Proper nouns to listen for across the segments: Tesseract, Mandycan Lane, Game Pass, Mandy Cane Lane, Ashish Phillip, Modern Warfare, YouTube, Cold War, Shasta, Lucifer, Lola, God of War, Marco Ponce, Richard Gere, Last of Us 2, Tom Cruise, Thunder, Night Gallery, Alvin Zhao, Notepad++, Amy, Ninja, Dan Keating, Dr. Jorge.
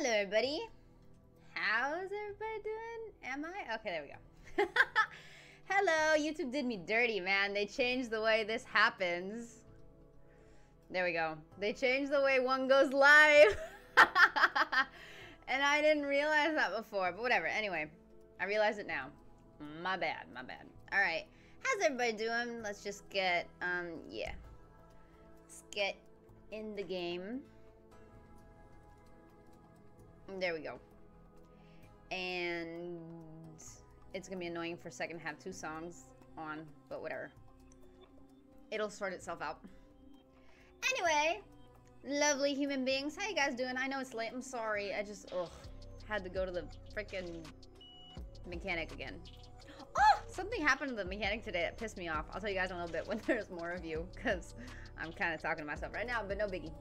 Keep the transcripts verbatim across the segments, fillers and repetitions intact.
Hello everybody. How's everybody doing? Am I? Okay, there we go. Hello, YouTube did me dirty, man. They changed the way this happens. There we go. They changed the way one goes live. And I didn't realize that before, but whatever. Anyway, I realize it now. My bad, my bad. All right. How's everybody doing? Let's just get, um, yeah. Let's get in the game. There we go. And it's gonna be annoying for a second to have two songs on, but whatever. It'll sort itself out. Anyway, lovely human beings, how you guys doing? I know it's late, I'm sorry. I just, ugh, had to go to the freaking mechanic again. Oh, something happened to the mechanic today that pissed me off. I'll tell you guys in a little bit when there's more of you, because I'm kind of talking to myself right now, but no biggie.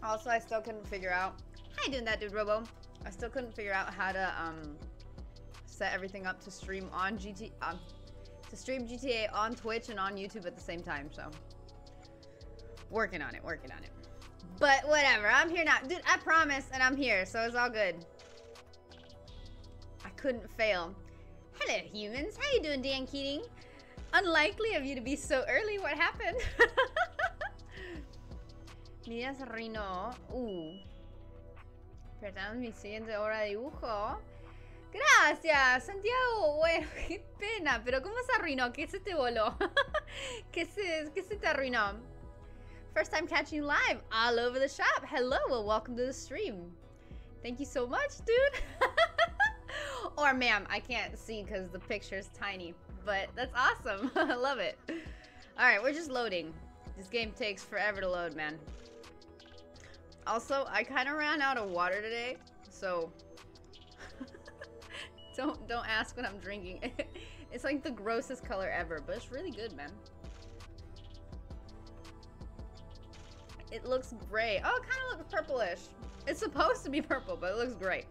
Also, I still couldn't figure out, how you doing that dude, Robo? I still couldn't figure out how to um, set everything up to stream on G T A, uh, to stream G T A on Twitch and on YouTube at the same time. So, working on it, working on it. But whatever, I'm here now, dude. I promise, and I'm here, so it's all good. I couldn't fail. Hello, humans. How you doing, Dan Keating? Unlikely of you to be so early. What happened? Miras Rino. Ooh. Perdón, mi siguiente hora de dibujo. Gracias, Santiago. Bueno, qué pena, pero ¿cómo se arruinó? ¿Qué se te voló? ¿Qué se, qué se te arruinó? First time catching you live all over the shop. Hello, well, welcome to the stream. Thank you so much, dude. Or ma'am, I can't see because the picture's tiny, but that's awesome. I love it. All right, we're just loading. This game takes forever to load, man. Also, I kind of ran out of water today, so don't don't ask what I'm drinking. It's like the grossest color ever, but it's really good, man. It looks gray. Oh, it kind of looks purplish. It's supposed to be purple, but it looks gray.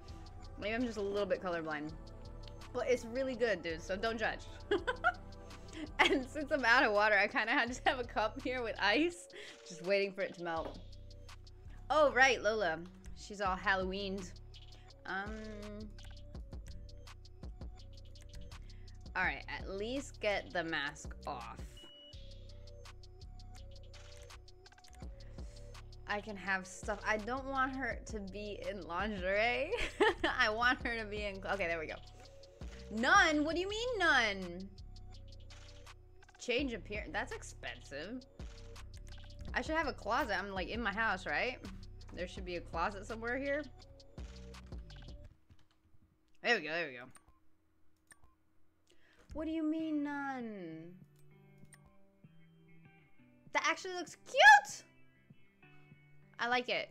Maybe I'm just a little bit colorblind, but it's really good, dude, so don't judge. And since I'm out of water, I kind of just have a cup here with ice, just waiting for it to melt. Oh, right, Lola. She's all Halloweened. Um. Alright, at least get the mask off. I can have stuff. I don't want her to be in lingerie. I want her to be in... Okay, there we go. None? What do you mean none? Change appearance. That's expensive. I should have a closet. I'm like in my house, right? There should be a closet somewhere here. There we go, there we go. What do you mean none? That actually looks cute! I like it.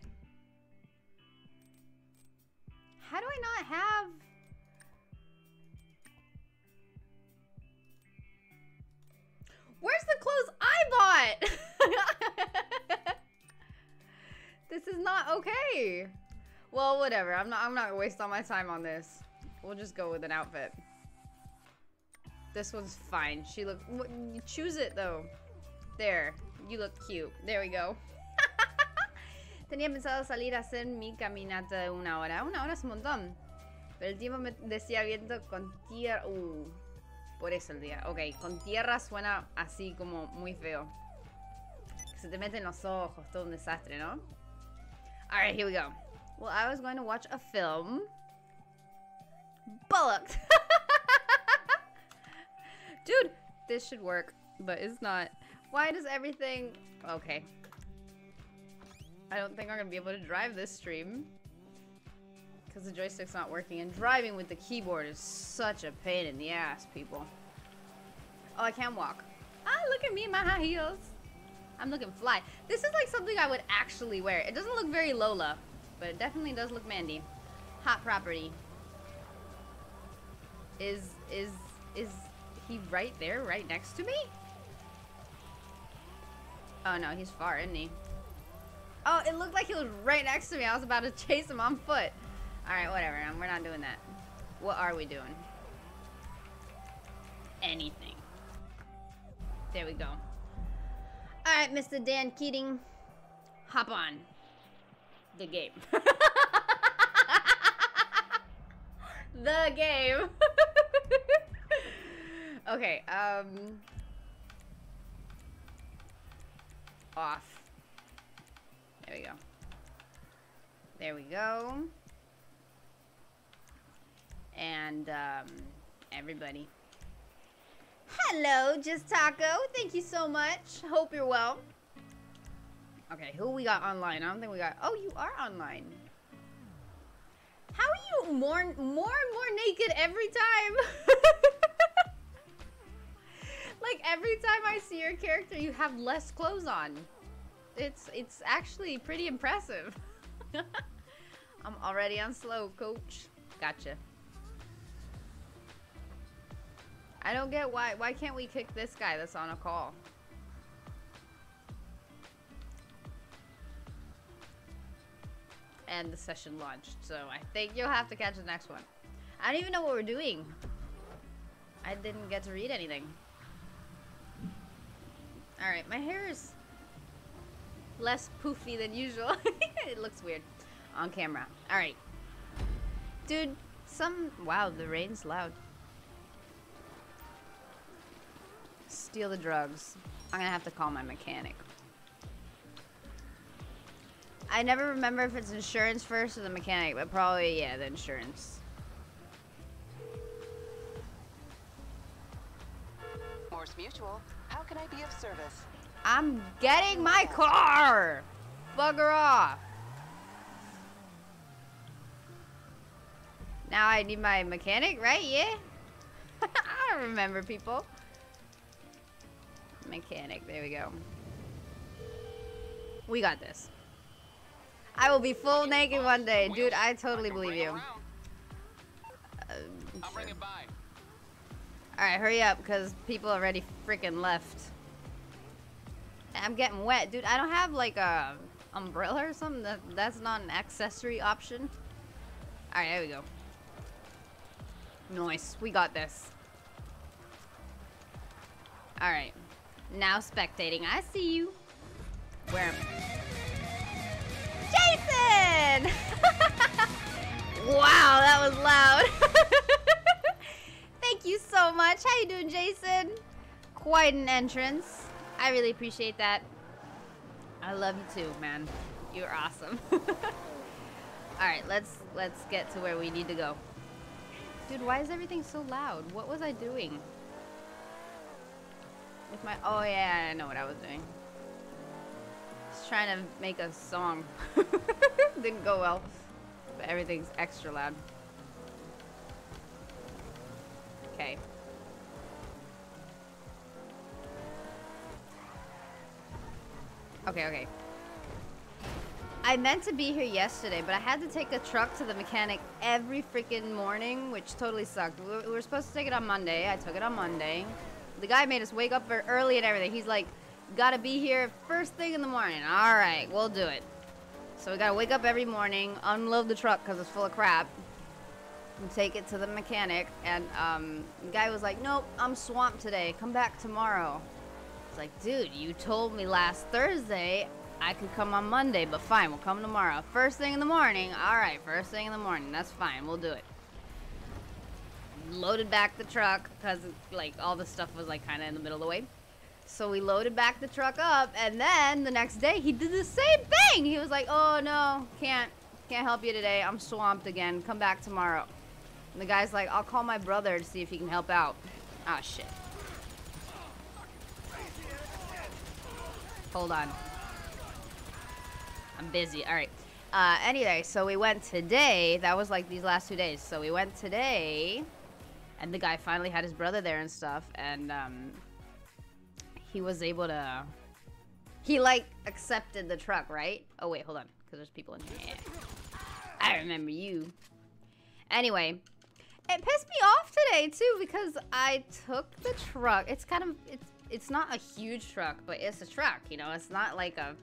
How do I not have... Where's the clothes I bought? This is not okay. Well, whatever. I'm not I'm not gonna waste all my time on this. We'll just go with an outfit. This one's fine. She look choose it though. There. You look cute. There we go. Tenía pensado salir a hacer mi caminata de una hora. Una hora es un montón. Pero el tiempo me decía viento con tierra. Uh. Por eso el día. Ok, con tierra suena así como muy feo. Se te meten los ojos, todo un desastre, ¿no? Alright, here we go. Well, I was going to watch a film. Bollocks! Dude, this should work, but it's not. Why does everything... Okay. I don't think I'm going to be able to drive this stream. Because the joystick's not working, and driving with the keyboard is such a pain in the ass, people. Oh, I can walk. Ah, look at me in my high heels. I'm looking fly. This is like something I would actually wear. It doesn't look very Lola, but it definitely does look Mandy. Hot property. Is, is, is he right there, right next to me? Oh no, he's far, isn't he? Oh, it looked like he was right next to me. I was about to chase him on foot. Alright, whatever. We're not doing that. What are we doing? Anything. There we go. Alright, Mister Dan Keating. hop on the game. The game. Okay, um... off. There we go. There we go. And, um, everybody. Hello, Just Taco. Thank you so much. Hope you're well. Okay, who we got online? I don't think we got... Oh, you are online. How are you more, more and more naked every time? Like, every time I see your character, you have less clothes on. It's, it's actually pretty impressive. I'm already on slow, coach. Gotcha. I don't get why, why can't we kick this guy that's on a call? And the session launched, so I think you'll have to catch the next one. I don't even know what we're doing. I didn't get to read anything. Alright, my hair is less poofy than usual. It looks weird on camera. Alright. Dude, some... Wow, the rain's loud. Steal the drugs. I'm gonna have to call my mechanic. I never remember if it's insurance first or the mechanic, but probably, yeah, the insurance. Morse Mutual, how can I be of service? I'm getting my car! Bugger off! Now I need my mechanic, right? Yeah? I don't remember, people. Mechanic, there we go. We got this. I will be full naked one day. Dude, I totally believe you. I'll bring it by. Alright, hurry up, because people already freaking left. I'm getting wet. Dude, I don't have, like, a umbrella or something. That, that's not an accessory option. Alright, there we go. Nice. We got this. Alright. Now spectating. I see you. Where am I? Jason! Wow, that was loud. Thank you so much. How you doing, Jason? Quite an entrance. I really appreciate that. I love you too, man. You're awesome. Alright, let's let's get to where we need to go. Dude, why is everything so loud? What was I doing? With my... Oh yeah, I know what I was doing. Just trying to make a song. Didn't go well. But everything's extra loud. Okay. Okay, okay. I meant to be here yesterday, but I had to take a truck to the mechanic every freaking morning, which totally sucked. We were, we were supposed to take it on Monday. I took it on Monday. The guy made us wake up very early and everything. He's like, gotta be here first thing in the morning. Alright, we'll do it. So we gotta wake up every morning, unload the truck because it's full of crap, and take it to the mechanic. And um, the guy was like, nope, I'm swamped today. Come back tomorrow. Like, dude, you told me last Thursday I could come on Monday, but fine, we'll come tomorrow. First thing in the morning, alright, first thing in the morning, that's fine, we'll do it. Loaded back the truck, because, like, all the stuff was, like, kind of in the middle of the way. So we loaded back the truck up, and then the next day he did the same thing! He was like, oh, no, can't, can't help you today, I'm swamped again, come back tomorrow. And the guy's like, I'll call my brother to see if he can help out. Ah, shit. Hold on. I'm busy. All right. Uh, anyway, so we went today. That was like these last two days. So we went today, and the guy finally had his brother there and stuff, and um, he was able to... He, like, accepted the truck, right? Oh, wait, hold on, because there's people in here. Yeah. I remember you. Anyway, it pissed me off today, too, because I took the truck. It's kind of... It's, It's not a huge truck, but it's a truck, you know? It's not like a...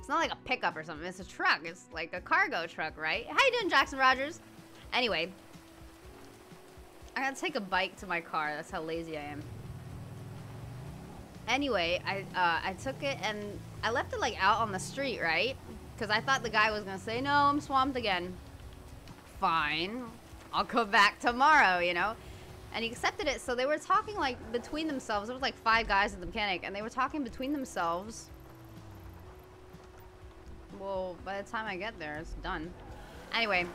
It's not like a pickup or something. It's a truck. It's like a cargo truck, right? How you doing, Jackson Rogers? Anyway. I gotta take a bike to my car. That's how lazy I am. Anyway, I uh, I took it and I left it like out on the street, right? Because I thought the guy was gonna say, no, I'm swamped again. Fine, I'll come back tomorrow, you know? And he accepted it. So they were talking like between themselves. There was like five guys at the mechanic and they were talking between themselves. Well, by the time I get there, it's done. Anyway,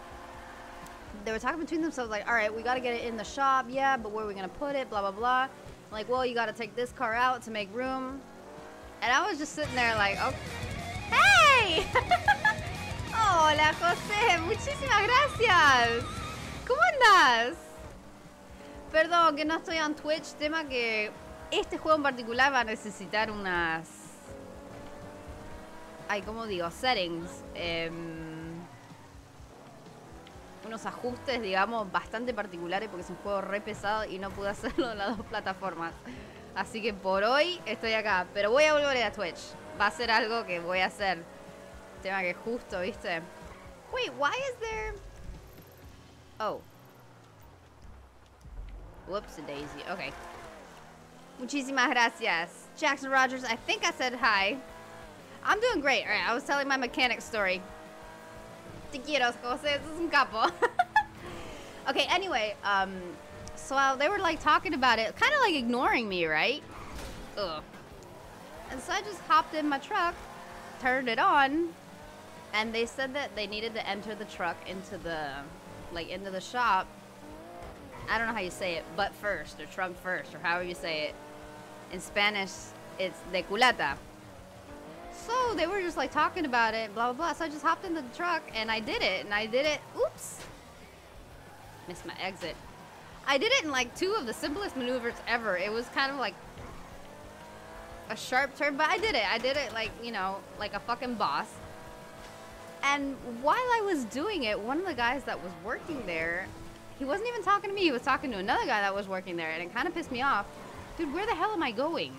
they were talking between themselves like, all right, we gotta get it in the shop. Yeah, but where are we gonna put it? Blah, blah, blah. I'm like, well, you gotta take this car out to make room. And I was just sitting there like, oh, hey! Hola, José. Muchísimas gracias. ¿Cómo andas? Perdón, que no estoy en Twitch. Tema que este juego en particular va a necesitar unas... Ay, ¿cómo digo? Settings. Eh, unos ajustes, digamos, bastante particulares porque es un juego re pesado y no pude hacerlo en las dos plataformas. Así que por hoy estoy acá. Pero voy a volver a Twitch. Va a ser algo que voy a hacer. Tema que justo, ¿viste? Wait, why is there... Oh. Whoopsie daisy. Okay. Muchísimas gracias. Jackson Rogers, I think I said hi. I'm doing great. Alright, I was telling my mechanic story. Te quiero, Jose. This is un capo. Okay, anyway. Um, so uh, they were like talking about it. Kind of like ignoring me, right? Ugh. And so I just hopped in my truck, turned it on, and they said that they needed to enter the truck into the, like, into the shop. I don't know how you say it, butt first, or trunk first, or however you say it. In Spanish, it's de culata. So they were just like talking about it, blah, blah, blah. So I just hopped into the truck and I did it, and I did it, oops. Missed my exit. I did it in like two of the simplest maneuvers ever. It was kind of like a sharp turn, but I did it. I did it like, you know, like a fucking boss. And while I was doing it, one of the guys that was working there, he wasn't even talking to me, he was talking to another guy that was working there, and it kind of pissed me off. Dude, where the hell am I going?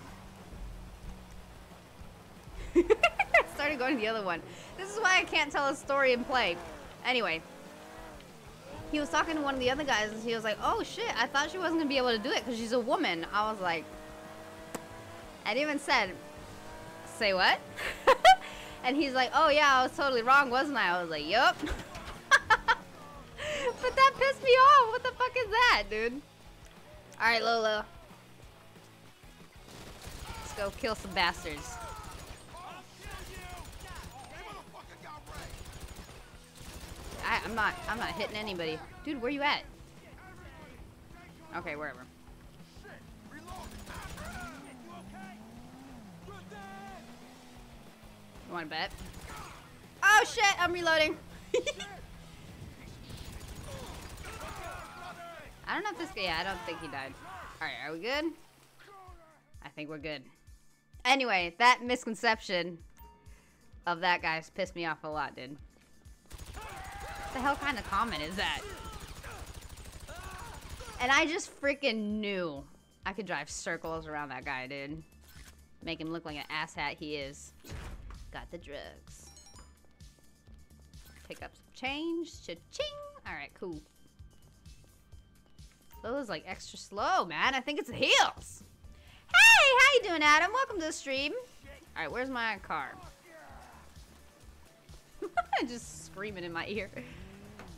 I started going to the other one. This is why I can't tell a story and play. Anyway, he was talking to one of the other guys, and he was like, oh shit, I thought she wasn't going to be able to do it because she's a woman. I was like, I even said, say what? And he's like, oh yeah, I was totally wrong, wasn't I? I was like, yup. But that pissed me off. What the fuck is that, dude? Alright, Lola. Let's go kill some bastards. I, I'm not I'm not hitting anybody. Dude, where you at? Okay, wherever. You wanna bet? Oh shit, I'm reloading. I don't know if this guy, yeah, I don't think he died. Alright, are we good? I think we're good. Anyway, that misconception of that guy pissed me off a lot, dude. What the hell kind of comment is that? And I just freaking knew I could drive circles around that guy, dude. Make him look like an asshat he is. Got the drugs. Pick up some change. Cha-ching! Alright, cool. Lola's like extra slow, man. I think it's the heels. Hey, how you doing, Adam? Welcome to the stream. All right, where's my car? Just screaming in my ear.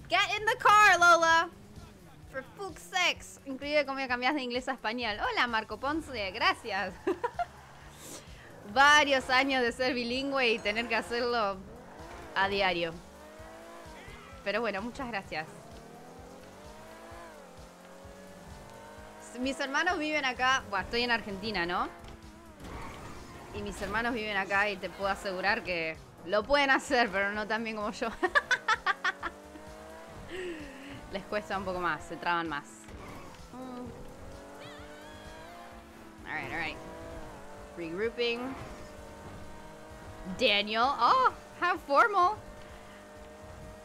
Get in the car, Lola. For fuck's sakes. Increíble cómo cambias de inglés a español. Hola, Marco Ponce. Gracias. Varios años de ser bilingüe y tener que hacerlo a diario. Pero bueno, muchas gracias. Mis hermanos viven acá, bueno, estoy en Argentina, ¿no? Y mis hermanos viven acá y te puedo asegurar que lo pueden hacer, pero no tan bien como yo. Les cuesta un poco más, se traban más. Mm. Alright, alright. Regrouping. Daniel. Oh, how formal.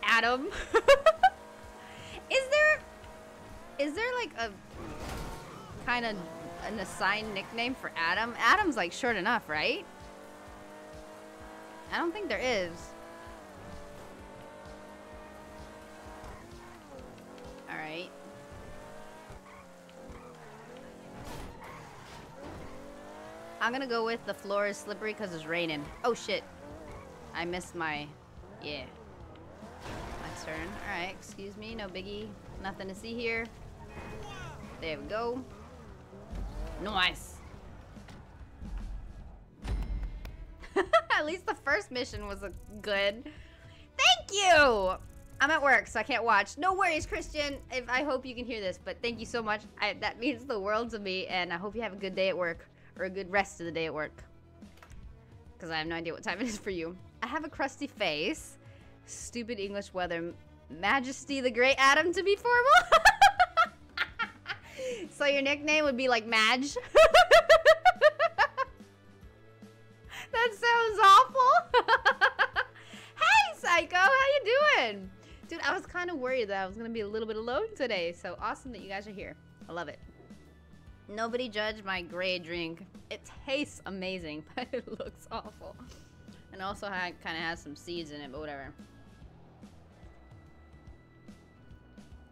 Adam. Is there... Is there like a... kind of an assigned nickname for Adam? Adam's like short enough, right? I don't think there is. Alright. I I'm gonna go with the floor is slippery because it's raining. Oh shit. I missed my, yeah. My turn. Alright, excuse me, no biggie. Nothing to see here. There we go. Nice. At least the first mission was a good. Thank you! I'm at work, so I can't watch. No worries, Christian. If, I hope you can hear this, but thank you so much. I, that means the world to me, and I hope you have a good day at work, or a good rest of the day at work. Because I have no idea what time it is for you. I have a crusty face. Stupid English weather. Majesty the Great Adam, to be formal. So your nickname would be like Madge. That sounds awful. Hey, Psycho, how you doing? Dude, I was kind of worried that I was going to be a little bit alone today. So awesome that you guys are here. I love it. Nobody judge my gray drink. It tastes amazing, but it looks awful. And also kind of has some seeds in it, but whatever.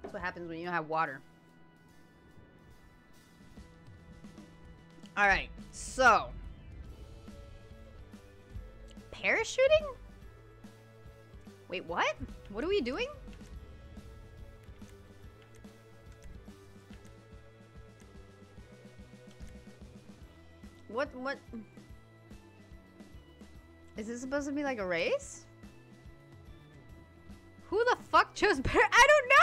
That's what happens when you don't have water. All right, so. Parachuting? Wait, what? What are we doing? What, what? Is this supposed to be like a race? Who the fuck chose par- I don't know!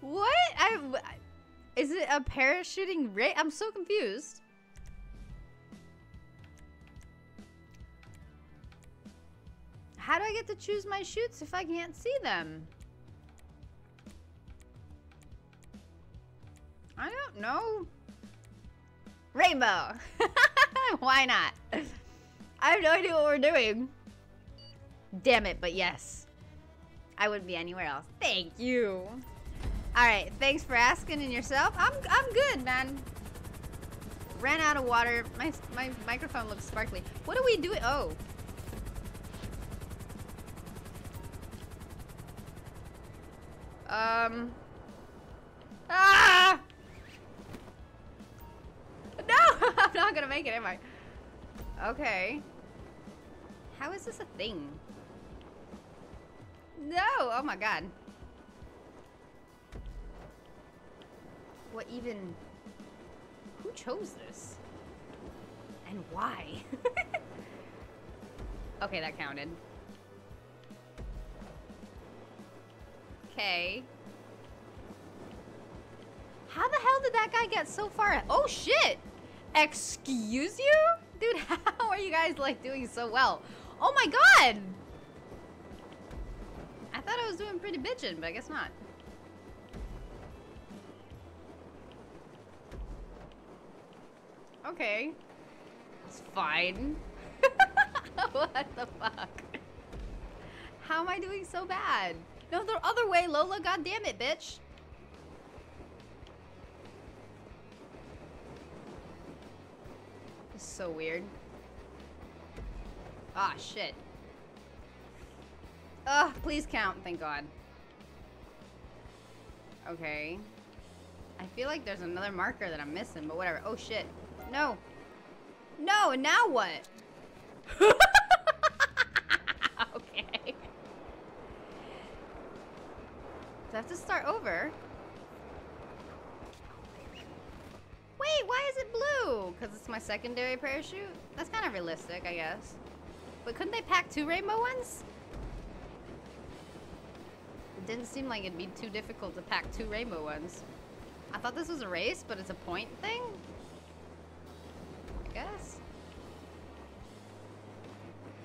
What? I, is it a parachuting race? I'm so confused. How do I get to choose my chutes if I can't see them? I don't know. Rainbow. Why not? I have no idea what we're doing. Damn it, but yes. I wouldn't be anywhere else. Thank you. All right, thanks for asking, and yourself. I'm I'm good, man. Ran out of water. My my microphone looks sparkly. What are we doing? Oh. Um. Ah! No! I'm not gonna make it, am I? Okay. How is this a thing? No! Oh my god. What even? Who chose this? And why? Okay, that counted. Okay. How the hell did that guy get so far? Oh shit! Excuse you? Dude, how are you guys like doing so well? Oh my god! I thought I was doing pretty bitchin', but I guess not. Okay. It's fine. What the fuck? How am I doing so bad? No, the other way, Lola. God damn it, bitch. This is so weird. Ah, shit. Ugh, please count. Thank God. Okay. I feel like there's another marker that I'm missing, but whatever. Oh, shit. No. No, and now what? Okay. Do I have to start over? Wait, why is it blue? Because it's my secondary parachute? That's kind of realistic, I guess. But couldn't they pack two rainbow ones? It didn't seem like it'd be too difficult to pack two rainbow ones. I thought this was a race, but it's a point thing? I guess.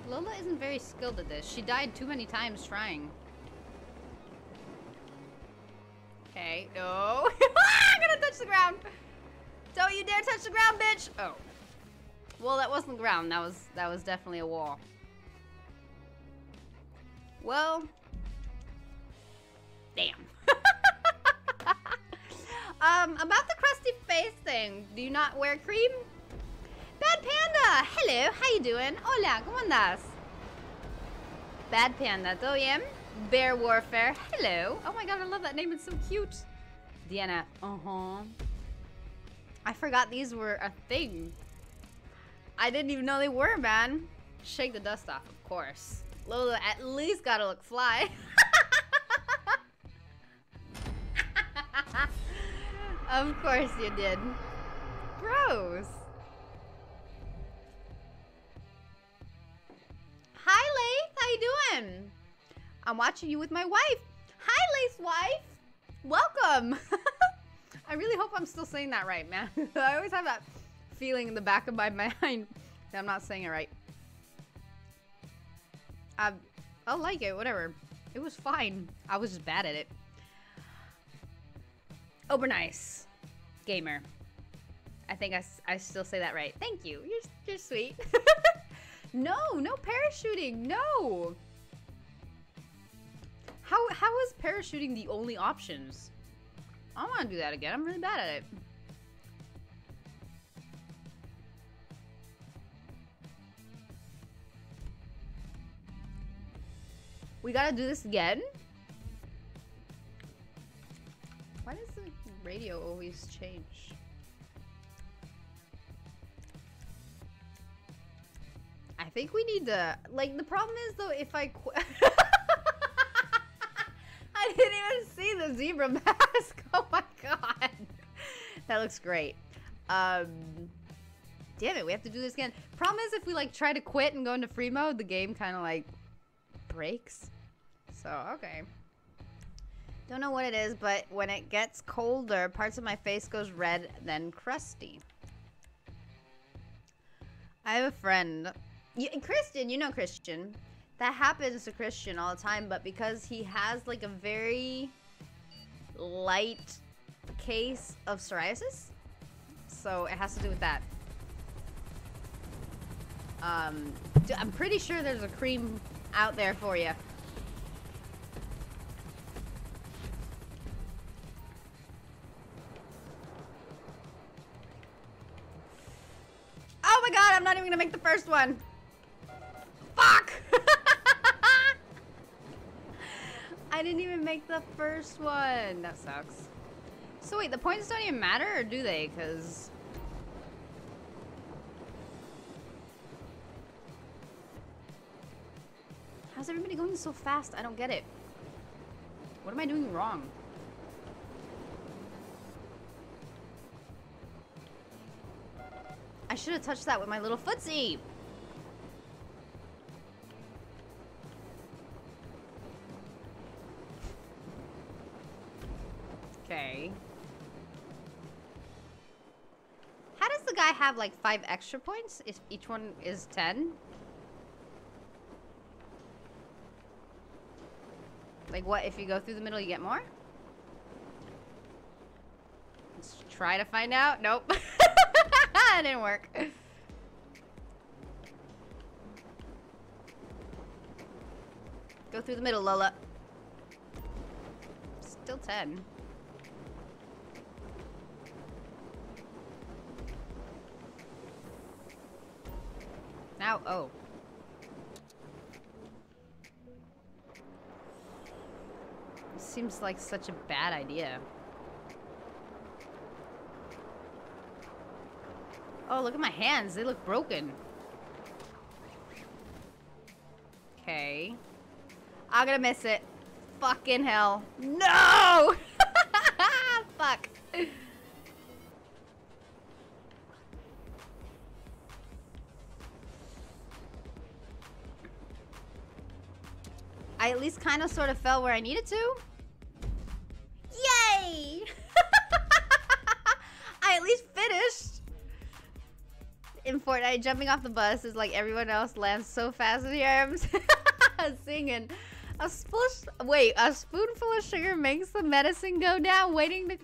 Lola isn't very skilled at this. She died too many times trying. Okay, no. I'm gonna touch the ground. Don't you dare touch the ground, bitch. Oh. Well, that wasn't ground. That was that was definitely a wall. Well. Damn. um, about the crusty face thing. Do you not wear cream? Bad Panda. Hello. How you doing? Hola. ¿Cómo andas? Bad Panda. ¿Todo bien? Bear Warfare. Hello. Oh my god, I love that name. It's so cute. Deanna. Uh-huh. I forgot these were a thing. I didn't even know they were, man. Shake the dust off, of course. Lola at least gotta look fly. Of course you did. Gross. Hi, Laith. How you doing? I'm watching you with my wife. Hi, Laith's wife. Welcome. I really hope I'm still saying that right, man. I always have that feeling in the back of my mind that I'm not saying it right. I, I like it. Whatever. It was fine. I was just bad at it. Obernice. Gamer. I think I, I still say that right. Thank you. You're, you're sweet. No, no parachuting. No. How, how is parachuting the only options? I don't want to do that again. I'm really bad at it. We gotta do this again? Why does the radio always change? I think we need to... Like, the problem is, though, if I... Qu I didn't even see the zebra mask. Oh, my God. That looks great. Um, damn it, we have to do this again. Problem is, if we, like, try to quit and go into free mode, the game kind of, like, breaks. So, okay. Don't know what it is, but when it gets colder, parts of my face goes red, then crusty. I have a friend. You, Christian, you know Christian. That happens to Christian all the time, but because he has like a very light case of psoriasis, so it has to do with that. Um, I'm pretty sure there's a cream out there for you. Oh my God, I'm not even gonna make the first one. Fuck! I didn't even make the first one. That sucks. So wait, the points don't even matter, or do they? Because... How's everybody going so fast? I don't get it. What am I doing wrong? I should have touched that with my little footsie. Okay. How does the guy have like five extra points if each one is ten? Like what, if you go through the middle you get more? Let's try to find out. Nope. That didn't work. Go through the middle, Lola. Still ten. Now, oh. This seems like such a bad idea. Oh, look at my hands. They look broken. Okay. I'm gonna miss it. Fucking hell. No! Fuck. I at least kind of sort of fell where I needed to. Yay! I at least finished. In Fortnite, jumping off the bus is like everyone else lands so fast, and here I am singing. A splish, wait, a spoonful of sugar makes the medicine go down. Waiting to,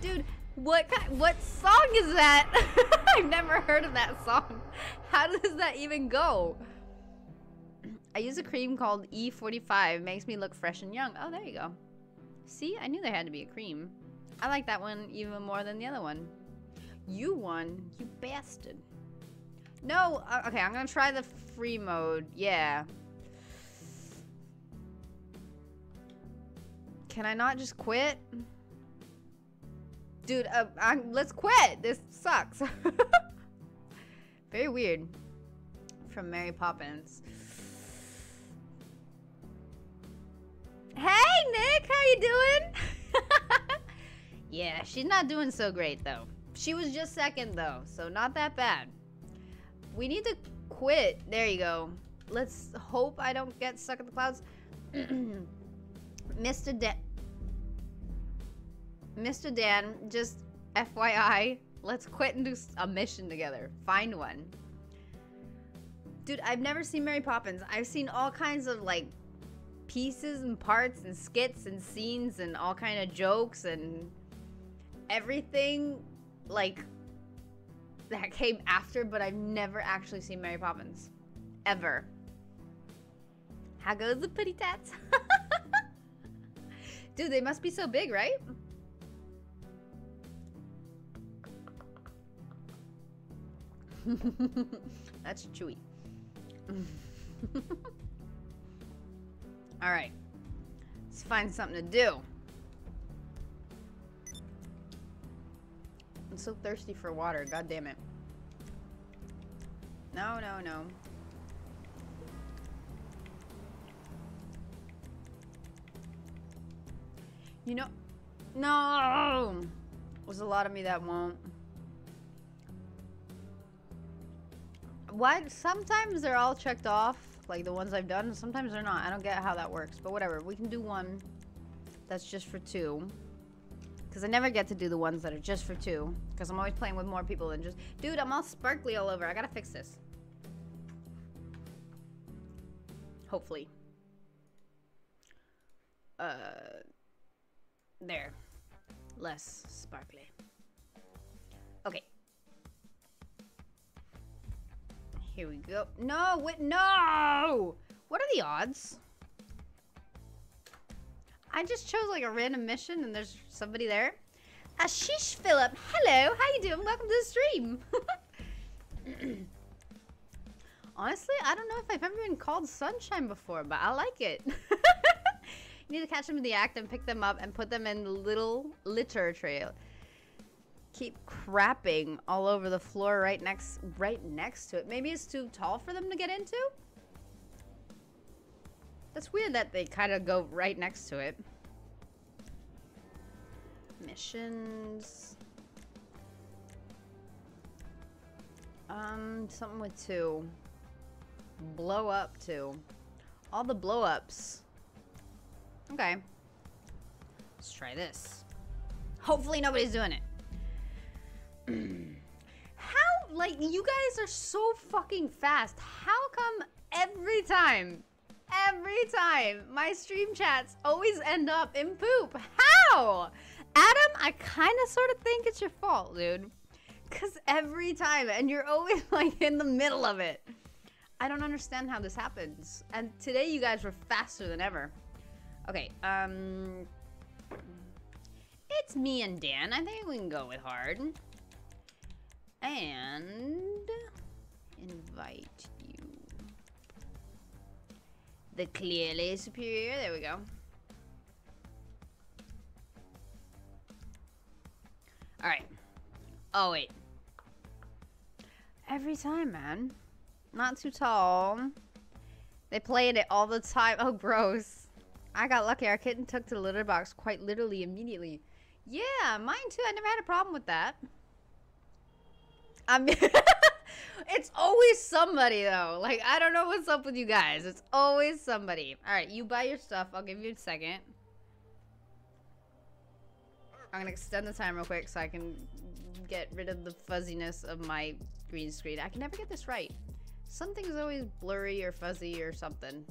dude, what kind, what song is that? I've never heard of that song. How does that even go? I use a cream called E forty-five. Makes me look fresh and young. Oh, there you go. See, I knew there had to be a cream. I like that one even more than the other one. You won, you bastard. No, okay, I'm gonna try the free mode, yeah. Can I not just quit? Dude, uh, I'm, let's quit. This sucks. Very weird. From Mary Poppins. Hey, Nick, how you doing? Yeah, she's not doing so great, though. She was just second, though, so not that bad. We need to quit. There you go. Let's hope I don't get stuck in the clouds. Mister Dan... Mister Dan, just F Y I, let's quit and do a mission together. Find one. Dude, I've never seen Mary Poppins. I've seen all kinds of, like, pieces and parts and skits and scenes and all kind of jokes and everything, like, that came after, but I've never actually seen Mary Poppins. Ever. How goes the putty tats? Dude, they must be so big, right? That's chewy. Alright. Let's find something to do. I'm so thirsty for water. God damn it. No, no, no. You know... No! There's a lot of me that won't. What? Sometimes they're all checked off, like the ones I've done. Sometimes they're not. I don't get how that works, but whatever. We can do one that's just for two. Because I never get to do the ones that are just for two. Because I'm always playing with more people than just... Dude, I'm all sparkly all over. I gotta fix this. Hopefully. Uh... There. Less sparkly. Okay. Here we go. No, wait, no! What are the odds? I just chose like a random mission and there's somebody there. Ashish Phillip, hello, how you doing? Welcome to the stream. Honestly, I don't know if I've ever been called Sunshine before, but I like it. You need to catch them in the act and pick them up and put them in the little litter trail. Keep crapping all over the floor right next right next to it. Maybe it's too tall for them to get into? That's weird that they kind of go right next to it. Missions. Um, something with two. Blow up two. All the blow ups. Okay. Let's try this. Hopefully nobody's doing it. How, like, you guys are so fucking fast. How come every time, every time, my stream chats always end up in poop? How? Adam, I kind of sort of think it's your fault, dude. Because every time, and you're always, like, in the middle of it. I don't understand how this happens. And today you guys were faster than ever. Okay, um... it's me and Dan. I think we can go with hard. And invite you. The clearly superior. There we go. Alright. Oh, wait. Every time, man. Not too tall. They played it all the time. Oh, gross. I got lucky. Our kitten took to the litter box quite literally immediately. Yeah, mine too. I never had a problem with that. I mean, it's always somebody, though. Like, I don't know what's up with you guys. It's always somebody. All right, you buy your stuff. I'll give you a second. I'm going to extend the time real quick so I can get rid of the fuzziness of my green screen. I can never get this right. Something's always blurry or fuzzy or something.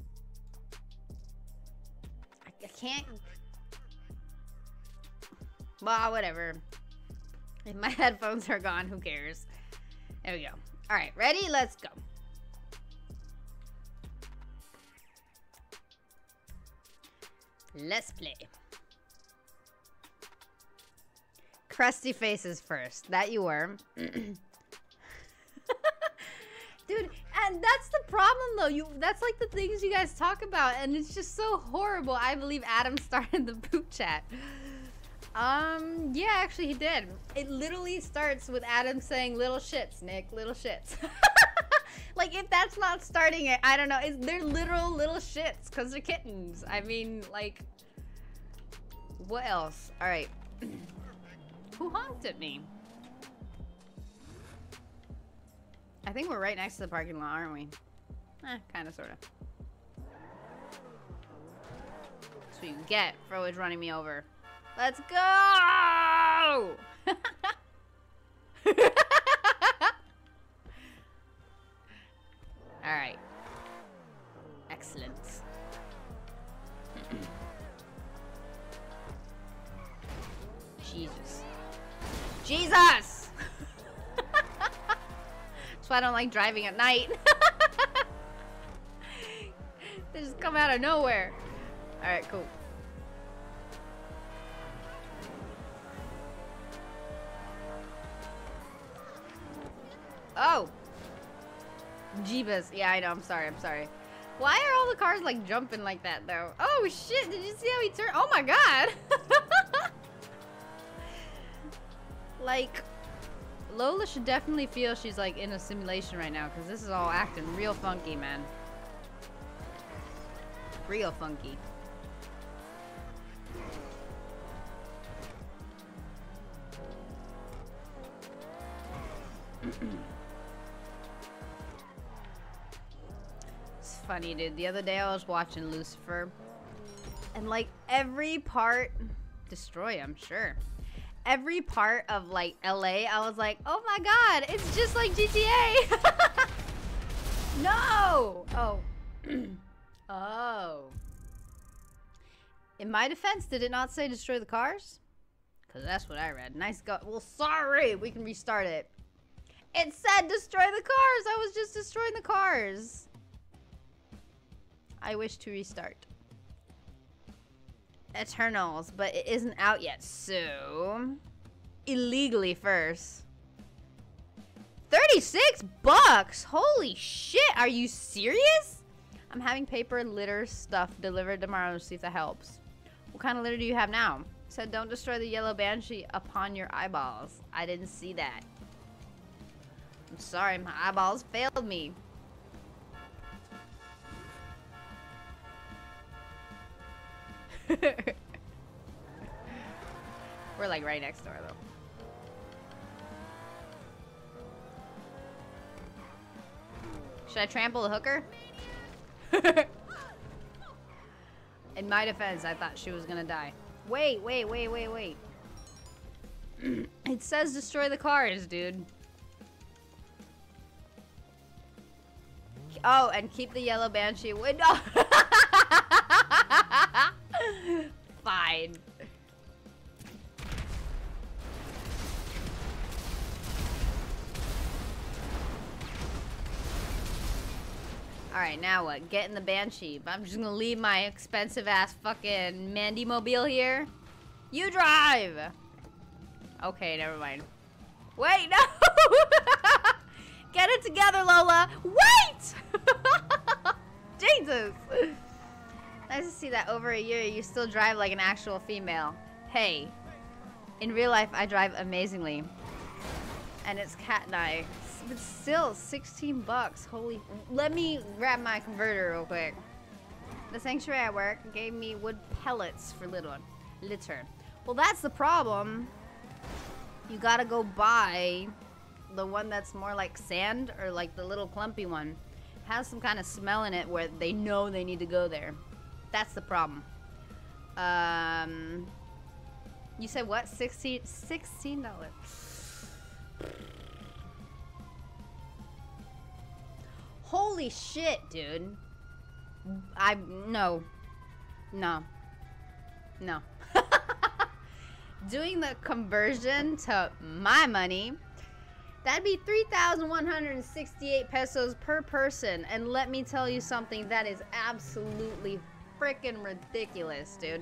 I, I can't... Well, whatever. If my headphones are gone, who cares? There we go. Alright, ready? Let's go. Let's play. Crusty faces first. That you were. Dude, and that's the problem, though. You That's like the things you guys talk about, and it's just so horrible. I believe Adam started the poop chat. Um, yeah, actually he did. It literally starts with Adam saying, "Little shits, Nick, little shits." Like, if that's not starting it, I don't know. It's, they're literal little shits, because they're kittens. I mean, like, what else? All right. Who honked at me? I think we're right next to the parking lot, aren't we? Eh, kind of, sort of. That's what you get for always running me over. Let's go! All right. Excellent. Jesus. Jesus! That's why I don't like driving at night. They just come out of nowhere. All right, cool. Oh. Jeebus. Yeah, I know. I'm sorry. I'm sorry. Why are all the cars, like, jumping like that, though? Oh, shit. Did you see how he turned? Oh, my God. Like, Lola should definitely feel she's, like, in a simulation right now, because this is all acting real funky, man. Real funky. It's funny, dude. The other day I was watching Lucifer, and like every part, destroy, I'm sure, every part of like L A, I was like, oh my god, it's just like G T A. No. Oh. Oh. In my defense, did it not say destroy the cars? Because that's what I read. Nice go. Well, sorry. We can restart it. It said destroy the cars! I was just destroying the cars! I wish to restart. Eternals, but it isn't out yet, so... Illegally first. thirty-six bucks! Holy shit! Are you serious? I'm having paper litter stuff delivered tomorrow to see if that helps. What kind of litter do you have now? It said don't destroy the yellow banshee upon your eyeballs. I didn't see that. I'm sorry, my eyeballs failed me. We're like right next door, though. Should I trample the hooker? In my defense, I thought she was gonna die. Wait, wait, wait, wait, wait. It says destroy the cars, dude. Oh, and keep the yellow banshee window. Fine. Alright, now what? Get in the banshee. But I'm just gonna leave my expensive ass fucking Mandy mobile here. You drive! Okay, never mind. Wait, no! Get it together, Lola! Wait! Jesus! Nice to see that over a year you still drive like an actual female. Hey, in real life I drive amazingly. And it's cat and I. But still, sixteen bucks. Holy... Let me grab my converter real quick. The sanctuary I work gave me wood pellets for little litter. Well, that's the problem. You gotta go buy... the one that's more like sand, or like the little clumpy one. It has some kind of smell in it where they know they need to go there. That's the problem. Um, you said what? sixteen dollars. Holy shit, dude. I, no. No. No. Doing the conversion to my money, that'd be three thousand one hundred sixty-eight pesos per person. And let me tell you something, that is absolutely freaking ridiculous, dude.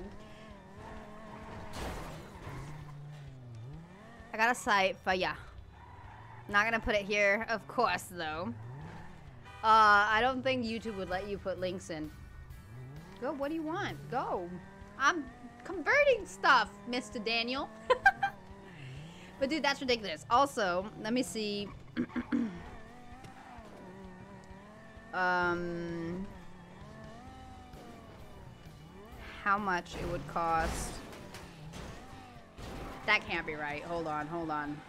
I got a site for ya. Not gonna put it here, of course, though. Uh, I don't think YouTube would let you put links in. Go, what do you want? Go. I'm converting stuff, Mister Daniel. But dude, that's ridiculous. Also, let me see. um, how much it would cost. That can't be right. Hold on, hold on.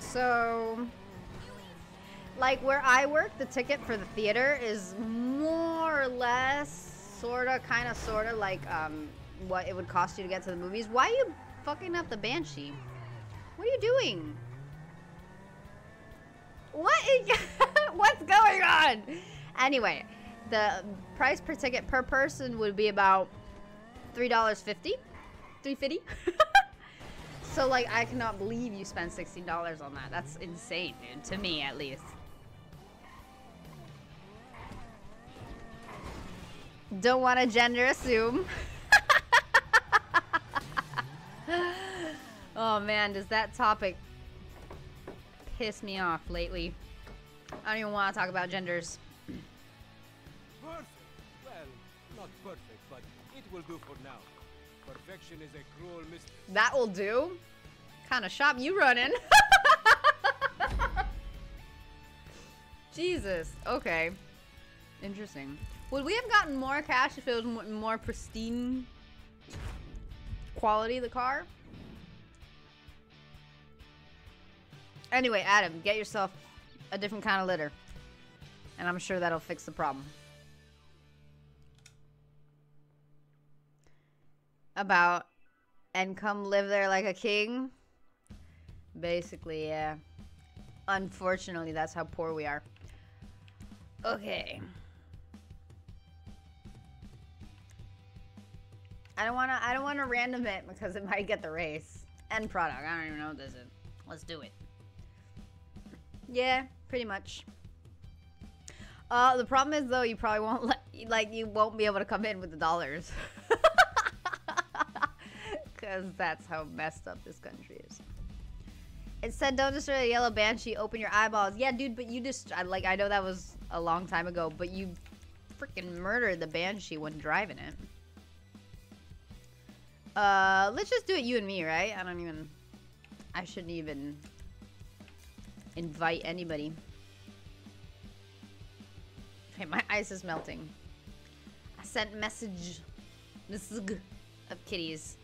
So, like where I work, the ticket for the theater is more or less, sorta, kinda, sorta, like um, what it would cost you to get to the movies. Why are you fucking up the Banshee? What are you doing? What is, what's going on? Anyway, the price per ticket per person would be about three dollars and fifty cents. three fifty. So, like, I cannot believe you spent sixteen dollars on that. That's insane, dude. To me, at least. Don't want to gender assume. Oh, man. Does that topic piss me off lately? I don't even want to talk about genders. Perfect. Well, not perfect, but it will do for now. Perfection is a cruel mistress. That will do? Kind of shop you running. Jesus. Okay. Interesting. Would we have gotten more cash if it was more pristine quality of the car? Anyway, Adam, get yourself a different kind of litter. And I'm sure that'll fix the problem. About and come live there like a king. Basically, yeah. Unfortunately, that's how poor we are. Okay. I don't wanna I don't wanna random it because it might get the race. End product. I don't even know what this is. Let's do it. Yeah, pretty much. Uh the problem is though you probably won't let like you won't be able to come in with the dollars. Because that's how messed up this country is. It said, don't destroy the yellow banshee, open your eyeballs. Yeah, dude, but you just... I, like, I know that was a long time ago, but you freaking murdered the banshee when driving it. Uh, let's just do it you and me, right? I don't even... I shouldn't even invite anybody. Okay, my ice is melting. I sent message... Message of kitties.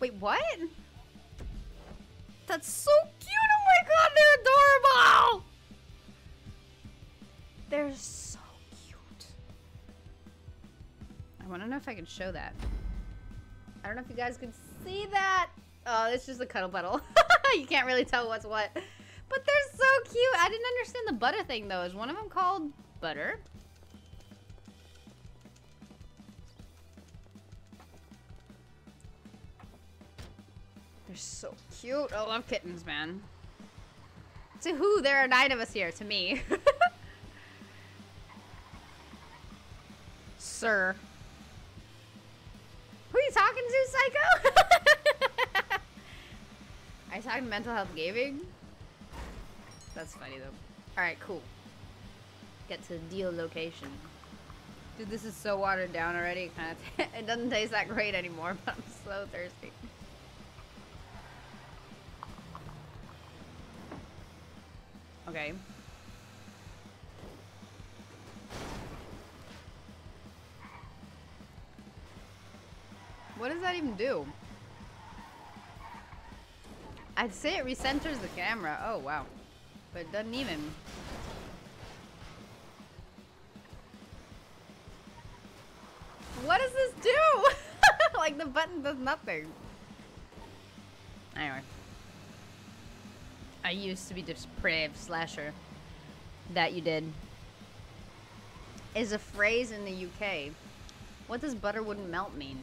Wait, what? That's so cute! Oh my god, they're adorable! They're so cute. I wanna know if I can show that. I don't know if you guys can see that. Oh, it's just a cuddle buddle. You can't really tell what's what. But they're so cute! I didn't understand the butter thing though. Is one of them called Butter? They're so cute. I love kittens, man. To who? There are nine of us here. To me. Sir. Who are you talking to, Psycho? Are you talking mental health gaming? That's funny, though. Alright, cool. Get to the deal location. Dude, this is so watered down already. It, kind of it doesn't taste that great anymore, but I'm so thirsty. Okay. What does that even do? I'd say it recenters the camera. Oh, wow. But it doesn't even. What does this do? Like, the button does nothing. Anyway. I used to be this depraved slasher. That you did. Is a phrase in the U K. What does butter wouldn't melt mean?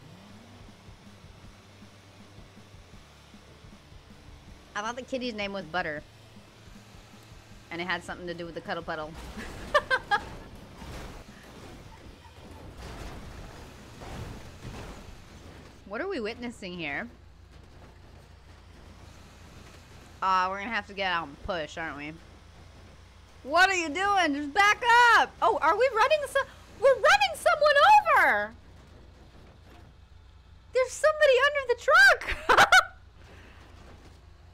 I thought the kitty's name was Butter. And it had something to do with the cuddle puddle. What are we witnessing here? Uh, we're gonna have to get out and push, aren't we? What are you doing? Just back up! Oh, are we running some- We're running someone over! There's somebody under the truck!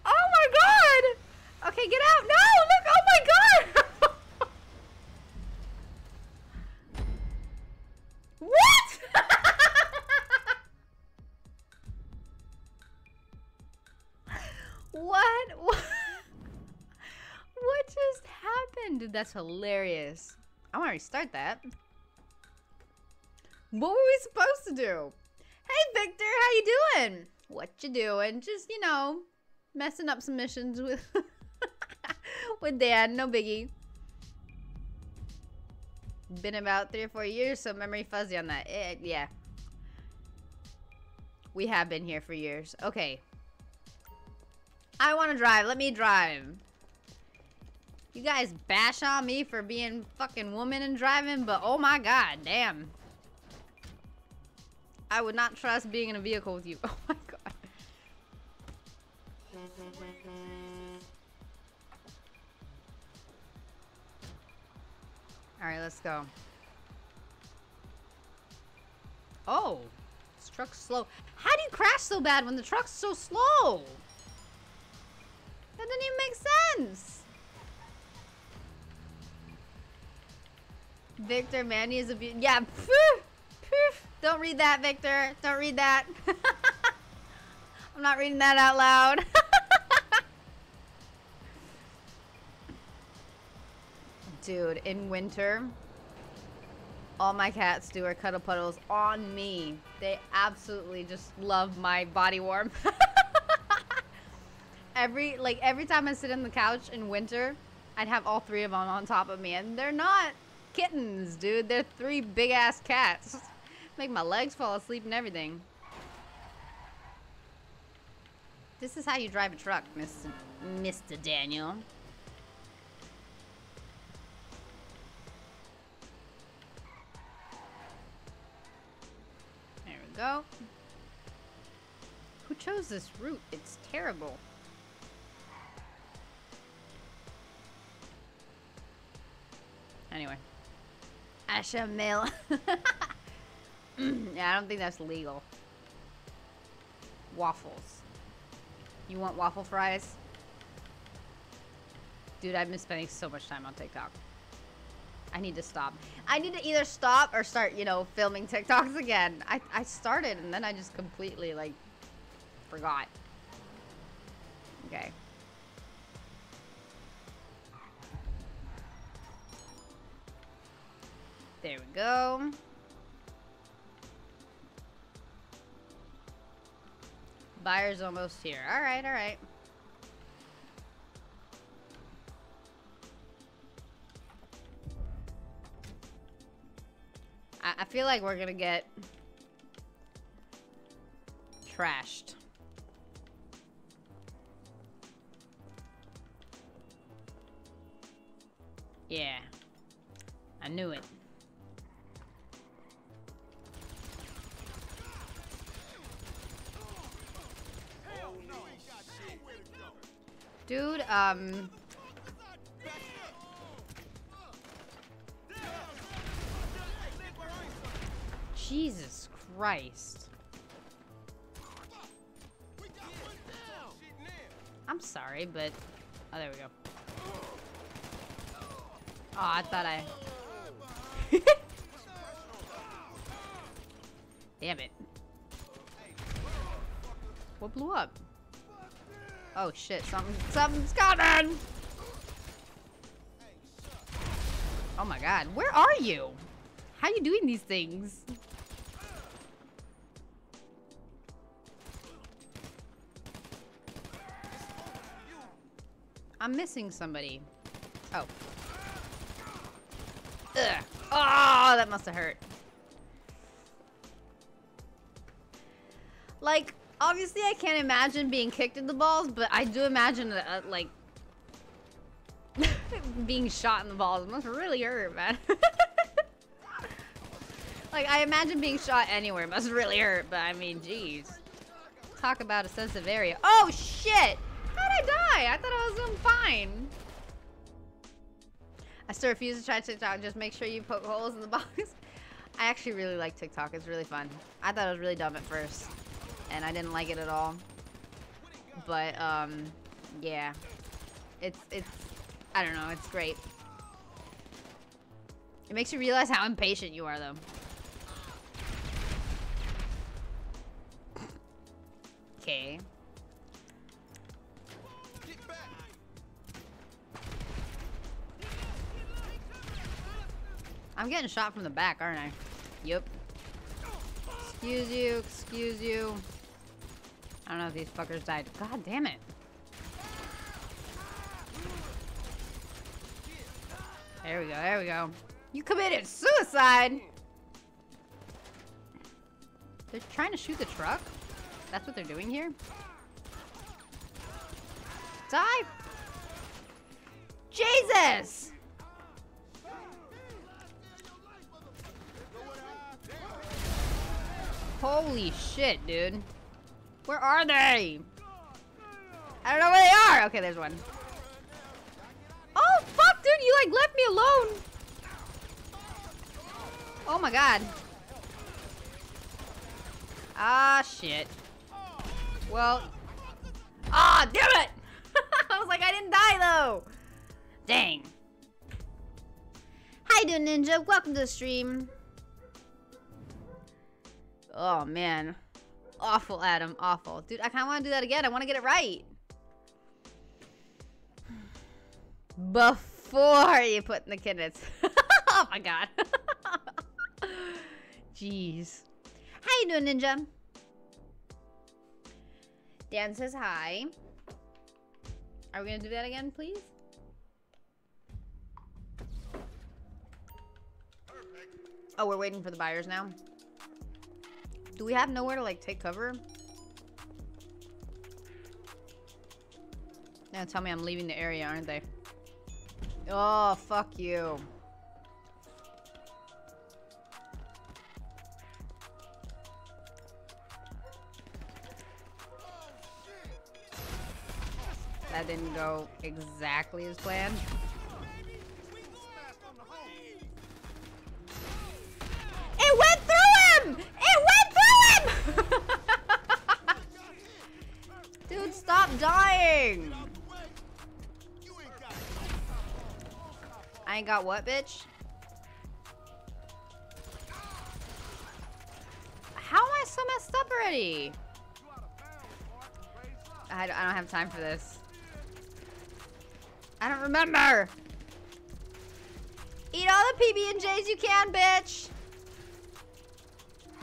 Oh my god! Okay, get out! No! Look! Oh my god! What?! What? What? What just happened? Dude, that's hilarious. I want to restart that. What were we supposed to do? Hey, Victor, how you doing? What you doing? Just, you know, messing up some missions with, with Dan. No biggie. Been about three or four years, so memory fuzzy on that. It, yeah. We have been here for years. Okay. I want to drive. Let me drive. You guys bash on me for being fucking woman and driving, but oh my god, damn. I would not trust being in a vehicle with you. Oh my god. Alright, let's go. Oh, this truck's slow. How do you crash so bad when the truck's so slow? That didn't even make sense. Victor, Manny is a beauty. Yeah, poof, poof. Don't read that, Victor. Don't read that. I'm not reading that out loud. Dude, in winter, all my cats do are cuddle puddles on me. They absolutely just love my body warmth. Every, like, every time I sit on the couch in winter, I'd have all three of them on top of me. And they're not kittens, dude. They're three big-ass cats. Make my legs fall asleep and everything. This is how you drive a truck, Mister Mister Daniel. There we go. Who chose this route? It's terrible. Anyway, Asha Mill. Yeah, I don't think that's legal. Waffles. You want waffle fries? Dude, I've been spending so much time on TikTok. I need to stop. I need to either stop or start, you know, filming TikToks again. I, I started and then I just completely, like, forgot. Okay. There we go. Buyer's almost here. All right, all right. I, I feel like we're gonna get trashed. Yeah, I knew it. Dude, um... Jesus Christ. I'm sorry, but... Oh, there we go. Oh, I thought I... Damn it. What blew up? Oh shit, something, something's coming! Oh my god, where are you? How are you doing these things? I'm missing somebody. Oh. Ugh. Oh, that must have hurt. Like... Obviously, I can't imagine being kicked in the balls, but I do imagine, uh, like, being shot in the balls. It must really hurt, man. Like, I imagine being shot anywhere. It must really hurt, but I mean, jeez. Talk about a sense of area. Oh, shit! How'd I die? I thought I was doing fine. I still refuse to try TikTok. Just make sure you poke holes in the box. I actually really like TikTok. It's really fun. I thought it was really dumb at first, and I didn't like it at all. But um, yeah, it's it's I don't know. It's great. It makes you realize how impatient you are, though. Okay. I'm getting shot from the back, aren't I? Yep. Excuse you, excuse you. I don't know if these fuckers died. God damn it. There we go, there we go. You committed suicide! They're trying to shoot the truck? That's what they're doing here? Die! Jesus! Holy shit, dude. Where are they? I don't know where they are! Okay, there's one. Oh, fuck, dude! You, like, left me alone! Oh, my God. Ah, shit. Well... Ah, damn it! I was like, I didn't die, though! Dang. How you doing, Ninja? Welcome to the stream. Oh, man. Awful, Adam. Awful. Dude, I kind of want to do that again. I want to get it right. Before you put in the kidneys. Oh, my God. Jeez. How you doing, Ninja? Dan says hi. Are we going to do that again, please? Perfect. Oh, we're waiting for the buyers now. Do we have nowhere to, like, take cover? Now tell me I'm leaving the area, aren't they? Oh, fuck you. That didn't go exactly as planned. It went through him! It went! Dude, stop dying! I ain't got what, bitch? How am I so messed up already? I don't, I don't have time for this. I don't remember! Eat all the P B and J's you can, bitch!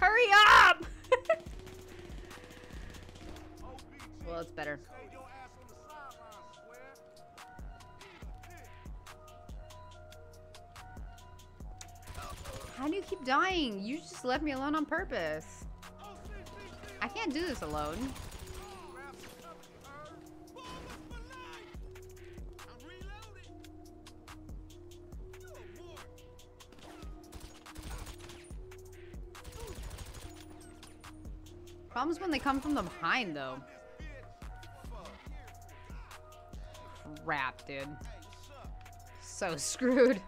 Hurry up! Well, it's better. How do you keep dying? You just left me alone on purpose. I can't do this alone. Problems when they come from the behind, though. Crap, dude. So screwed.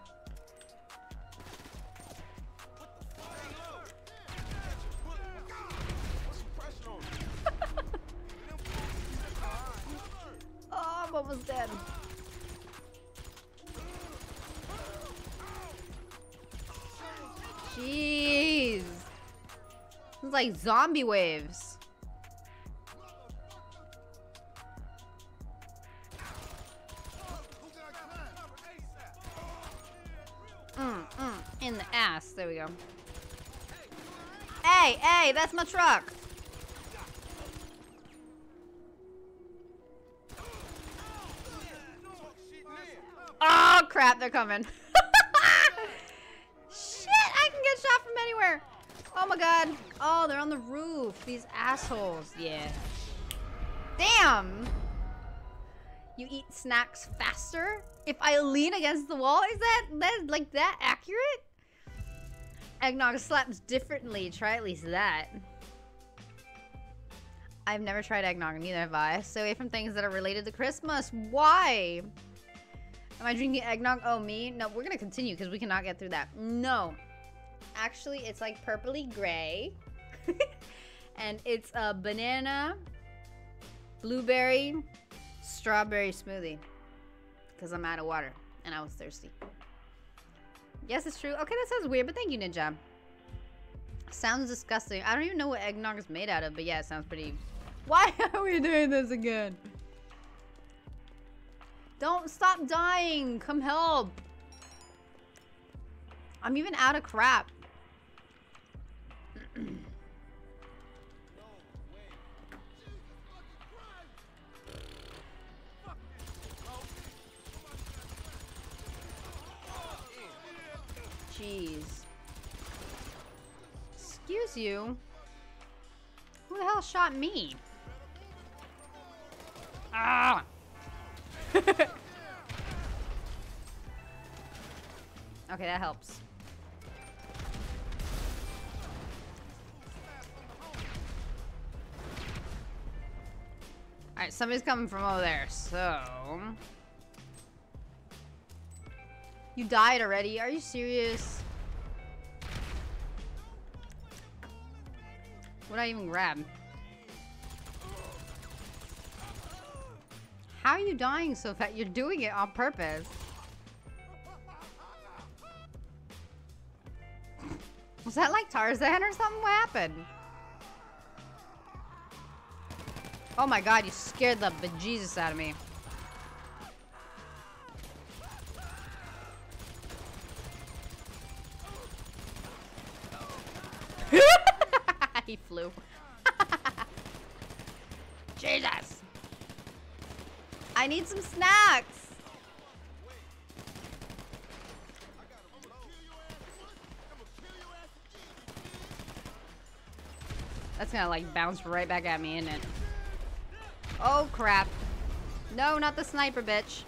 Oh, I'm almost dead. Jeez. It's like zombie waves. Mm, mm, in the ass. There we go. Hey, hey, that's my truck. Oh, crap, they're coming. Shit, I can get shot from anywhere. Oh my God. Oh, they're on the roof. These assholes. Yeah. Damn. You eat snacks faster? If I lean against the wall, is that, that like that accurate? Eggnog slaps differently. Try at least that. I've never tried eggnog, neither have I. Stay away from things that are related to Christmas. Why? Am I drinking eggnog? Oh, me? No, we're gonna continue because we cannot get through that. No. Actually, it's like purpley gray. And it's a banana, blueberry, strawberry smoothie. Because I'm out of water and I was thirsty. Yes, it's true. Okay, that sounds weird, but thank you, Ninja. Sounds disgusting. I don't even know what eggnog is made out of, but yeah, it sounds pretty... Why are we doing this again? Don't stop dying. Come help. I'm even out of crap. Jeez. Excuse you. Who the hell shot me? Ah! Okay, that helps. Alright, somebody's coming from over there, so... You died already? Are you serious? What did I even grab? How are you dying so fast? You're doing it on purpose. Was that like Tarzan or something? What happened? Oh my god, you scared the bejesus out of me. He flew. Jesus! I need some snacks! That's gonna like bounce right back at me, isn't it? Oh crap. No, not the sniper, bitch.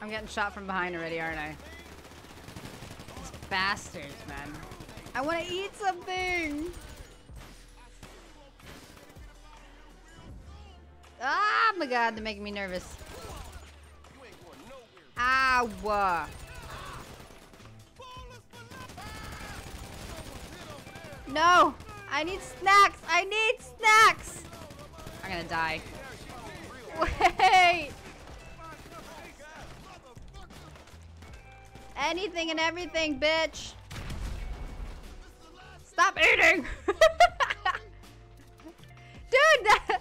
I'm getting shot from behind already, aren't I? These bastards, man. I want to eat something! Ah, my god, they're making me nervous. Ow! No! I need snacks! I need snacks! I'm gonna die. Wait! Anything and everything, bitch! Stop eating! Dude, that...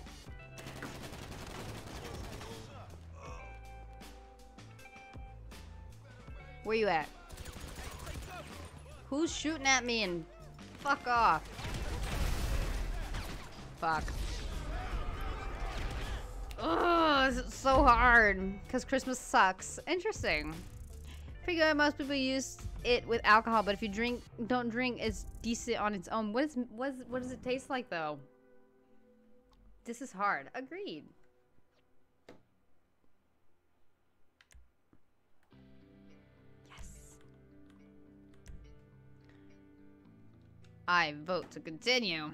Where you at? Who's shooting at me and... Fuck off. Fuck. Ugh, this is so hard. Because Christmas sucks. Interesting. Pretty good. Most people use it with alcohol, but if you drink, don't drink, it's decent on its own. What is, what is, what does it taste like though? This is hard. Agreed. Yes. I vote to continue.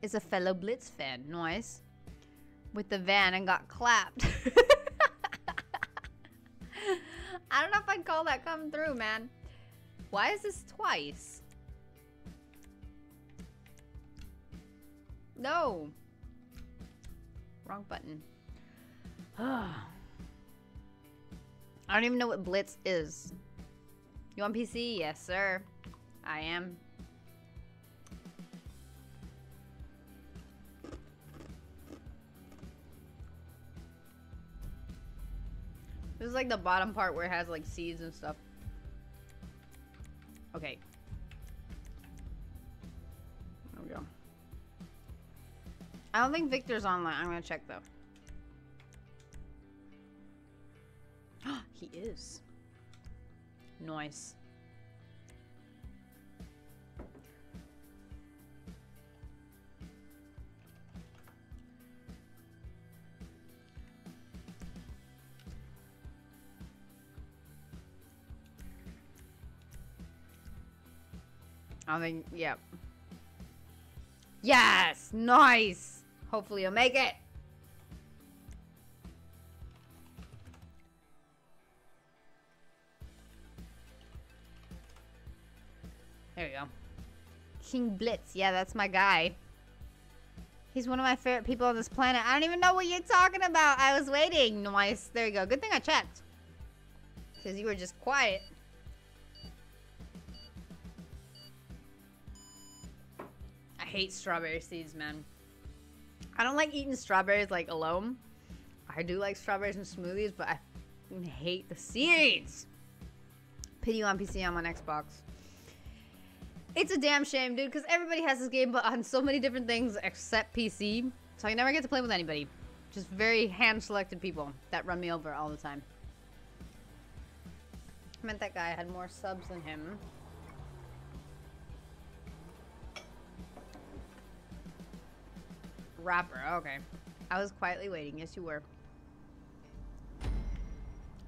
It's a fellow Blitz fan. Noise. With the van and got clapped. I don't know if I'd call that coming through, man. Why is this twice? No. Wrong button. I don't even know what Blitz is. You on P C? Yes, sir. I am. This is like the bottom part where it has like seeds and stuff. Okay. There we go. I don't think Victor's online. I'm gonna check though. He is. Nice. I think, yeah. Yes! Nice! Hopefully you'll make it. There we go. King Blitz. Yeah, that's my guy. He's one of my favorite people on this planet. I don't even know what you're talking about. I was waiting. Nice. There you go. Good thing I checked. Because you were just quiet. I hate strawberry seeds, man. I don't like eating strawberries, like, alone. I do like strawberries and smoothies, but I hate the seeds. Pity on P C, I'm on Xbox. It's a damn shame, dude, because everybody has this game, but on so many different things except P C. So I never get to play with anybody. Just very hand-selected people that run me over all the time. I meant that guy had more subs than him. Rapper, okay. I was quietly waiting. Yes, you were.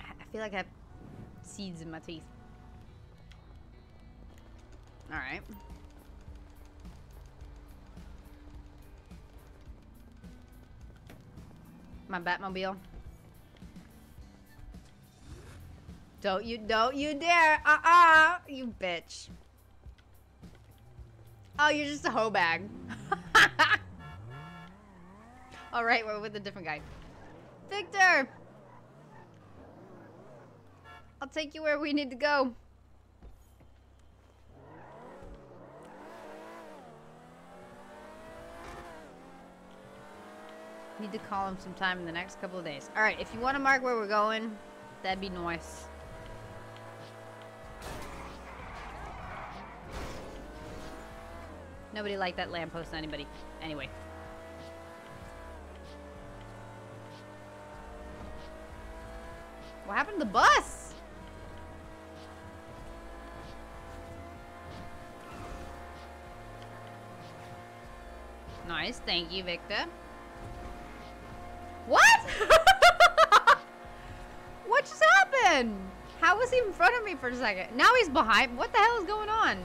I feel like I have seeds in my teeth. All right. My Batmobile. Don't you, don't you dare. Uh-uh, you bitch. Oh, you're just a hoe bag. All right, we're with a different guy. Victor! I'll take you where we need to go. Need to call him sometime in the next couple of days. All right, if you want to mark where we're going, that'd be nice. Nobody liked that lamppost, anybody. Anyway. What happened to the bus? Nice, thank you, Victor. What? What just happened? How was he in front of me for a second? Now he's behind. What the hell is going on?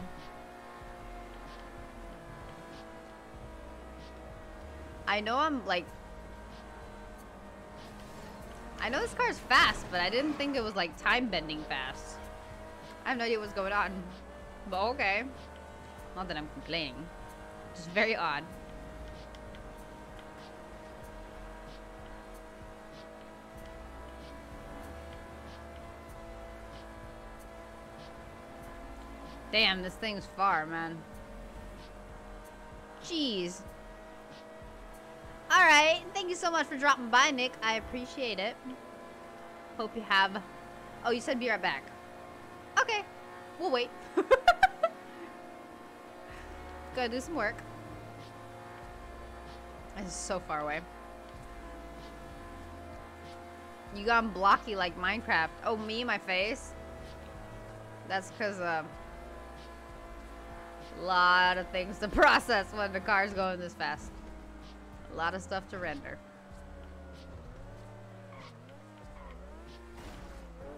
I know I'm like... I know this car's fast, but I didn't think it was like time-bending fast. I have no idea what's going on. But okay. Not that I'm complaining. Just very odd. Damn, this thing's far, man. Jeez. Alright, thank you so much for dropping by, Nick. I appreciate it. Hope you have... Oh, you said be right back. Okay, we'll wait. Gotta do some work. This is so far away. You gone blocky like Minecraft. Oh, me, my face? That's because, uh... a lot of things to process when the car's going this fast. A lot of stuff to render.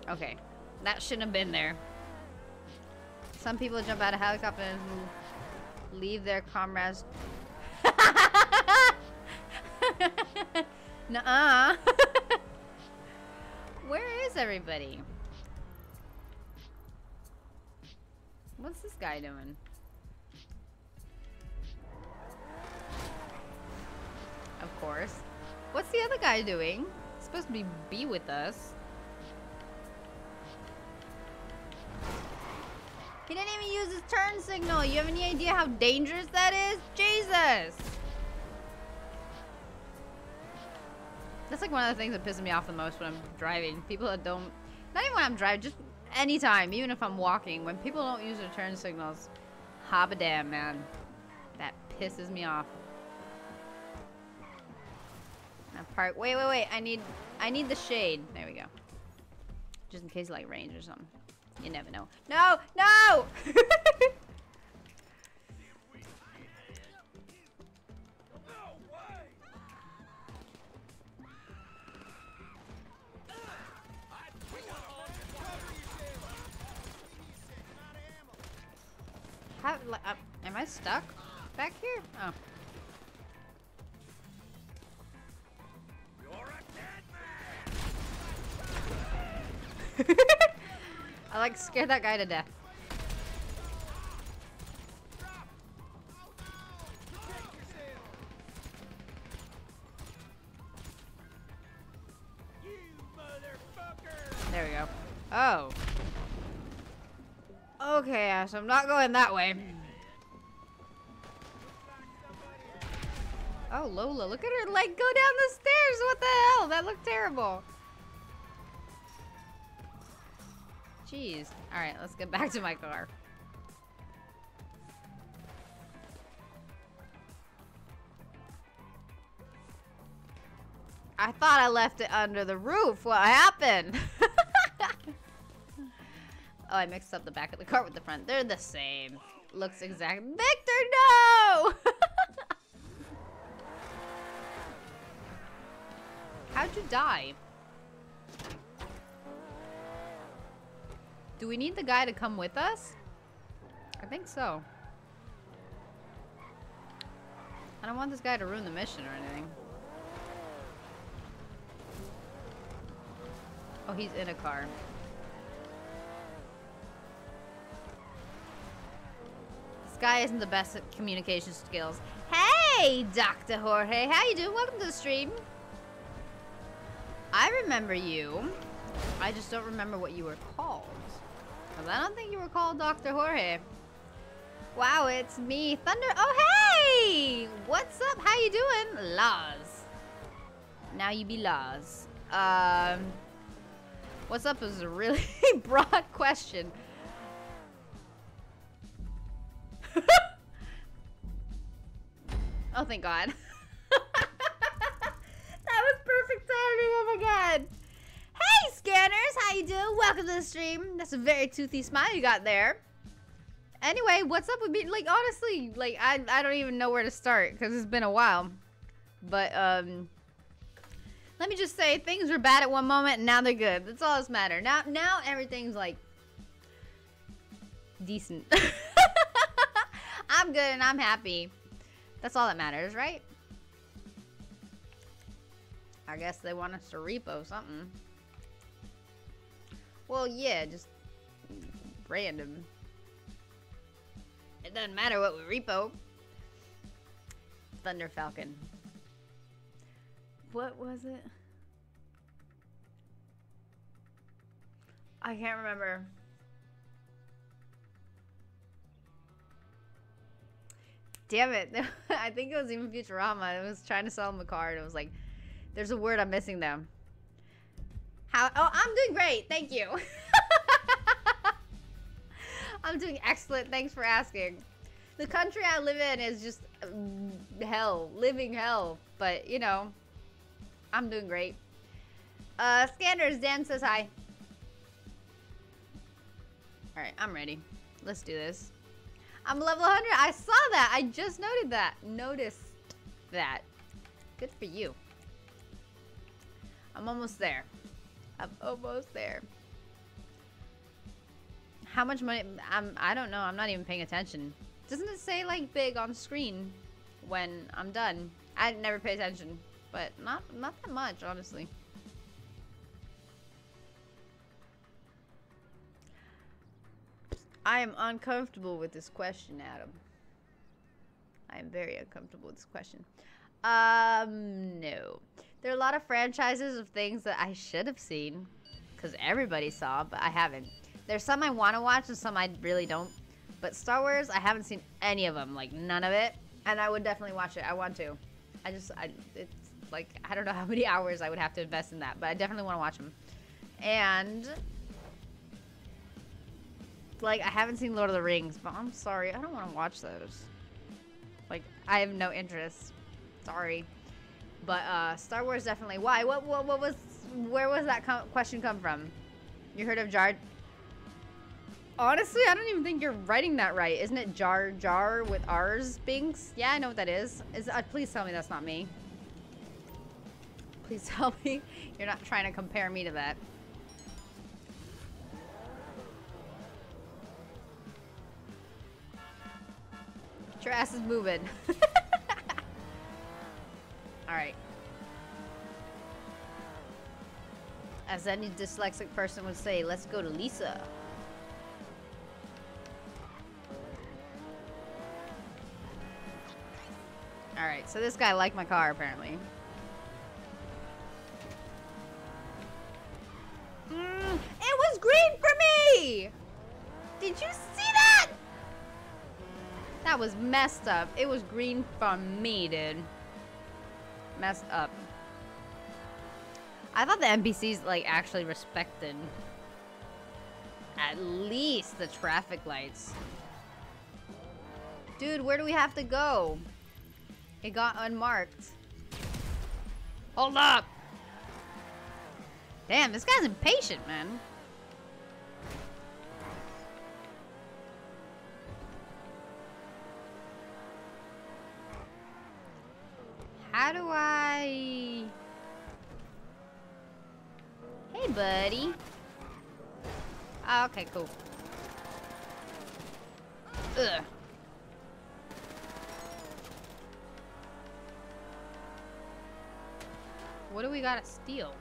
Okay. That shouldn't have been there. Some people jump out of helicopter and leave their comrades. Nuh-uh. Where is everybody? What's this guy doing? Of course. What's the other guy doing? He's supposed to be, be with us. He didn't even use his turn signal. You have any idea how dangerous that is? Jesus! That's like one of the things that pisses me off the most when I'm driving. People that don't... Not even when I'm driving, just anytime. Even if I'm walking. When people don't use their turn signals. Hobba damn, man. That pisses me off. Park. Wait, wait, wait. I need I need the shade. There we go. Just in case it, like, rains or something. You never know. No! No! have... Uh, am I stuck back here? Oh. You're a dead man. I like scared that guy to death. There we go. Oh. Okay, yeah, so I'm not going that way. Oh, Lola, look at her leg go down the stairs. What the hell? That looked terrible. Jeez. Alright, let's get back to my car. I thought I left it under the roof. What happened? Oh, I mixed up the back of the car with the front. They're the same. Looks exact. Victor, no! How'd you die? Do we need the guy to come with us? I think so. I don't want this guy to ruin the mission or anything. Oh, he's in a car. Guy isn't the best at communication skills. Hey, Doctor Jorge, how you doing? Welcome to the stream. I remember you. I just don't remember what you were called. Cause I don't think you were called Doctor Jorge. Wow, it's me, Thunder. Oh, hey! What's up? How you doing? Laz. Now you be Laz. Um, what's up is a really broad question. Oh, thank God. That was perfect timing. Oh, my God. Hey, Scanners. How you doing? Welcome to the stream. That's a very toothy smile you got there. Anyway, what's up with me? Like, honestly, like, I, I don't even know where to start because it's been a while. But, um, let me just say things were bad at one moment and now they're good. That's all that's matter. Now, now everything's, like, decent. I'm good and I'm happy. That's all that matters, right? I guess they want us to repo something. Well, yeah, just random. It doesn't matter what we repo. Thunder Falcon. What was it? I can't remember. Damn it. I think it was even Futurama. It was trying to sell him a car and it was like, there's a word I'm missing though. How? Oh, I'm doing great. Thank you. I'm doing excellent. Thanks for asking. The country I live in is just hell, living hell. But, you know, I'm doing great. Uh, Scanners, Dan says hi. All right, I'm ready. Let's do this. I'm level one hundred. I saw that. I just noted that. Noticed that. Good for you. I'm almost there. I'm almost there. How much money? I'm, I don't know. I'm not even paying attention. Doesn't it say like big on screen when I'm done? I never pay attention, but not not that much, honestly. I am uncomfortable with this question, Adam. I am very uncomfortable with this question. Um, no. There are a lot of franchises of things that I should have seen, because everybody saw, but I haven't. There's some I want to watch and some I really don't. But Star Wars, I haven't seen any of them, like none of it. And I would definitely watch it. I want to. I just, I, it's like, I don't know how many hours I would have to invest in that, but I definitely want to watch them. And... like, I haven't seen Lord of the Rings, but I'm sorry. I don't want to watch those. Like, I have no interest. Sorry. But, uh, Star Wars definitely. Why? What, what, what was... where was that com question come from? You heard of Jar... Honestly, I don't even think you're writing that right. Isn't it Jar Jar with R's, Binks? Yeah, I know what that is. Is uh, please tell me that's not me. Please tell me you're not trying to compare me to that. your ass is moving. Alright. As any dyslexic person would say, let's go to Lisa. Alright, so this guy liked my car, apparently. Mm, it was green for me! Did you see that? That was messed up. It was green for me, dude. Messed up. I thought the N P Cs, like, actually respected at least the traffic lights. Dude, where do we have to go? It got unmarked. Hold up! Damn, this guy's impatient, man. How do I... Hey, buddy. Oh, okay, cool. Ugh. What do we gotta steal?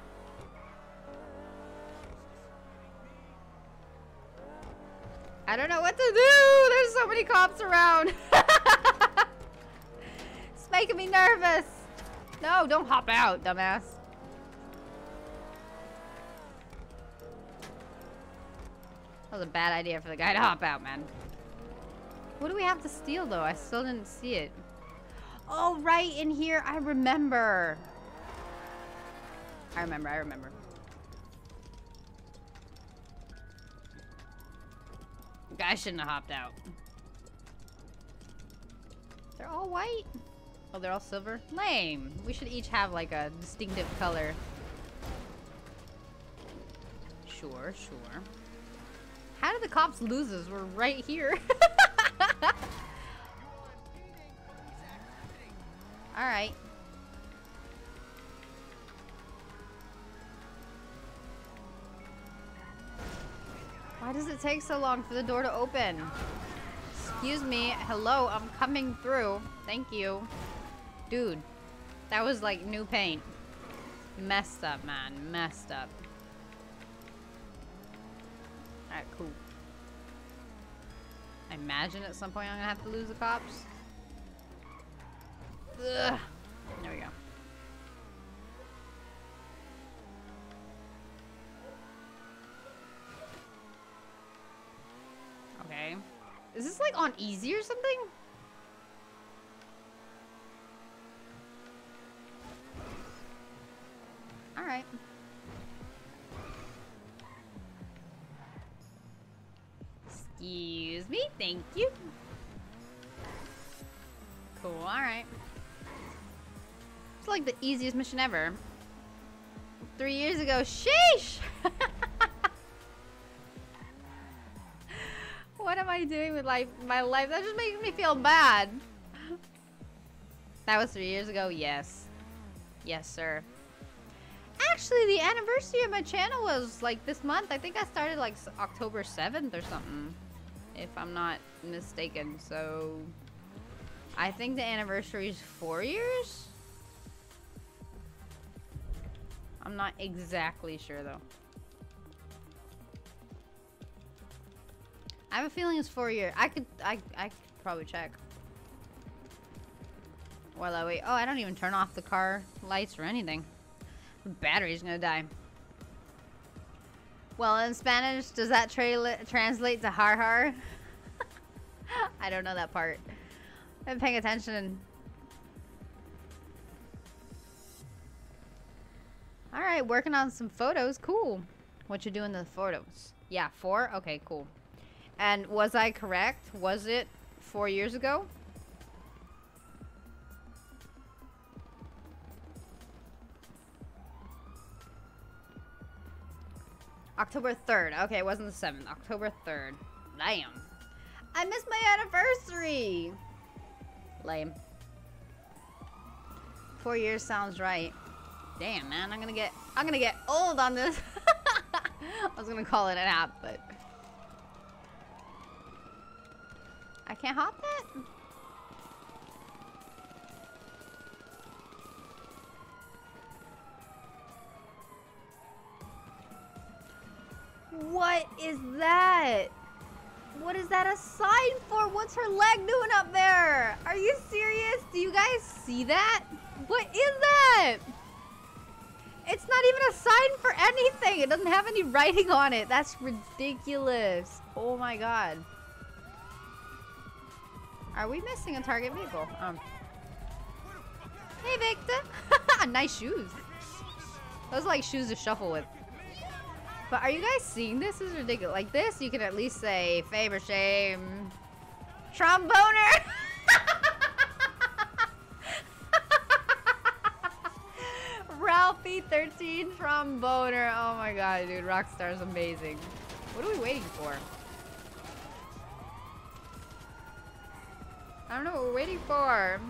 I don't know what to do! There's so many cops around! It's making me nervous! No, don't hop out, dumbass. That was a bad idea for the guy to hop out, man. What do we have to steal, though? I still didn't see it. Oh, right in here! I remember! I remember, I remember. Guy shouldn't have hopped out. They're all white? Oh, they're all silver? Lame! We should each have, like, a distinctive color. Sure, sure. How did the cops lose us? We're right here. Alright. Why does it take so long for the door to open? Excuse me. Hello, I'm coming through. Thank you. Dude, that was like new paint. Messed up, man. Messed up. Alright, cool. I imagine at some point I'm gonna have to lose the cops. Ugh. There we go. Okay. Is this like on easy or something? Alright. Excuse me, thank you. Cool, alright. It's like the easiest mission ever. Three years ago, sheesh! What am I doing with life, my life? That just makes me feel bad. That was three years ago? Yes. Yes, sir. Actually, the anniversary of my channel was like this month. I think I started like October seventh or something, if I'm not mistaken. So, I think the anniversary is four years? I'm not exactly sure, though. I have a feeling it's four years. I could, I, I could probably check. While I wait. Oh, I don't even turn off the car lights or anything. The battery's gonna die. Well, in Spanish, does that tra translate to har har? I don't know that part. I've been paying attention. All right, working on some photos. Cool. What you doing to the photos? Yeah, four. Okay, cool. And was I correct? Was it four years ago? October third. Okay, it wasn't the seventh. October third. Damn. I missed my anniversary! Lame. Four years sounds right. Damn, man. I'm gonna get... I'm gonna get old on this. I was gonna call it an app, but... I can't hop it? What is that? What is that a sign for? What's her leg doing up there? Are you serious? Do you guys see that? What is that? It's not even a sign for anything. It doesn't have any writing on it. That's ridiculous. Oh my god. Are we missing a target vehicle? Um. Hey, Victor. Nice shoes. Those are like shoes to shuffle with. But are you guys seeing this? This is ridiculous. Like this, you can at least say fame or shame. Tromboner. Ralphie thirteen Tromboner. Oh my god, dude. Rockstar's amazing. What are we waiting for? I don't know what we're waiting for.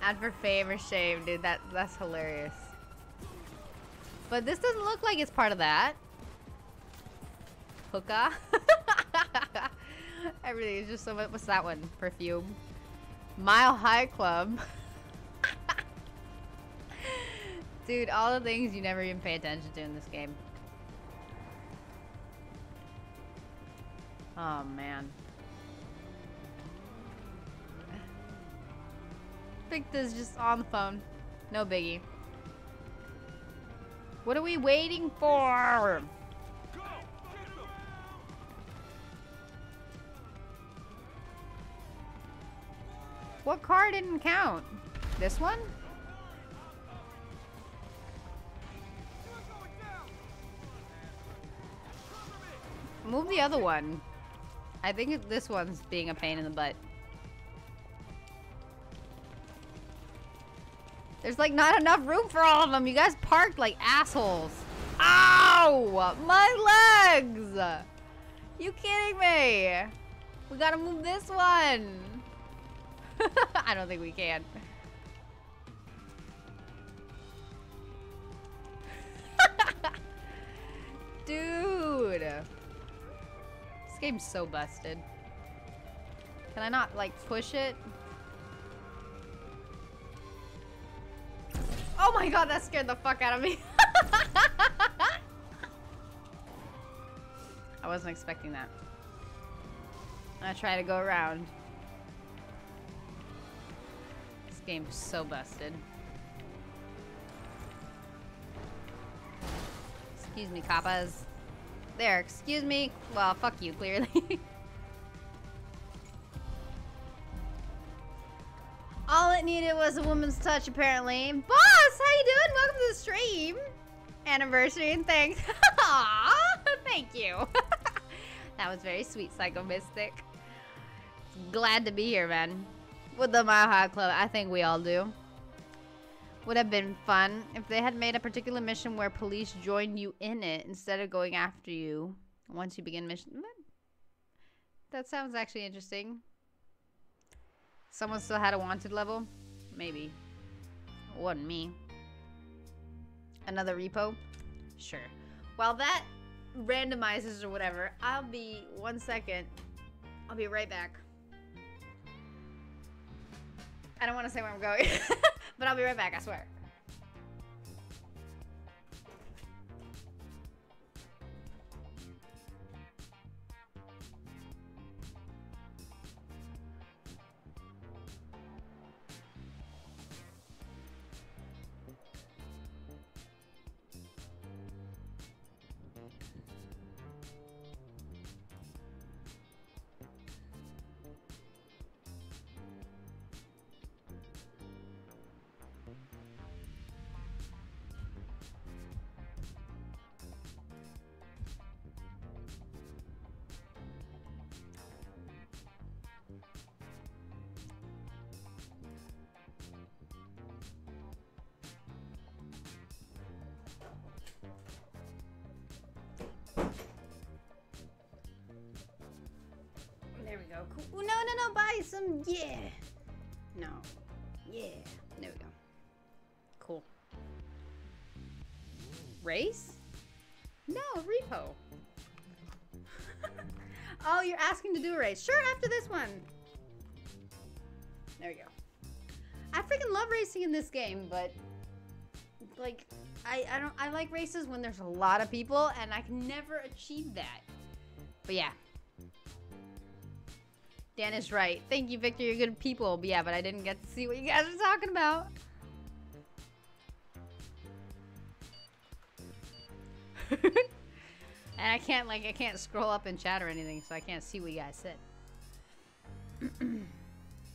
Ad for fame or shame, dude. That that's hilarious. But this doesn't look like it's part of that. Hookah. Everything is just so much. What's that one? Perfume. Mile High Club. Dude, all the things you never even pay attention to in this game. Oh, man. Victor's just on the phone. No biggie. What are we waiting for? Go, what car didn't count? This one? Move the other one. I think this one's being a pain in the butt. There's like not enough room for all of them. You guys parked like assholes. Ow! My legs! You kidding me? We gotta move this one. I don't think we can. Dude. This game's so busted. Can I not like push it? Oh my god, that scared the fuck out of me. I wasn't expecting that. I try to go around. This game's so busted. Excuse me, coppas. There, excuse me. Well, fuck you, clearly. All it needed was a woman's touch, apparently. Boss, how you doing? Welcome to the stream. Anniversary and thanks. Aww, thank you. That was very sweet, Psycho Mystic. Glad to be here, man. With the Mile High Club, I think we all do. Would have been fun if they had made a particular mission where police joined you in it instead of going after you once you begin mission. That sounds actually interesting. Someone still had a wanted level? Maybe. It wasn't me. Another repo? Sure. While that randomizes or whatever, I'll be one second. I'll be right back. I don't want to say where I'm going, but I'll be right back, I swear. Cool. No, no, no, buy some, yeah. No, yeah. There we go. Cool. Race? No, repo. Oh, you're asking to do a race. Sure, after this one. There we go. I freaking love racing in this game, but like, I, I don't I like races when there's a lot of people, and I can never achieve that. But yeah. Dan is right. Thank you, Victor. You're good people. But yeah, but I didn't get to see what you guys are talking about. And I can't like I can't scroll up and chat or anything, so I can't see what you guys said.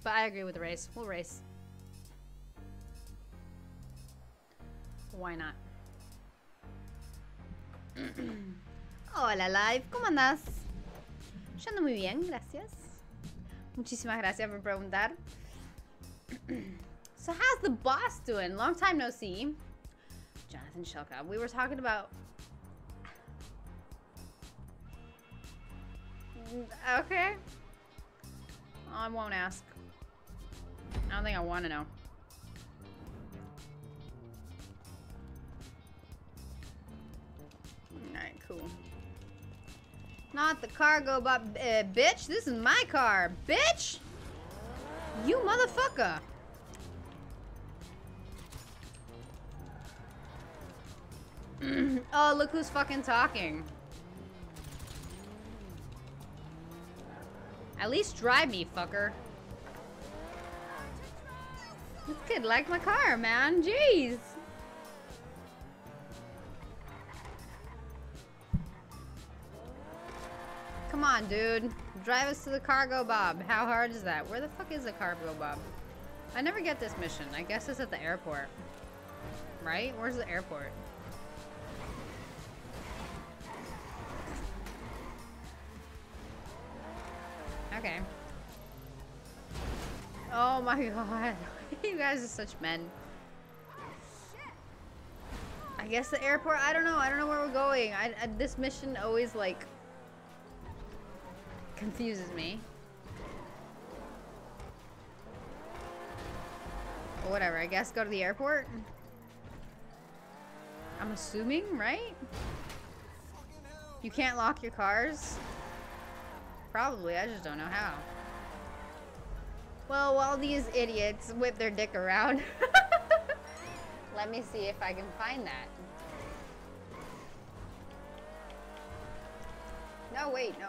But I agree with the race. We'll race. Why not? Hola Live, ¿cómo andás? Yo ando muy bien, gracias. Muchísimas gracias por preguntar. So how's the boss doing? Long time no see. Jonathan Shelka. We were talking about... Okay. I won't ask. I don't think I want to know. Alright, cool. Not the cargo, but uh, bitch. This is my car, bitch. You motherfucker. Oh, look who's fucking talking. At least drive me, fucker. This kid liked my car, man. Jeez. Come on, dude. Drive us to the cargo bob. How hard is that? Where the fuck is the cargo bob? I never get this mission. I guess it's at the airport. Right? Where's the airport? Okay. Oh my god. You guys are such men. I guess the airport. I don't know. I don't know where we're going. I, I, this mission always like confuses me. But whatever. I guess go to the airport. I'm assuming, right? You can't lock your cars. Probably, I just don't know how. Well, while these idiots whip their dick around, let me see if I can find that. No, wait, no.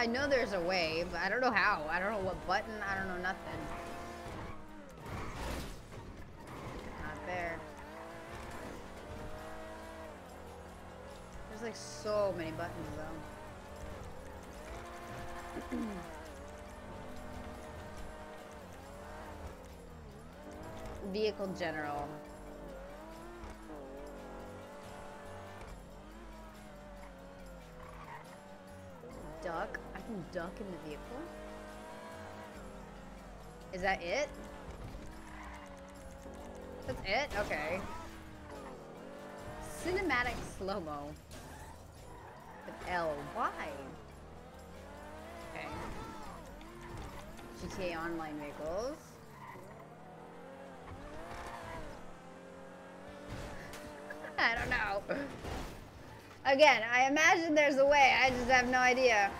I know there's a way, but I don't know how. I don't know what button. I don't know nothing. Not there. There's like so many buttons though. Vehicle general. Duck? I can duck in the vehicle? Is that it? That's it? Okay. Cinematic slow-mo. With L. Why? Okay. G T A Online vehicles. I don't know. Again, I imagine there's a way, I just have no idea.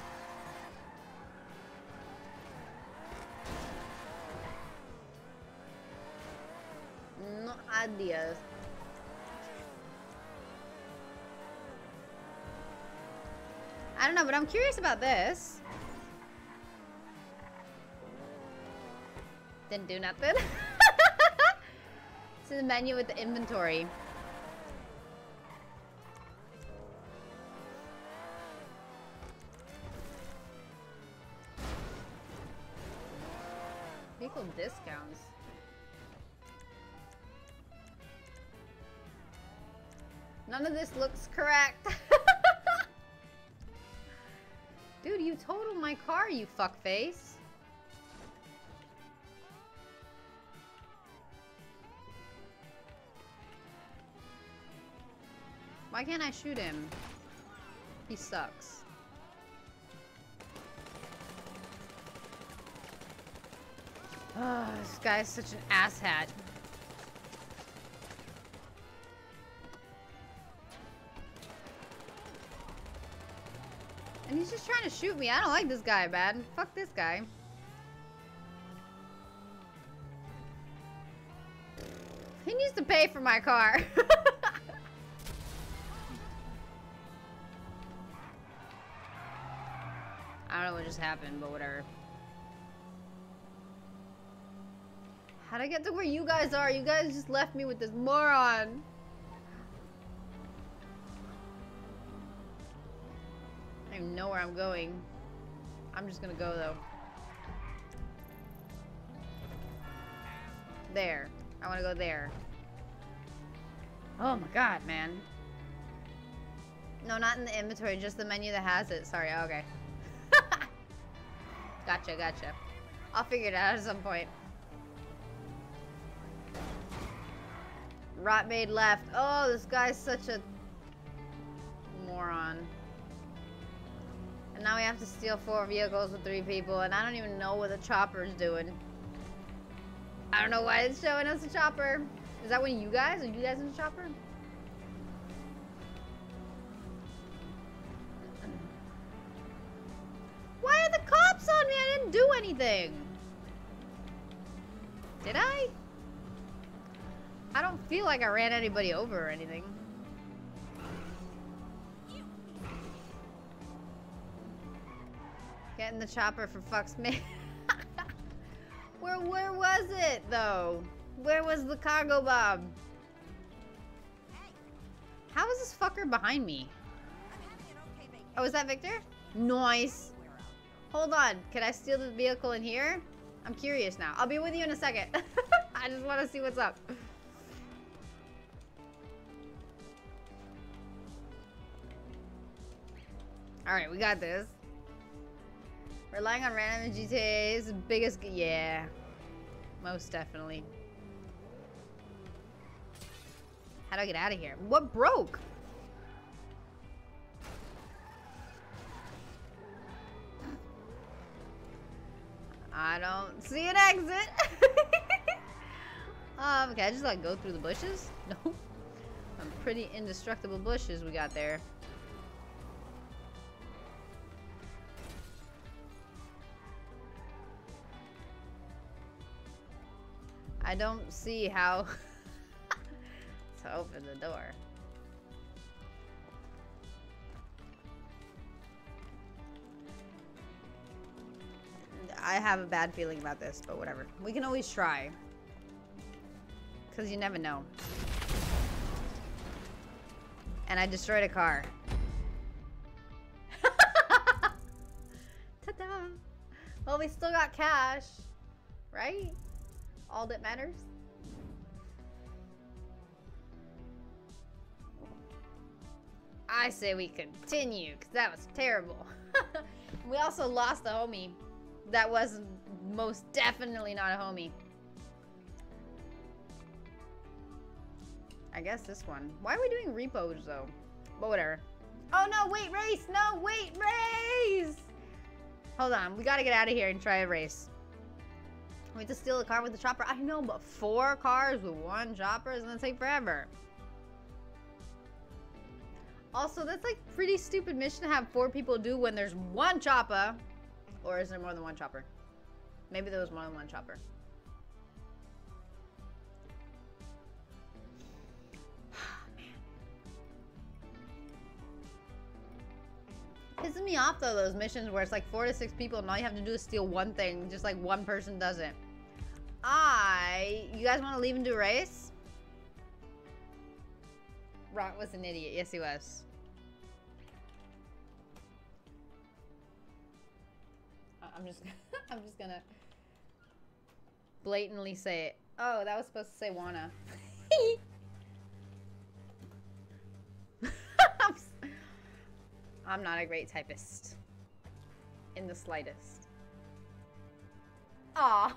No ideas. I don't know, but I'm curious about this. Didn't do nothing. This is the menu with the inventory. Discounts. None of this looks correct. Dude, you totaled my car, you fuckface. Why can't I shoot him? He sucks. Oh, this guy is such an asshat. he's just trying to shoot me. I don't like this guy, man. Fuck this guy. He needs to pay for my car. I don't know what just happened, but whatever. How'd I get to where you guys are? You guys just left me with this moron. I don't even know where I'm going. I'm just gonna go, though. There. I wanna go there. Oh my god, man. No, not in the inventory, just the menu that has it. Sorry, okay. Gotcha, gotcha. I'll figure it out at some point. Rot made left. Oh, this guy's such a moron. And now we have to steal four vehicles with three people, and I don't even know what the chopper's doing. I don't know why it's showing us a chopper. Is that one of you guys? Are you guys in the chopper? Why are the cops on me? I didn't do anything. Did I? I don't feel like I ran anybody over or anything. Get in the chopper for fuck's sake. Where where was it though? Where was the cargo bomb? How is this fucker behind me? Oh, is that Victor? Nice. Hold on, can I steal the vehicle in here? I'm curious now. I'll be with you in a second. I just want to see what's up. Alright, we got this. Relying on random G T A's the biggest... Yeah. Most definitely. How do I get out of here? What broke? I don't see an exit. um, okay, I just like go through the bushes? No. Some pretty indestructible bushes we got there. I don't see how to open the door. I have a bad feeling about this, but whatever. We can always try. Because you never know. And I destroyed a car. Ta-da! Well, we still got cash, right? All that matters. I say we continue, because that was terrible. We also lost a homie. That was most definitely not a homie. I guess this one. Why are we doing repos, though? But whatever. Oh, no, wait, race! No, wait, race! Hold on, we gotta get out of here and try a race. We have to steal a car with the chopper. I know, but four cars with one chopper is gonna take forever. Also, that's like pretty stupid mission to have four people do when there's one chopper. Or is there more than one chopper? Maybe there was more than one chopper. Pisses me off though, those missions where it's like four to six people and all you have to do is steal one thing, just like one person does it. I... You guys want to leave and do a race? Rot was an idiot. Yes, he was. I'm just... I'm just gonna... blatantly say it. Oh, that was supposed to say wanna. I'm so I'm not a great typist. In the slightest. Aw.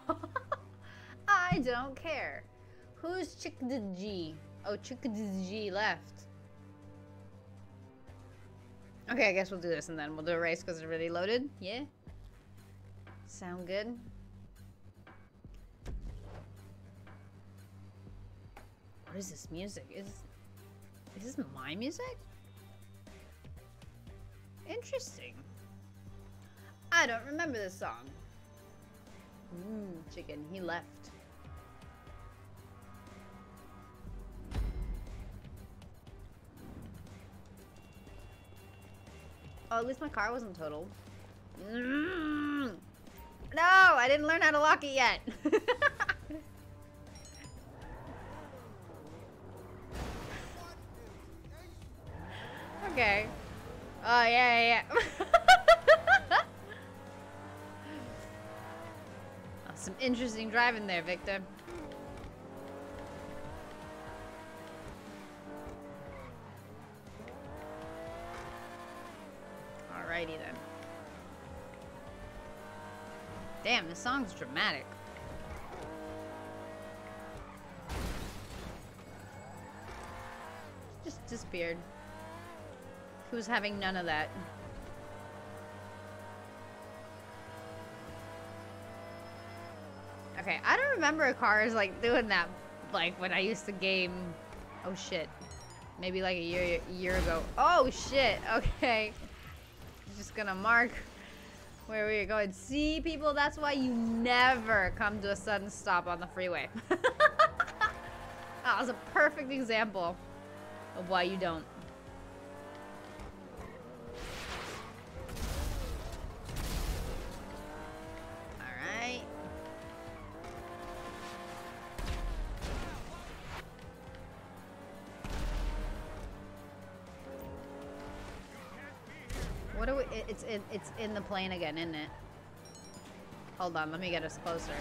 I don't care. Who's Chick the G? Oh, Chick the G left. Okay, I guess we'll do this and then we'll do a race because it's already loaded. Yeah? Sound good? What is this music? Is, is this my music? Interesting. I don't remember this song. Mmm, chicken, he left. Oh, at least my car wasn't totaled. Mm. No, I didn't learn how to lock it yet. Okay. Oh, yeah, yeah, yeah. Oh, some interesting driving there, Victor. Alrighty then. Damn, this song's dramatic. Just disappeared. Who's having none of that? Okay, I don't remember a cars like doing that, like when I used to game. Oh shit, maybe like a year year ago. Oh shit. Okay, I'm just gonna mark where we were going. See, people, that's why you never come to a sudden stop on the freeway. That was a perfect example of why you don't. What do we, it's, it, it's in the plane again, isn't it? Hold on, let me get us closer.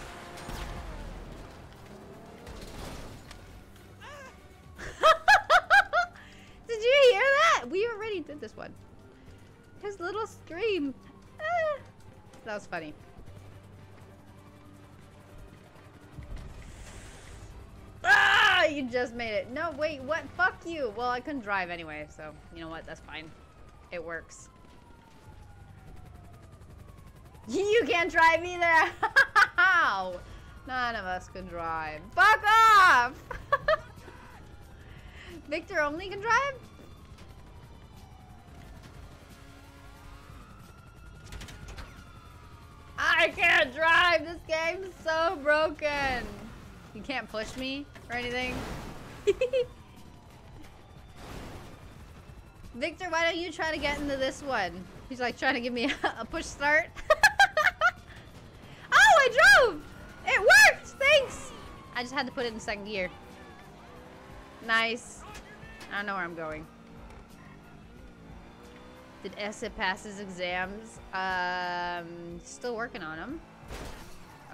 Did you hear that? We already did this one. His little scream. Ah, that was funny. Ah, you just made it. No, wait, what? Fuck you. Well, I couldn't drive anyway, so you know what? That's fine. It works. You can't drive either! None of us can drive. Fuck off! Victor only can drive? I can't drive! This game's so broken! You can't push me or anything? Victor, why don't you try to get into this one? He's like trying to give me a push start. I drove! It worked! Thanks! I just had to put it in second gear. Nice. I don't know where I'm going. Did Esse pass his exams? Um, still working on them.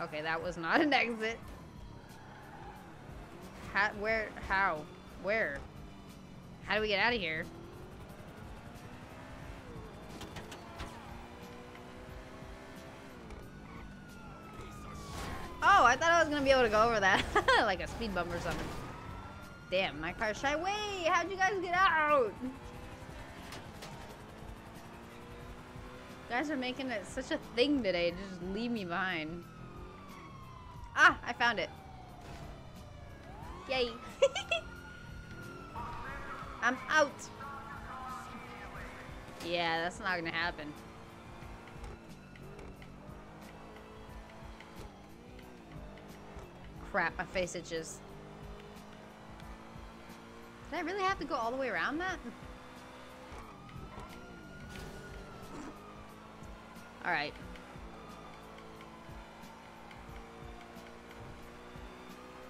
Okay, that was not an exit. How, where, how, where? How do we get out of here? Oh, I thought I was gonna be able to go over that. Like a speed bump or something. Damn, my car's shy. Wait, how'd you guys get out? You guys are making it such a thing today to just leave me behind. Ah, I found it. Yay. I'm out. Yeah, that's not gonna happen. Crap, my face itches. Did I really have to go all the way around that? Alright.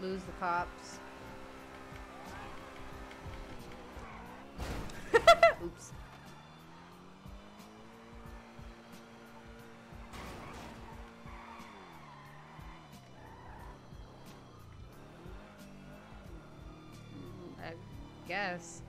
Lose the cops. Oops. Guess.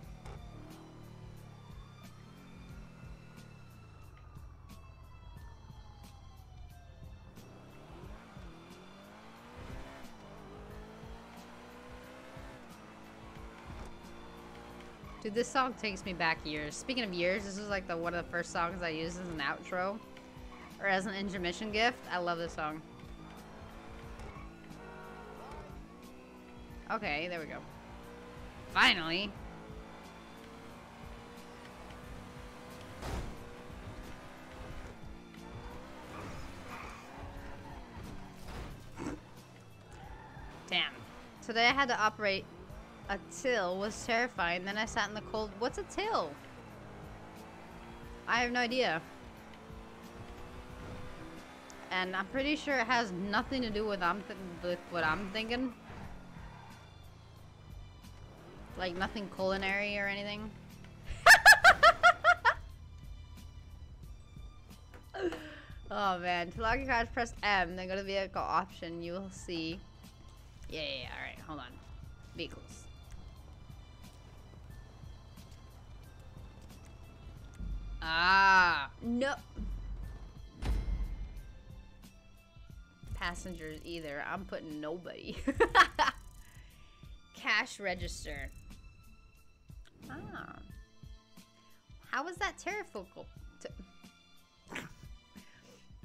Dude, this song takes me back years. Speaking of years, this is like the one of the first songs I used as an outro or as an intermission gift. I love this song. Okay, there we go. Finally. Damn. Today I had to operate a till. Was terrifying. Then I sat in the cold. What's a till? I have no idea. And I'm pretty sure it has nothing to do with, I'm th with what I'm thinking. Like nothing culinary or anything. Oh man, to lock your card, press M, then go to the vehicle option, you will see. Yeah, yeah, yeah, alright, hold on. Vehicles. Ah, no. Passengers either, I'm putting nobody. Cash register. Ah. How was that terrifical?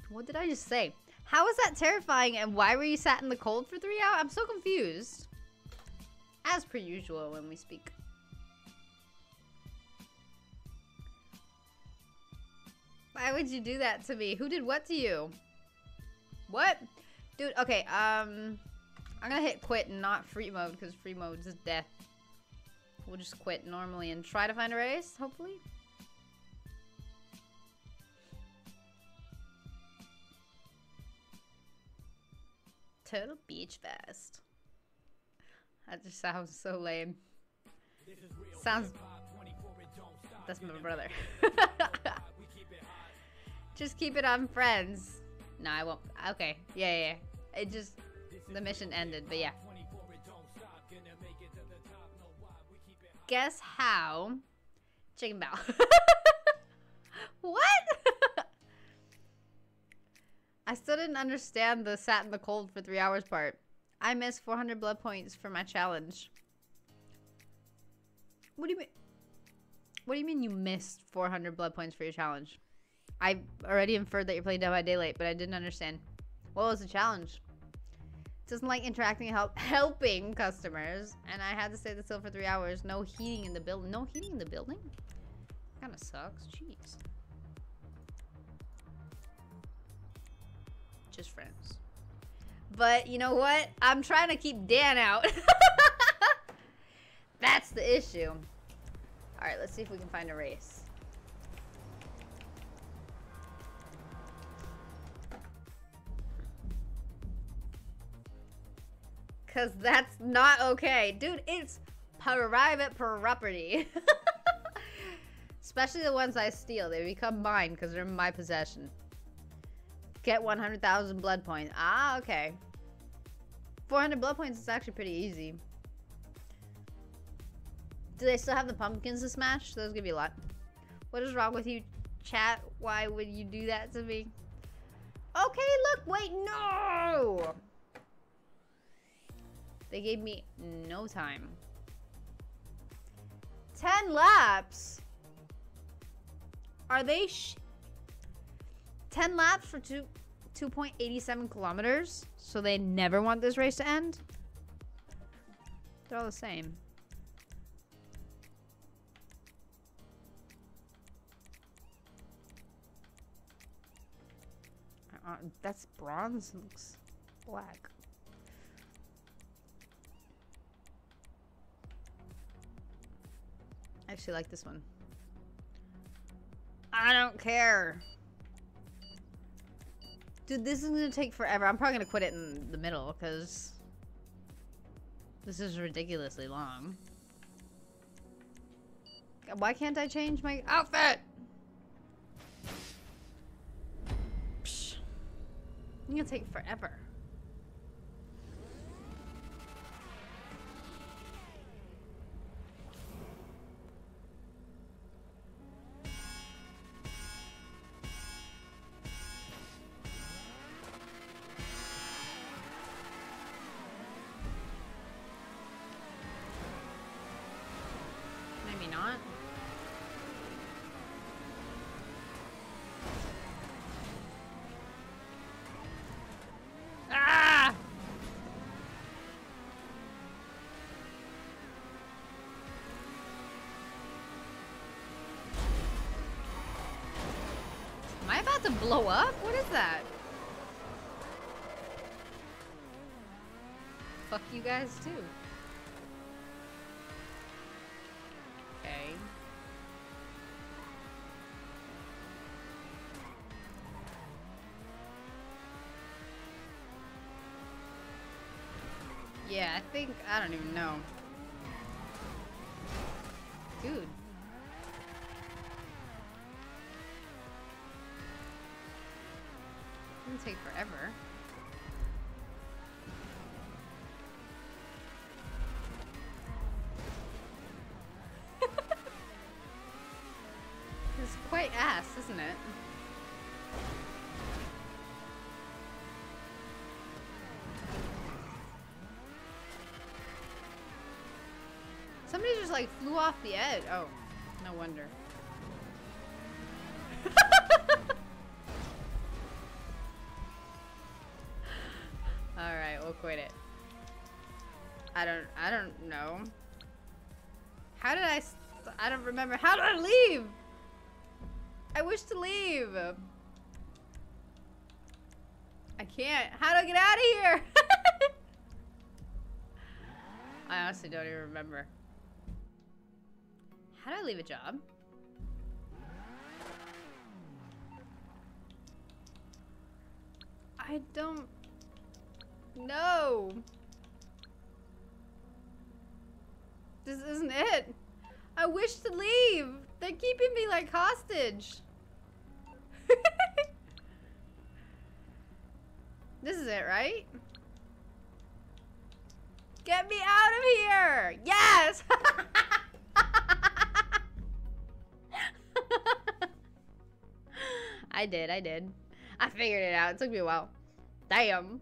What did I just say? How is that terrifying and why were you sat in the cold for three hours? I'm so confused. As per usual when we speak. Why would you do that to me? Who did what to you? What? Dude, okay, um... I'm gonna hit quit and not free mode because free mode's is death. We'll just quit normally and try to find a race, hopefully. Total beach fest. That just sounds so lame. Sounds... That's my brother. Just keep it on friends. No, I won't. Okay. Yeah, yeah, yeah. It just... The mission ended, but yeah. Guess how? Chicken bow. What? I still didn't understand the sat in the cold for three hours part. I missed four hundred blood points for my challenge. What do you mean? What do you mean you missed four hundred blood points for your challenge? I already inferred that you're playing Dead by Daylight, but I didn't understand. What was the challenge? Doesn't like interacting, help helping customers, and I had to stay at the till for three hours. No heating in the building. No heating in the building? Kind of sucks. Jeez. Just friends. But you know what? I'm trying to keep Dan out. That's the issue. All right, let's see if we can find a race. Cause that's not okay. Dude, it's private property. Especially the ones I steal. They become mine because they're in my possession. Get one hundred thousand blood points. Ah, okay. four hundred blood points is actually pretty easy. Do they still have the pumpkins to smash? Those are gonna be a lot. What is wrong with you, chat? Why would you do that to me? Okay, look, wait, no! They gave me no time. ten laps? Are they sh- ten laps for two, two point eight seven kilometers? So they never want this race to end? They're all the same. Uh, that's bronze, it looks black. I actually like this one. I don't care. Dude, this is gonna take forever. I'm probably gonna quit it in the middle because this is ridiculously long. Why can't I change my outfit? Psh. I'm gonna take forever. To blow up? What is that? fuck you guys too. Okay. Yeah, I think, I don't even know. Dude. It's gonna take forever. It's quite ass, isn't it? Somebody just like flew off the edge. Oh, no wonder. Alright, we'll quit it. I don't, I don't know. How did I, st I don't remember. How did I leave? I wish to leave. I can't. How do I get out of here? I honestly don't even remember. How do I leave a job? I don't know. This isn't it. I wish to leave. They're keeping me like hostage. This is it, right? Get me out of here! Yes! I did, I did. I figured it out. It took me a while. Damn.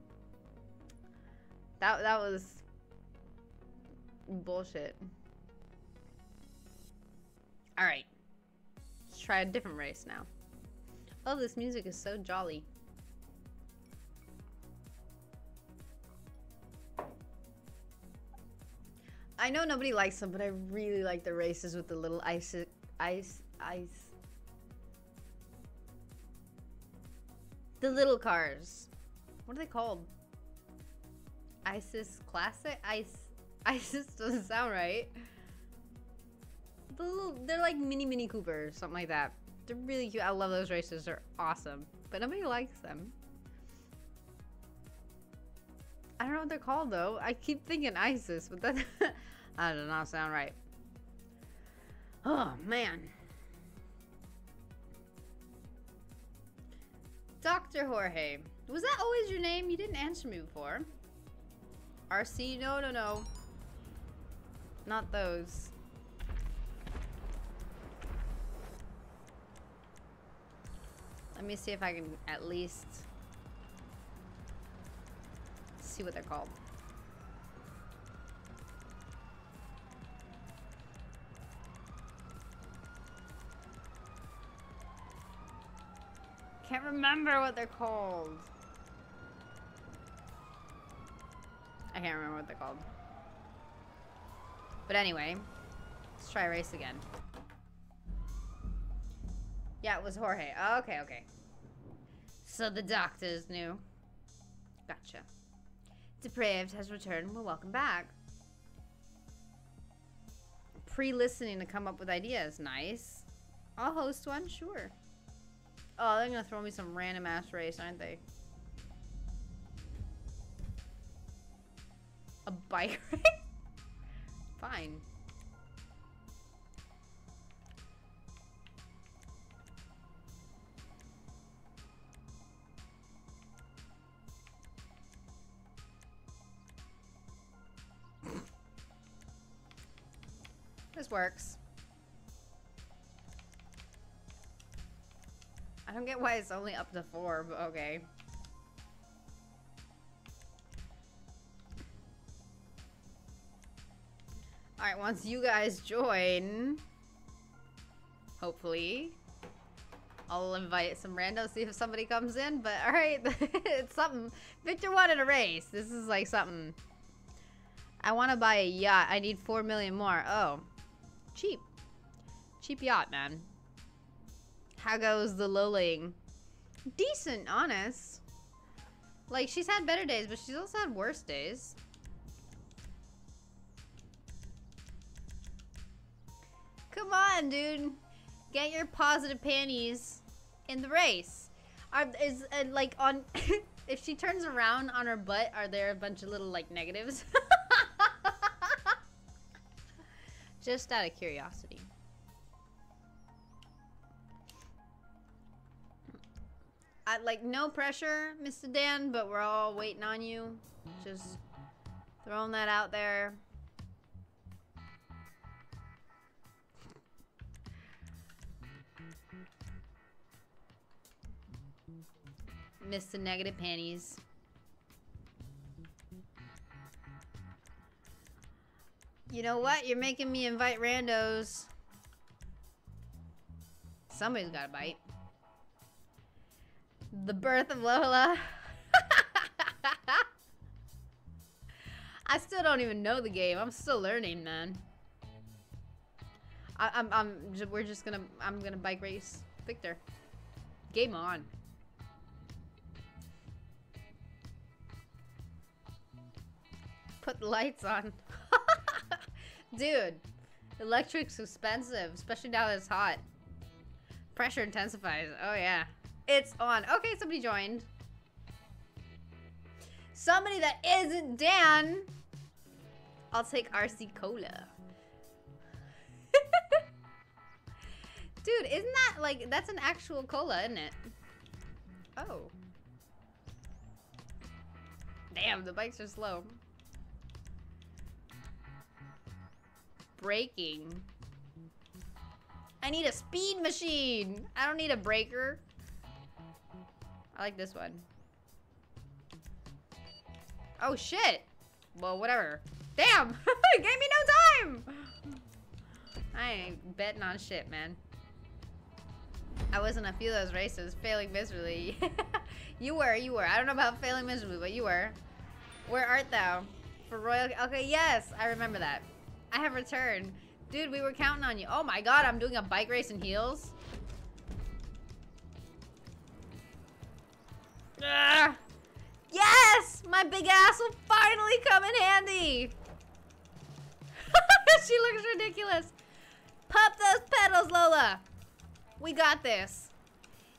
That, that was bullshit. Alright. Let's try a different race now. Oh, this music is so jolly. I know nobody likes them, but I really like the races with the little ice, ice, ice. The little cars. What are they called? ISIS Classic? Ice. ISIS doesn't sound right. The little, they're like mini Mini Coopers, something like that. They're really cute. I love those races. They're awesome. But nobody likes them. I don't know what they're called though. I keep thinking ISIS, but that that does not sound right. Oh man. Doctor Jorge. Was that always your name? You didn't answer me before. R C, no no no. Not those. Let me see if I can at least see what they're called. Can't remember what they're called. I can't remember what they're called. But anyway, let's try race again. Yeah, it was Jorge. Oh, okay, okay. So the doctor's new. Gotcha. Depraved has returned. Well, welcome back. Pre-listening to come up with ideas. Nice. I'll host one, sure. Oh, they're gonna throw me some random ass race, aren't they? A bike race? Fine. This works. I don't get why it's only up to four, but okay. Alright, once you guys join, hopefully, I'll invite some randos, see if somebody comes in, but alright, it's something. Victor wanted a race. This is like something. I want to buy a yacht. I need four million more. Oh. Cheap. Cheap yacht, man. How goes the lulling? Decent, honest. Like, she's had better days, but she's also had worse days. Come on, dude. Get your positive panties in the race. Are, is uh, like on if she turns around on her butt, are there a bunch of little like negatives? Just out of curiosity. I, like, no pressure, Mister Dan, but we're all waiting on you. Just throwing that out there. Miss the negative panties. You know what? You're making me invite randos. Somebody's got a bite. The birth of Lola. I still don't even know the game. I'm still learning, man. I, I'm, I'm, we're just gonna, I'm gonna bike race Victor. Game on. Put the lights on. Dude, electric's expensive, especially now that it's hot. Pressure intensifies. Oh yeah, it's on. Okay, somebody joined. Somebody that isn't Dan. I'll take R C Cola. Dude, isn't that like, that's an actual cola, isn't it? Oh. Damn, the bikes are slow. Braking. I need a speed machine. I don't need a breaker. I like this one. Oh shit. Well, whatever. Damn. It gave me no time. I ain't betting on shit, man. I was in a few of those races, failing miserably. You were, you were. I don't know about failing miserably, but you were. Where art thou? For Royal. Okay, yes, I remember that. I have returned. Dude, we were counting on you. Oh my god, I'm doing a bike race in heels. Ugh. Yes! My big ass will finally come in handy! She looks ridiculous. Pop those pedals, Lola! We got this.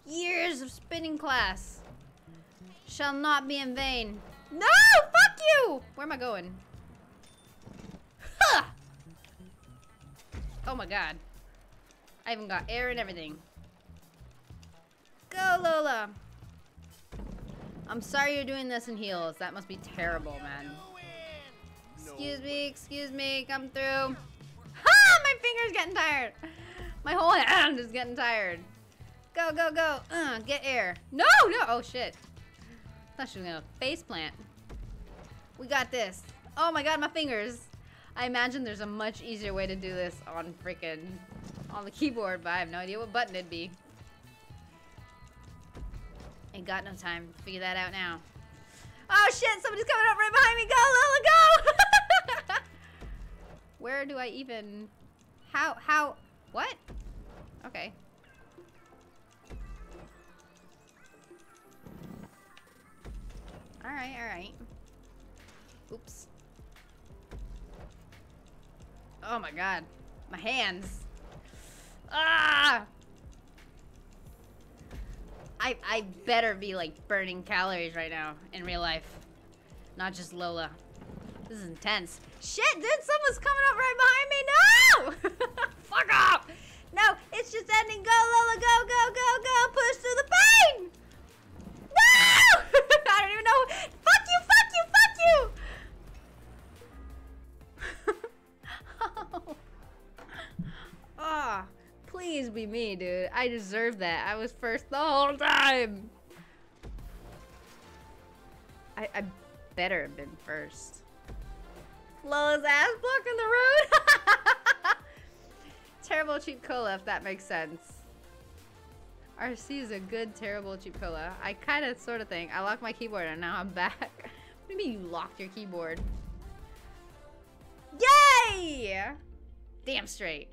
Years of spinning class shall not be in vain. No! Fuck you! Where am I going? Huh! Oh my god. I even got air and everything. Go, Lola! I'm sorry you're doing this in heels. That must be terrible, man. Excuse me, excuse me, come through. Ha! My finger's getting tired! My whole hand is getting tired. Go, go, go! Uh, get air. No, no! Oh, shit. I thought she was gonna faceplant. We got this. Oh my god, my fingers! I imagine there's a much easier way to do this on frickin' on the keyboard, but I have no idea what button it'd be. Ain't got no time to figure that out now. Oh shit, somebody's coming up right behind me. Go, Lola, go! Where do I even... How, how, what? Okay. Alright, alright. Oops. Oh my god. My hands. Ah! I, I better be like burning calories right now in real life. Not just Lola. This is intense. Shit, dude, someone's coming up right behind me. No! Fuck off! No, it's just ending. Go, Lola, go, go, go, go. Push through the pain! No! I don't even know. Fuck you, fuck you, fuck you! Ah, oh, please be me, dude. I deserve that. I was first the whole time. I, I better have been first. Lola's ass blocking the road. Terrible cheap cola, if that makes sense. R C is a good terrible cheap cola. I kind of sort of think. I locked my keyboard and now I'm back. What do you mean you locked your keyboard? Yay! Damn straight.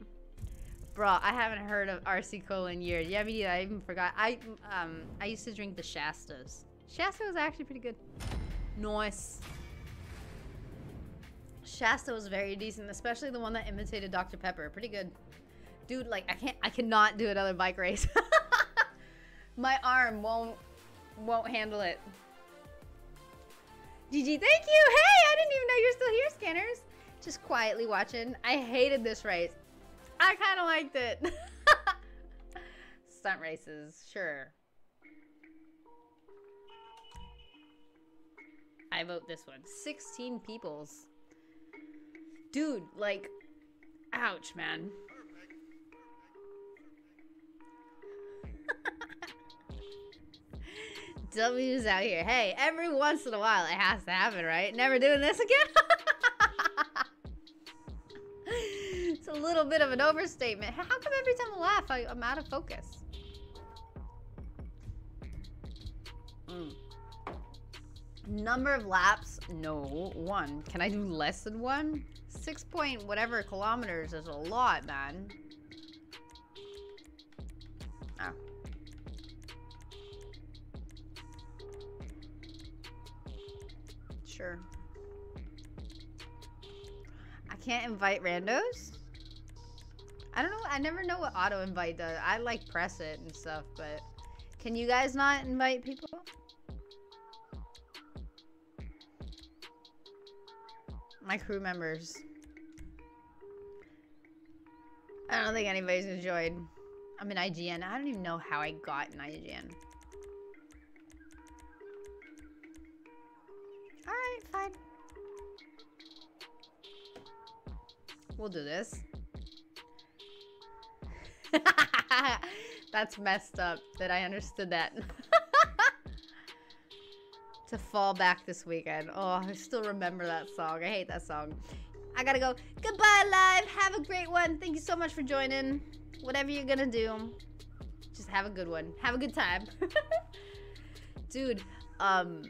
Bro, I haven't heard of R C Cola in years. Yeah, I mean, I even forgot. I um, I used to drink the Shastas. Shasta was actually pretty good. Nice. Shasta was very decent, especially the one that imitated Doctor Pepper. Pretty good. dude, like I can't, I cannot do another bike race. My arm won't, won't handle it. G G, thank you. Hey, I didn't even know you're still here, Scanners. Just quietly watching. I hated this race. I kind of liked it. Stunt races, sure. I vote this one. sixteen peoples. Dude, like, ouch, man. W's out here. Hey, every once in a while it has to happen, right? Never doing this again? It's a little bit of an overstatement. How come every time I laugh, I, I'm out of focus? Mm. Number of laps? No, one. Can I do less than one? Six point whatever kilometers is a lot, man. Oh. Sure. I can't invite randos? I don't know. I never know what auto invite does. I like press it and stuff, but can you guys not invite people? My crew members. I don't think anybody's enjoyed. I'm in I G N. I don't even know how I got in I G N. Alright, fine. We'll do this. That's messed up that I understood that. To fall back this weekend. Oh, I still remember that song. I hate that song. I gotta go. Goodbye, live. Have a great one. Thank you so much for joining. Whatever you're gonna do, just have a good one. Have a good time. Dude, um,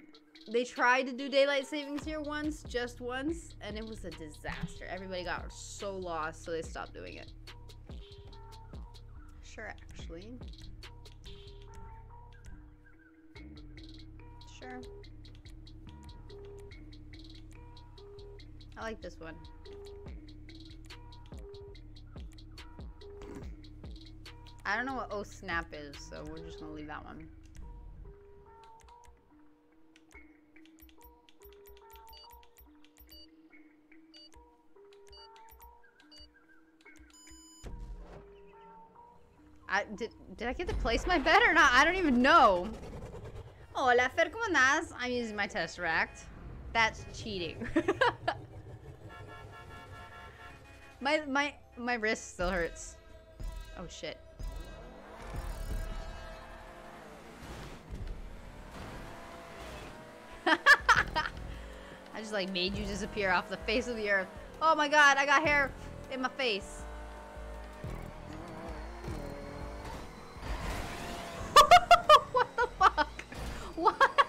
they tried to do daylight savings here once, just once, and it was a disaster. Everybody got so lost, so they stopped doing it. Sure, actually. Sure. I like this one. I don't know what oh snap is, so we're just gonna leave that one. I did did I get to place my bet or not? I don't even know. Hola, Fer, ¿cómo andás? I'm using my Tesseract. That's cheating. My my my wrist still hurts. Oh shit. I just like made you disappear off the face of the earth. Oh my god, I got hair in my face. What the fuck? What?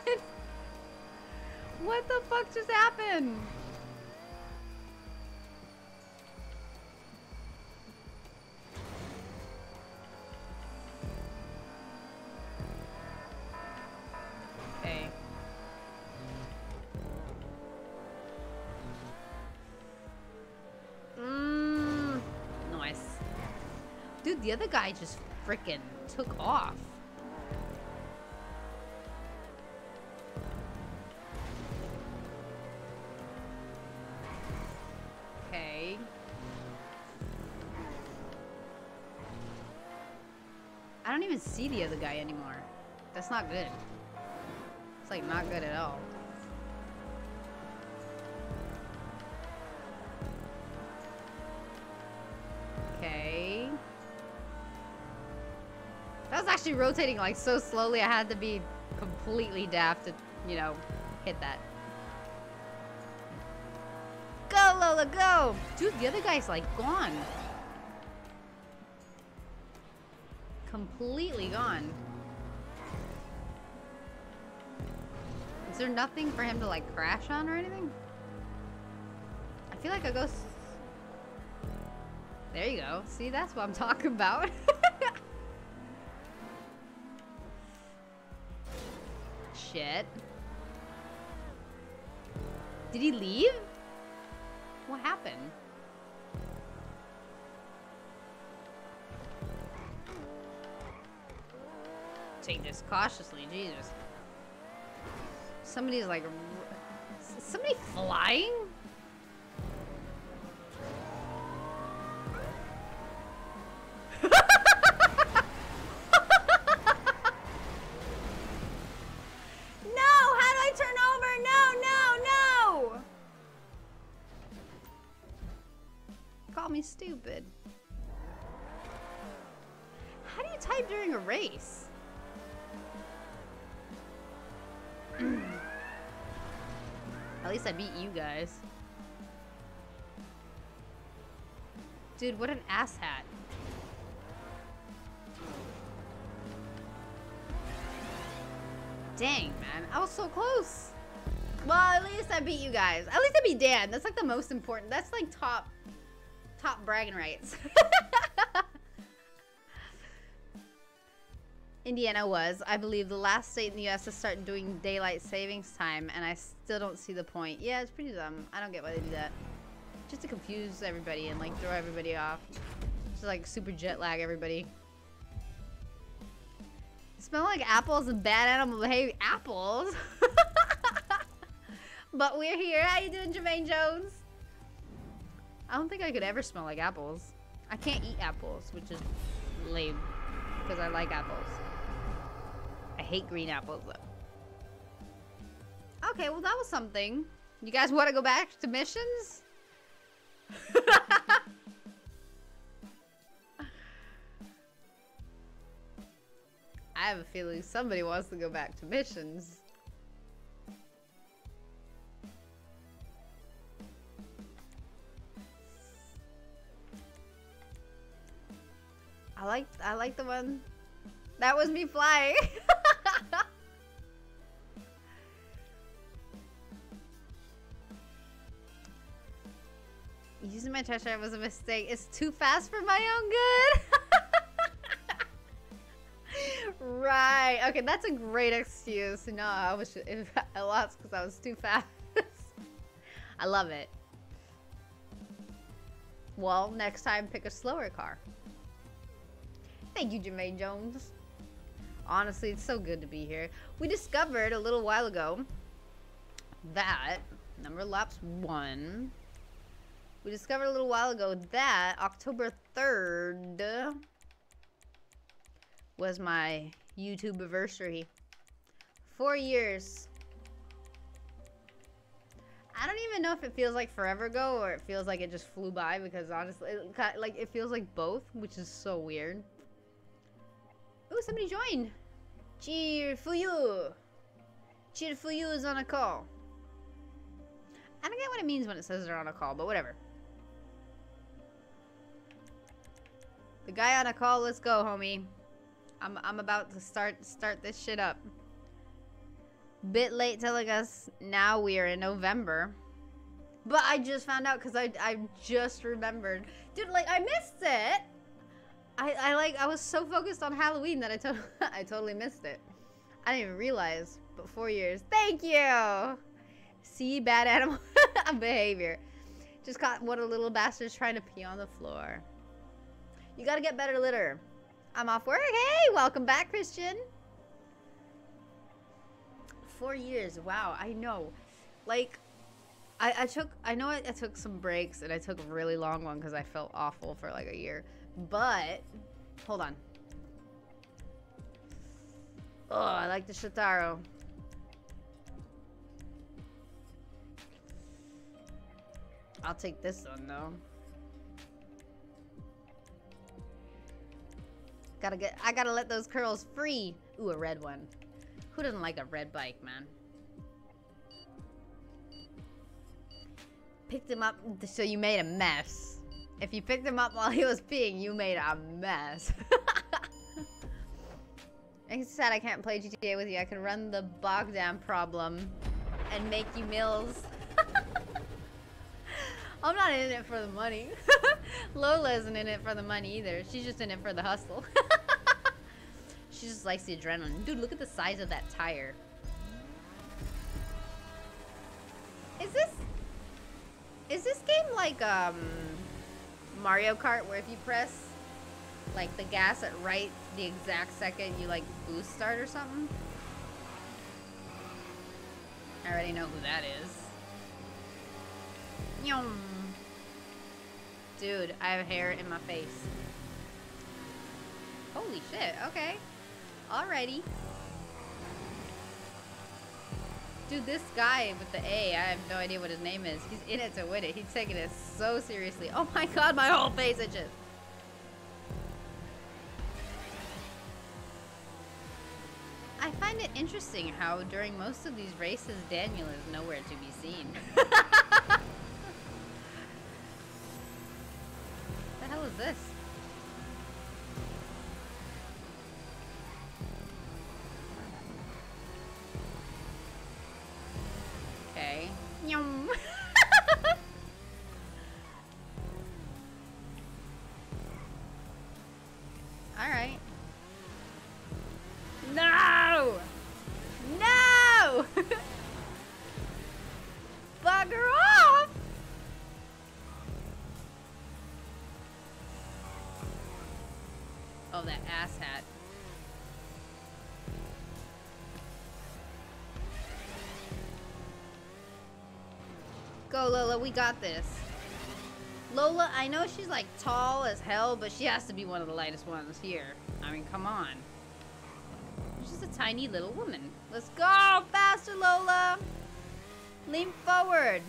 What the fuck just happened? The other guy just frickin' took off. Okay. I don't even see the other guy anymore. That's not good. It's like not good at all. Actually rotating like so slowly, I had to be completely daft to, you know, hit that. Go, Lola, go! Dude, the other guy's like gone. Completely gone. Is there nothing for him to like crash on or anything? I feel like I go... S there you go. See, that's what I'm talking about. Shit. Did he leave? What happened? take this cautiously, Jesus. Somebody's like... Is somebody flying? Stupid. How do you type during a race? At least I beat you guys. Dude, what an asshat. Dang, man. I was so close. Well, at least I beat you guys. At least I beat Dan. That's like the most important. That's like top... Top bragging rights. Indiana was, I believe, the last state in the U S to start doing daylight savings time, and I still don't see the point. Yeah, it's pretty dumb. I don't get why they do that. Just to confuse everybody and like throw everybody off. Just like super jet lag everybody. Smell like apples and bad animal behavior. Apples? But we're here. How you doing, Jermaine Jones? I don't think I could ever smell like apples. I can't eat apples, which is lame, because I like apples. I hate green apples, though. Okay, well, that was something. You guys want to go back to missions? I have a feeling somebody wants to go back to missions. I like I like the one that was me flying. Using my test drive was a mistake. It's too fast for my own good. Right. Okay, that's a great excuse. No, I was I lost because I was too fast. I love it. Well, next time pick a slower car. Thank you, Jermaine Jones. Honestly, it's so good to be here. We discovered a little while ago that, number lapse one, we discovered a little while ago that October third was my YouTube anniversary. Four years. I don't even know if it feels like forever ago or it feels like it just flew by because honestly, it, like, it feels like both, which is so weird. Ooh, somebody joined. Cheer for you. Cheer for you is on a call. I don't get what it means when it says they're on a call, but whatever. The guy on a call, let's go, homie. I'm I'm about to start start this shit up. Bit late telling us now we are in November. But I just found out because I I just remembered. Dude, like I missed it. I, I like I was so focused on Halloween that I to I totally missed it. I didn't even realize, but four years. Thank you. See bad animal behavior. Just caught one of the little bastards trying to pee on the floor. You gotta get better litter. I'm off work. Hey, welcome back, Christian. Four years. Wow, I know. Like, I I took I know I, I took some breaks and I took a really long one because I felt awful for like a year. But hold on. Oh, I like the Shotaro. I'll take this one though. Gotta get. I gotta let those curls free. Ooh, a red one. Who doesn't like a red bike, man? Picked him up, so you made a mess. If you picked him up while he was peeing, you made a mess. It's sad I can't play G T A with you. I can run the bog dam problem and make you meals. I'm not in it for the money. Lola isn't in it for the money either. She's just in it for the hustle. She just likes the adrenaline. Dude, look at the size of that tire. Is this... Is this game like, um... Mario Kart, where if you press like the gas at right the exact second you like boost start or something. I already know who that is. Yum. Dude, I have hair in my face. Holy shit, okay. Alrighty. Dude, this guy with the A, I have no idea what his name is. He's in it to win it. He's taking it so seriously. Oh my god, my whole face itches. I find it interesting how during most of these races, Daniel is nowhere to be seen. The hell is this? Okay. Yum. All right. No! No! Bugger off! Oh, that ass hat. Go, Lola, we got this. Lola, I know she's like tall as hell, but she has to be one of the lightest ones here. I mean, come on. She's a tiny little woman. Let's go! Faster, Lola! Lean forward!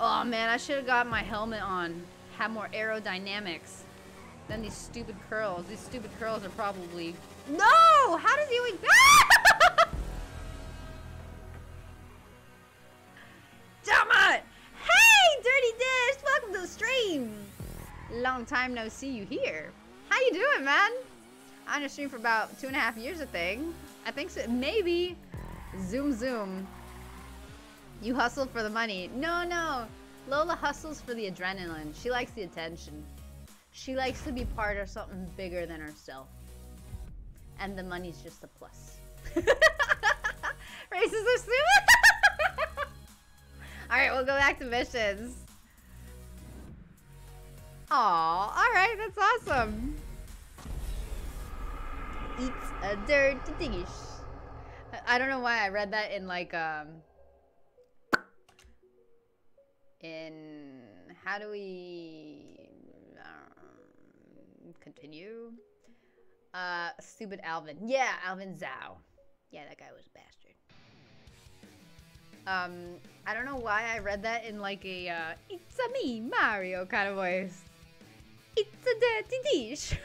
Oh man, I should have got my helmet on. Have more aerodynamics than these stupid curls. These stupid curls are probably... No! How does he... Ah! Damn it! Hey, Dirty Dish! Welcome to the stream! Long time no see you here. How you doing, man? On your stream for about two and a half years, a thing. I think so. Maybe. Zoom, zoom. You hustle for the money. No, no. Lola hustles for the adrenaline. She likes the attention. She likes to be part of something bigger than herself. And the money's just a plus. Races are stupid. All right, we'll go back to missions. Aw, all right, that's awesome. It's a dirty dish. I don't know why I read that in like um in how do we um, continue? Uh, stupid Alvin. Yeah, Alvin Zhao. Yeah, that guy was a bastard. Um, I don't know why I read that in like a uh, it's a me Mario kind of voice. It's a dirty dish.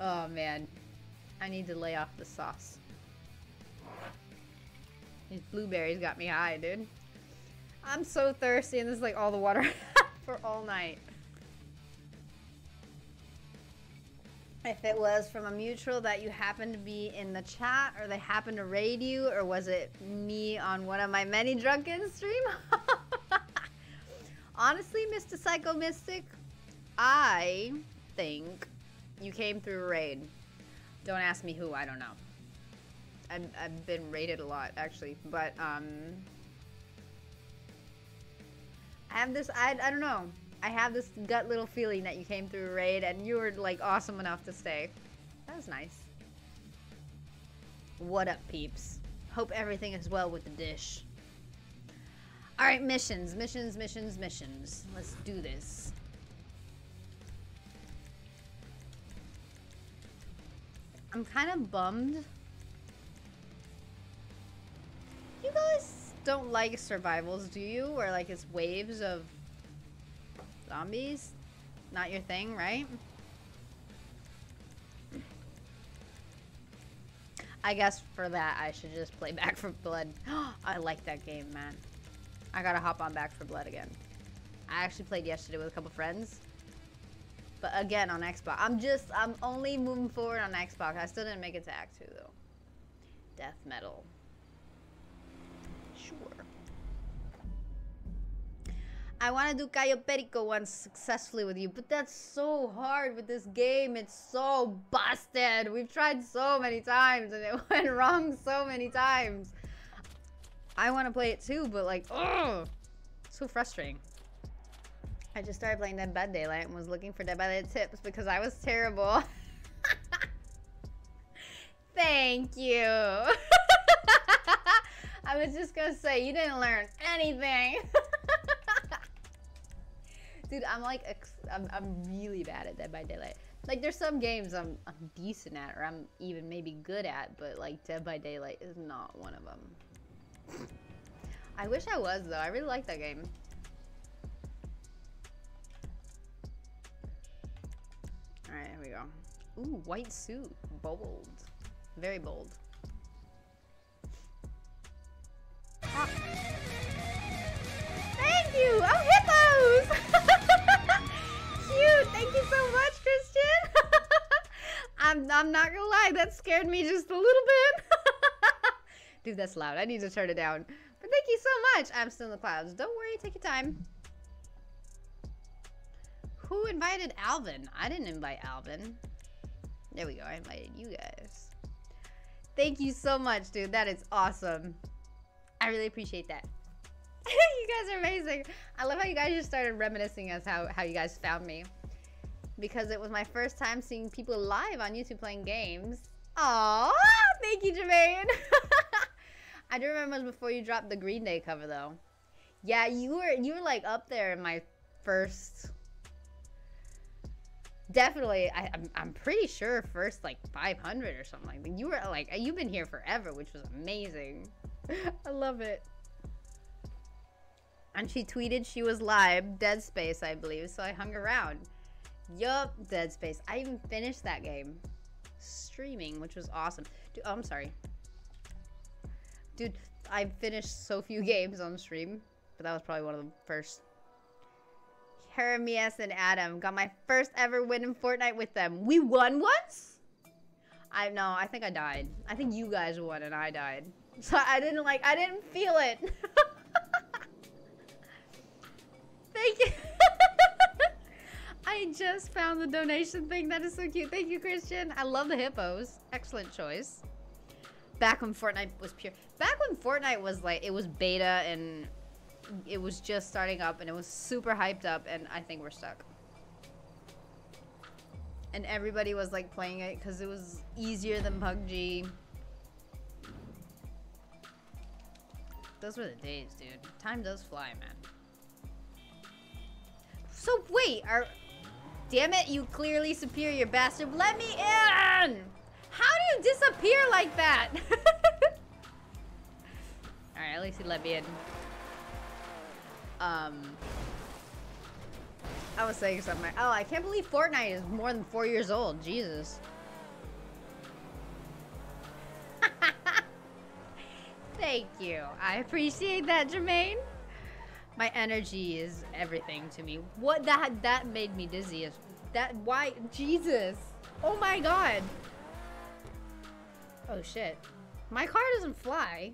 Oh man, I need to lay off the sauce. These blueberries got me high, dude. I'm so thirsty and this is like all the water for all night. If it was from a mutual that you happened to be in the chat or they happened to raid you, or was it me on one of my many drunken streams? Honestly, Mister Psycho Mystic, I think you came through a raid. Don't ask me who, I don't know. I've, I've been raided a lot, actually, but, um... I have this, I, I don't know. I have this gut little feeling that you came through a raid and you were, like, awesome enough to stay. That was nice. What up, peeps? Hope everything is well with the dish. Alright, missions, missions, missions, missions. Let's do this. I'm kind of bummed. You guys don't like survivals, do you? Or like it's waves of zombies? Not your thing, right? I guess for that, I should just play Back for Blood. I like that game, man. I gotta hop on Back for Blood again. I actually played yesterday with a couple friends. But again, on Xbox. I'm just, I'm only moving forward on Xbox. I still didn't make it to Act two, though. Death metal. Sure. I want to do Cayo Perico once successfully with you, but that's so hard with this game. It's so busted. We've tried so many times, and it went wrong so many times. I want to play it, too, but like, oh, so frustrating. I just started playing Dead by Daylight and was looking for Dead by Daylight tips because I was terrible. Thank you. I was just gonna say, you didn't learn anything. Dude, I'm like, I'm, I'm really bad at Dead by Daylight. Like, there's some games I'm, I'm decent at, or I'm even maybe good at, but like Dead by Daylight is not one of them. I wish I was though, I really like that game. All right, here we go. Ooh, white suit, bold, very bold. Ah. Thank you, oh hippos! Cute, thank you so much, Christian. I'm, I'm not gonna lie, that scared me just a little bit. Dude, that's loud, I need to turn it down. But thank you so much, I'm still in the clouds. Don't worry, take your time. Who invited Alvin? I didn't invite Alvin. There we go, I invited you guys. Thank you so much, dude, that is awesome. I really appreciate that. You guys are amazing. I love how you guys just started reminiscing as how, how you guys found me. Because it was my first time seeing people live on YouTube playing games. Aww, thank you, Jermaine. I do remember it was before you dropped the Green Day cover though. Yeah, you were, you were like up there in my first... Definitely, I, I'm, I'm pretty sure first like five hundred or something like that. You were like, you've been here forever, which was amazing. I love it. And she tweeted she was live, Dead Space, I believe, so I hung around. Yup, Dead Space. I even finished that game streaming, which was awesome. Dude, oh, I'm sorry. Dude, I finished so few games on stream, but that was probably one of the first. Jeremias and Adam got my first ever win in Fortnite with them. We won once? I know, I think I died. I think you guys won and I died. So I didn't like, I didn't feel it. Thank you. I just found the donation thing. That is so cute. Thank you, Christian. I love the hippos. Excellent choice. Back when Fortnite was pure. Back when Fortnite was like, it was beta and... It was just starting up and it was super hyped up and I think we're stuck. And everybody was like playing it because it was easier than P U B G. Those were the days, dude. Time does fly, man. So wait, are... Damn it, you clearly superior bastard. Let me in! How do you disappear like that? Alright, at least he let me in. Um, I was saying something. Oh, I can't believe Fortnite is more than four years old. Jesus. Thank you. I appreciate that, Jermaine. My energy is everything to me. What that that made me dizzy is that why Jesus. Oh my God. Oh shit. My car doesn't fly.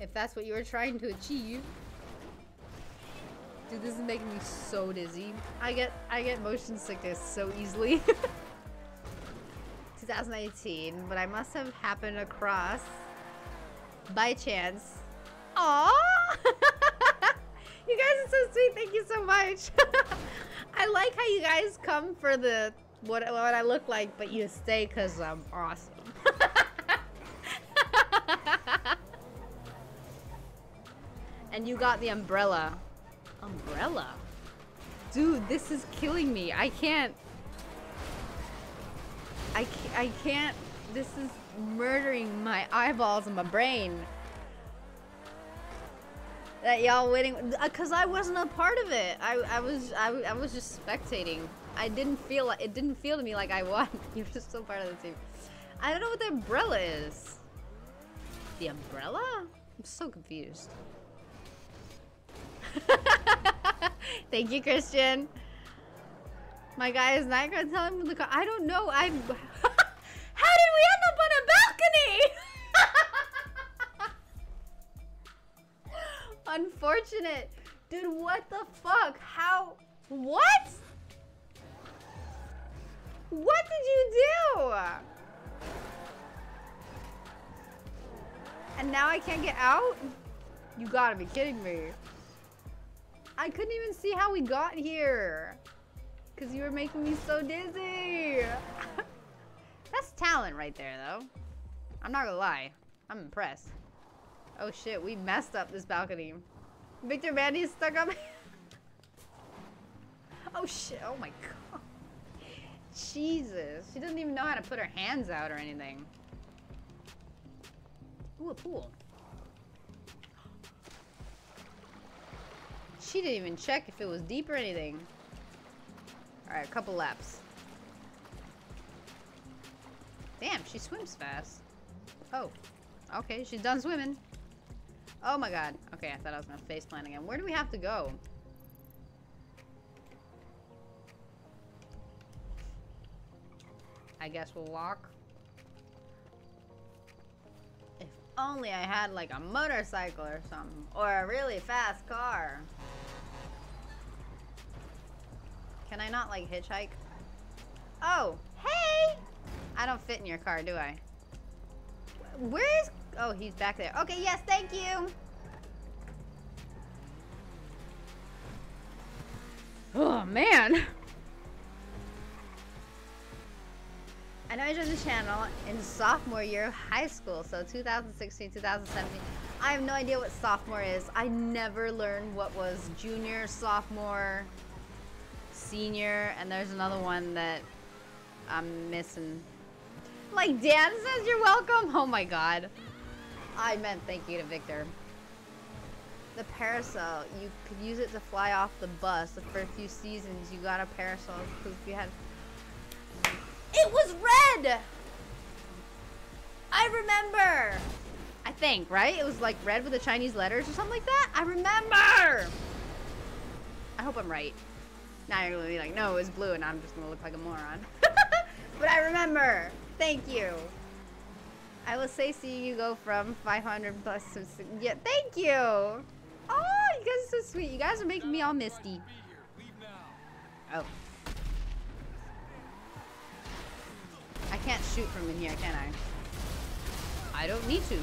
If that's what you were trying to achieve. Dude, this is making me so dizzy. I get I get motion sickness so easily. twenty eighteen, but I must have happened across by chance. Aww! You guys are so sweet. Thank you so much. I like how you guys come for the what what I look like, but you stay because I'm awesome. And you got the umbrella. Umbrella? Dude, this is killing me. I can't... I can't, I can't... This is murdering my eyeballs and my brain. That y'all winning... Because I wasn't a part of it. I, I was I, I was just spectating. I didn't feel... Like, it didn't feel to me like I won. You're just still part of the team. I don't know what the umbrella is. The umbrella? I'm so confused. Thank you, Christian. My guy is not gonna tell him to look. I don't know. I'm. How did we end up on a balcony? Unfortunate, dude. What the fuck? How? What? What did you do? And now I can't get out? You gotta be kidding me. I couldn't even see how we got here because you were making me so dizzy. That's talent right there, though. I'm not gonna lie. I'm impressed. Oh shit, we messed up this balcony. Victor Mandy's stuck up. Oh shit, oh my god. Jesus, she doesn't even know how to put her hands out or anything. Ooh, a pool. She didn't even check if it was deep or anything. Alright, a couple laps. Damn, she swims fast. Oh. Okay, she's done swimming. Oh my god. Okay, I thought I was gonna faceplant again. Where do we have to go? I guess we'll walk. If only I had like a motorcycle or something. Or a really fast car. Can I not like hitchhike? Oh, hey! I don't fit in your car, do I? Where is... Oh, he's back there. Okay, yes, thank you! Oh, man! I know I joined the channel in sophomore year of high school, so two thousand sixteen, two thousand seventeen. I have no idea what sophomore is. I never learned what was junior, sophomore, senior, and there's another one that I'm missing. Like Dan says, you're welcome. Oh my god. I meant thank you to Victor. The parasol. You could use it to fly off the bus. The first few seasons, you got a parasol because we had... It was red! I remember! I think, right? It was like red with the Chinese letters or something like that? I remember! I hope I'm right. Now you're gonna be like, no, it was blue, and I'm just gonna look like a moron. But I remember! Thank you. I will say, see you go from five hundred plus to... Yeah, thank you. Oh, you guys are so sweet. You guys are making me all misty. Oh. I can't shoot from in here, can I? I don't need to.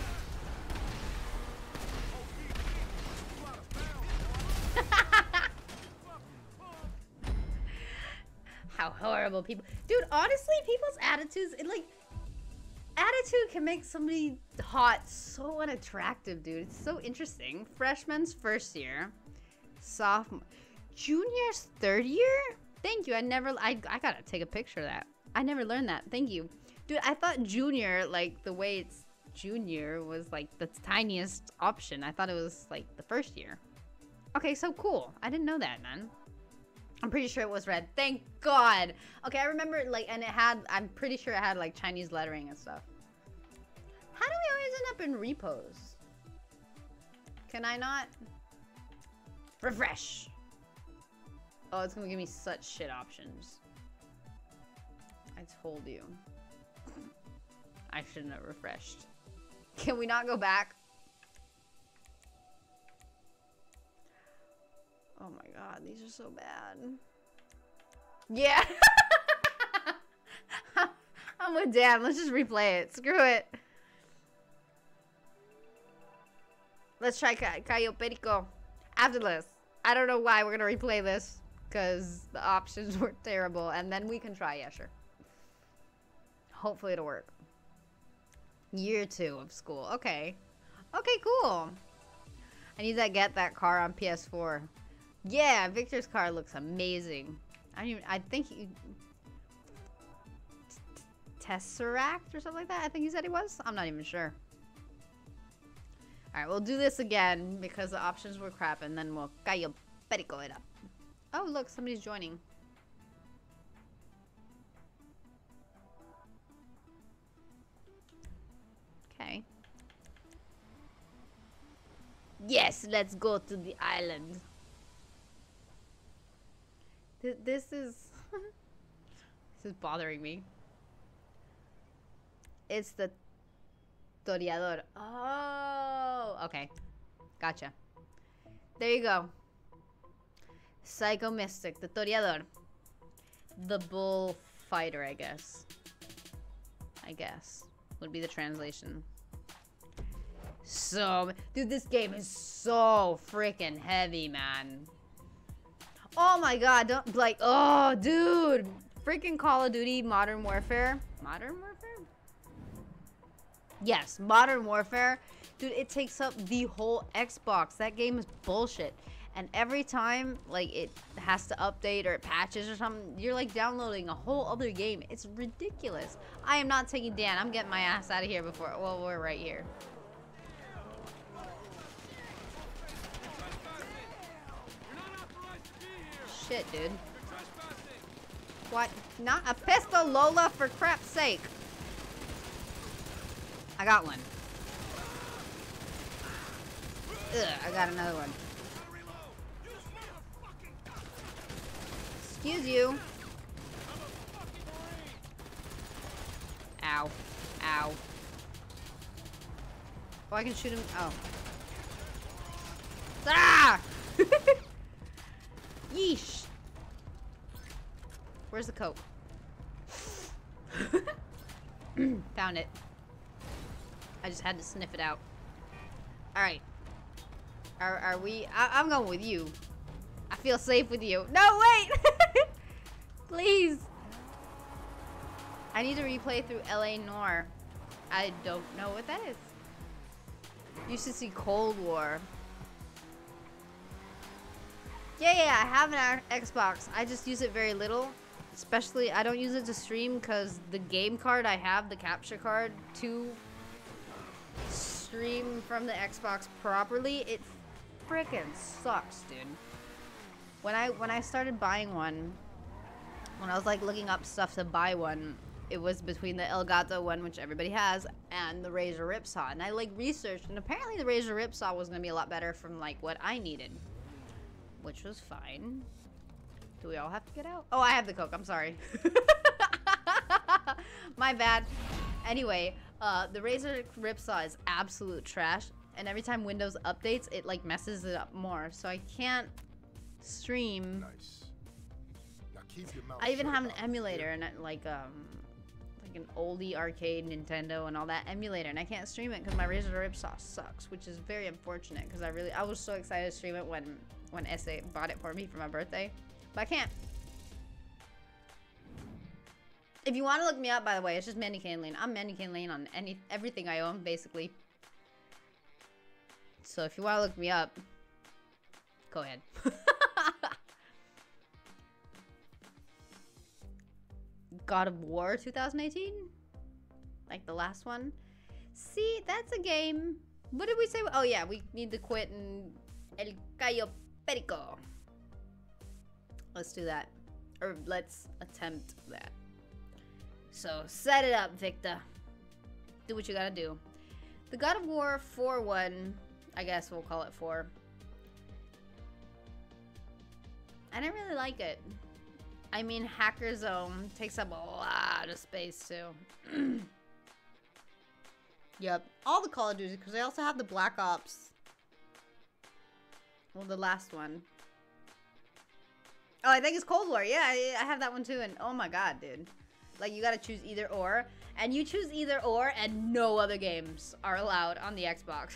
How horrible people... Dude, honestly, people's attitudes... It, like, attitude can make somebody hot so unattractive, dude. It's so interesting. Freshman's first year. Sophomore. Junior's third year? Thank you. I never... I, I gotta take a picture of that. I never learned that. Thank you. Dude, I thought junior, like, the way it's junior was, like, the tiniest option. I thought it was, like, the first year. Okay, so cool. I didn't know that, man. I'm pretty sure it was red. Thank God. Okay, I remember, like, and it had, I'm pretty sure it had, like, Chinese lettering and stuff. How do we always end up in repos? Can I not? Refresh. Oh, it's gonna give me such shit options. I told you. I shouldn't have refreshed. Can we not go back? Oh my god, these are so bad. Yeah. I'm with Dan. Let's just replay it. Screw it. Let's try Cayo Perico after this. I don't know why we're going to replay this because the options were terrible. And then we can try. Yeah, sure. Hopefully it'll work. Year two of school. Okay. Okay, cool. I need to get that car on P S four. Yeah, Victor's car looks amazing. I don't even, I think he... Tesseract or something like that? I think he said he was? I'm not even sure. Alright, we'll do this again because the options were crap and then we'll Cayo Perico it up. Oh, look, somebody's joining. Okay. Yes, let's go to the island. This is... This is bothering me. It's the... Toreador. Oh! Okay. Gotcha. There you go. Psycho Mystic. The Toreador. The bullfighter, I guess. I guess. Would be the translation. So... Dude, this game is so freaking heavy, man. Oh my god, don't, like, oh, dude. Freaking Call of Duty Modern Warfare. Modern Warfare? Yes, Modern Warfare. Dude, it takes up the whole Xbox. That game is bullshit. And every time, like, it has to update or it patches or something, you're, like, downloading a whole other game. It's ridiculous. I am not taking Dan. I'm getting my ass out of here before... Well, we're right here. Shit, dude. What? Not a pistol, Lola, for crap's sake. I got one. Ugh, I got another one. Excuse you. Ow. Ow. Oh, I can shoot him. Oh. Ah! Yeesh. Where's the coke? Found it. I just had to sniff it out. Alright. Are, are we... I, I'm going with you. I feel safe with you. No, wait! Please! I need to replay through L A Noire. I don't know what that is. You should see Cold War. Yeah, yeah, I have an Xbox. I just use it very little. Especially, I don't use it to stream because the game card I have, the capture card, to stream from the Xbox properly, it frickin' sucks, dude. When I when I started buying one, when I was like looking up stuff to buy one, it was between the Elgato one, which everybody has, and the Razer Ripsaw. And I like researched, and apparently the Razer Ripsaw was gonna be a lot better from like what I needed, which was fine. Do we all have to get out? Oh, I have the Coke. I'm sorry. My bad. Anyway, uh, the Razer Ripsaw is absolute trash, and every time Windows updates, it like messes it up more. So I can't stream. Nice. Now keep your mouth I even have an emulator and I, like um like an oldie arcade Nintendo and all that emulator, and I can't stream it because my Razer Ripsaw sucks, which is very unfortunate because I really I was so excited to stream it when when Esse bought it for me for my birthday, but I can't. If you want to look me up, by the way, it's just Mandycan Lane. I'm Mandycan Lane on any everything I own basically. So if you want to look me up, go ahead. God of War twenty eighteen? Like the last one? See, that's a game. What did we say? Oh yeah, we need to quit and El Cayo Perico. Let's do that. Or let's attempt that. So set it up, Victor. Do what you gotta do. The God of War four one, I guess we'll call it four. I didn't really like it. I mean, Hacker Zone takes up a lot of space, too. Yep. All the Call of Duty, because they also have the Black Ops. Well, the last one. Oh, I think it's Cold War. Yeah, I, I have that one, too. And oh my god, dude. Like, you gotta choose either or. And you choose either or, and no other games are allowed on the Xbox.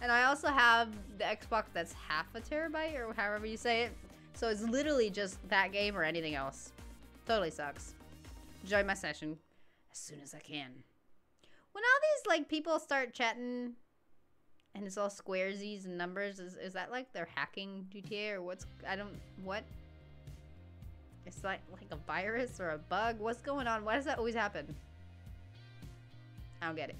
And I also have the Xbox that's half a terabyte, or however you say it. So it's literally just that game or anything else. Totally sucks. Enjoy my session as soon as I can. When all these like people start chatting and it's all squaresies and numbers, is, is that like they're hacking G T A or what's, I don't, what? It's like, like a virus or a bug? What's going on? Why does that always happen? I don't get it.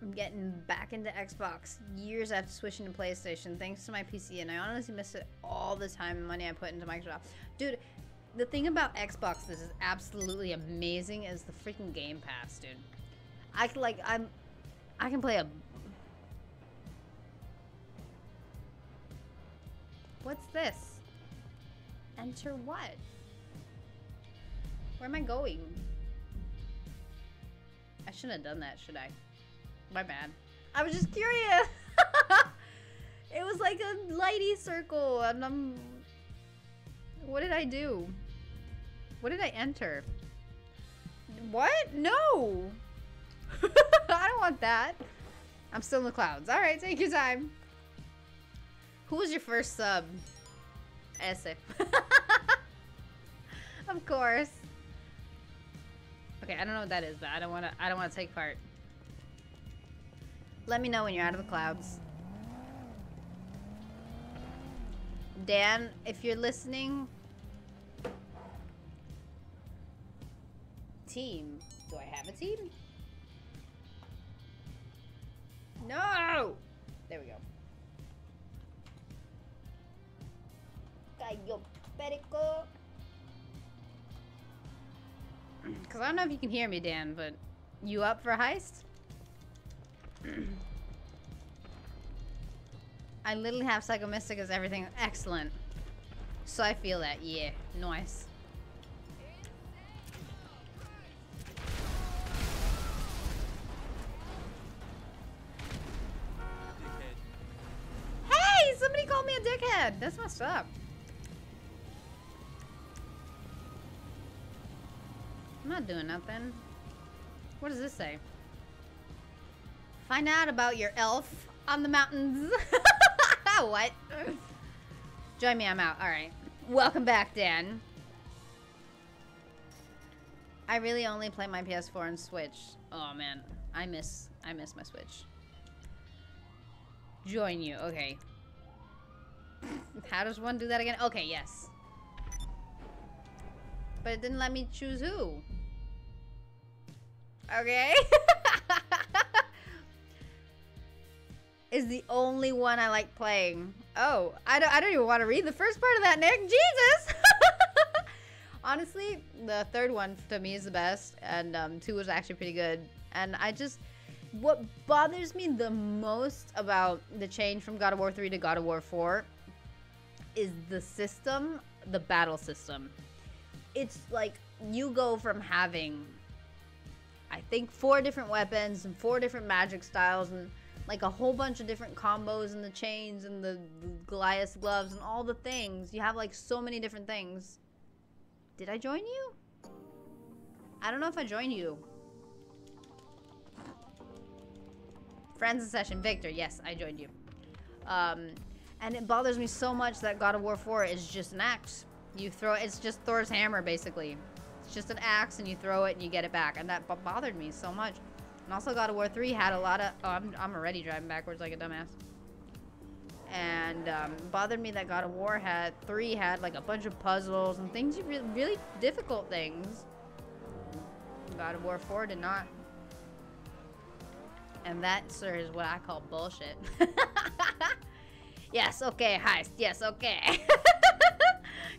I'm getting back into Xbox years after switching to PlayStation thanks to my P C, and I honestly miss it all the time and money I put into Microsoft. Dude, the thing about Xbox that is absolutely amazing is the freaking Game Pass, dude. I can, like, I'm... I can play a... What's this? Enter what? Where am I going? I shouldn't have done that, should I? My bad. I was just curious. It was like a lighty circle, and I'm. What did I do? What did I enter? What? No. I don't want that. I'm still in the clouds. All right, take your time. Who was your first sub? Esse. Of course. Okay, I don't know what that is, but I don't wanna I don't wanna take part. Let me know when you're out of the clouds. Dan, if you're listening. Team. Do I have a team? No! There we go. Cayo Perico. Because I don't know if you can hear me, Dan, but you up for a heist? I literally have Psycho Mystic as everything. Excellent. So I feel that. Yeah. Nice. Hey! Somebody called me a dickhead. That's messed up. I'm not doing nothing. What does this say? Find out about your elf on the mountains. What? Join me, I'm out. Alright. Welcome back, Dan. I really only play my P S four and Switch. Oh man. I miss I miss my Switch. Join you, okay. How does one do that again? Okay, yes. But it didn't let me choose who. Okay. Is the only one I like playing. Oh, I don't, I don't even want to read the first part of that, Nick. Jesus! Honestly, the third one to me is the best, and um, two was actually pretty good. And I just, what bothers me the most about the change from God of War three to God of War four is the system, the battle system. It's like you go from having, I think, four different weapons and four different magic styles and like a whole bunch of different combos and the chains and the, the Goliath gloves and all the things. You have like so many different things. Did I join you? I don't know if I joined you. Friends in session, Victor. Yes, I joined you. Um, and it bothers me so much that God of War four is just an axe. You throw it, it's just Thor's hammer basically. It's just an axe and you throw it and you get it back. And that b bothered me so much. And also God of War three had a lot of... Oh, I'm, I'm already driving backwards like a dumbass. And um, bothered me that God of War had three had like a bunch of puzzles and things, really, really difficult things. God of War four did not. And that, sir, is what I call bullshit. Yes, okay, heist. Yes, okay.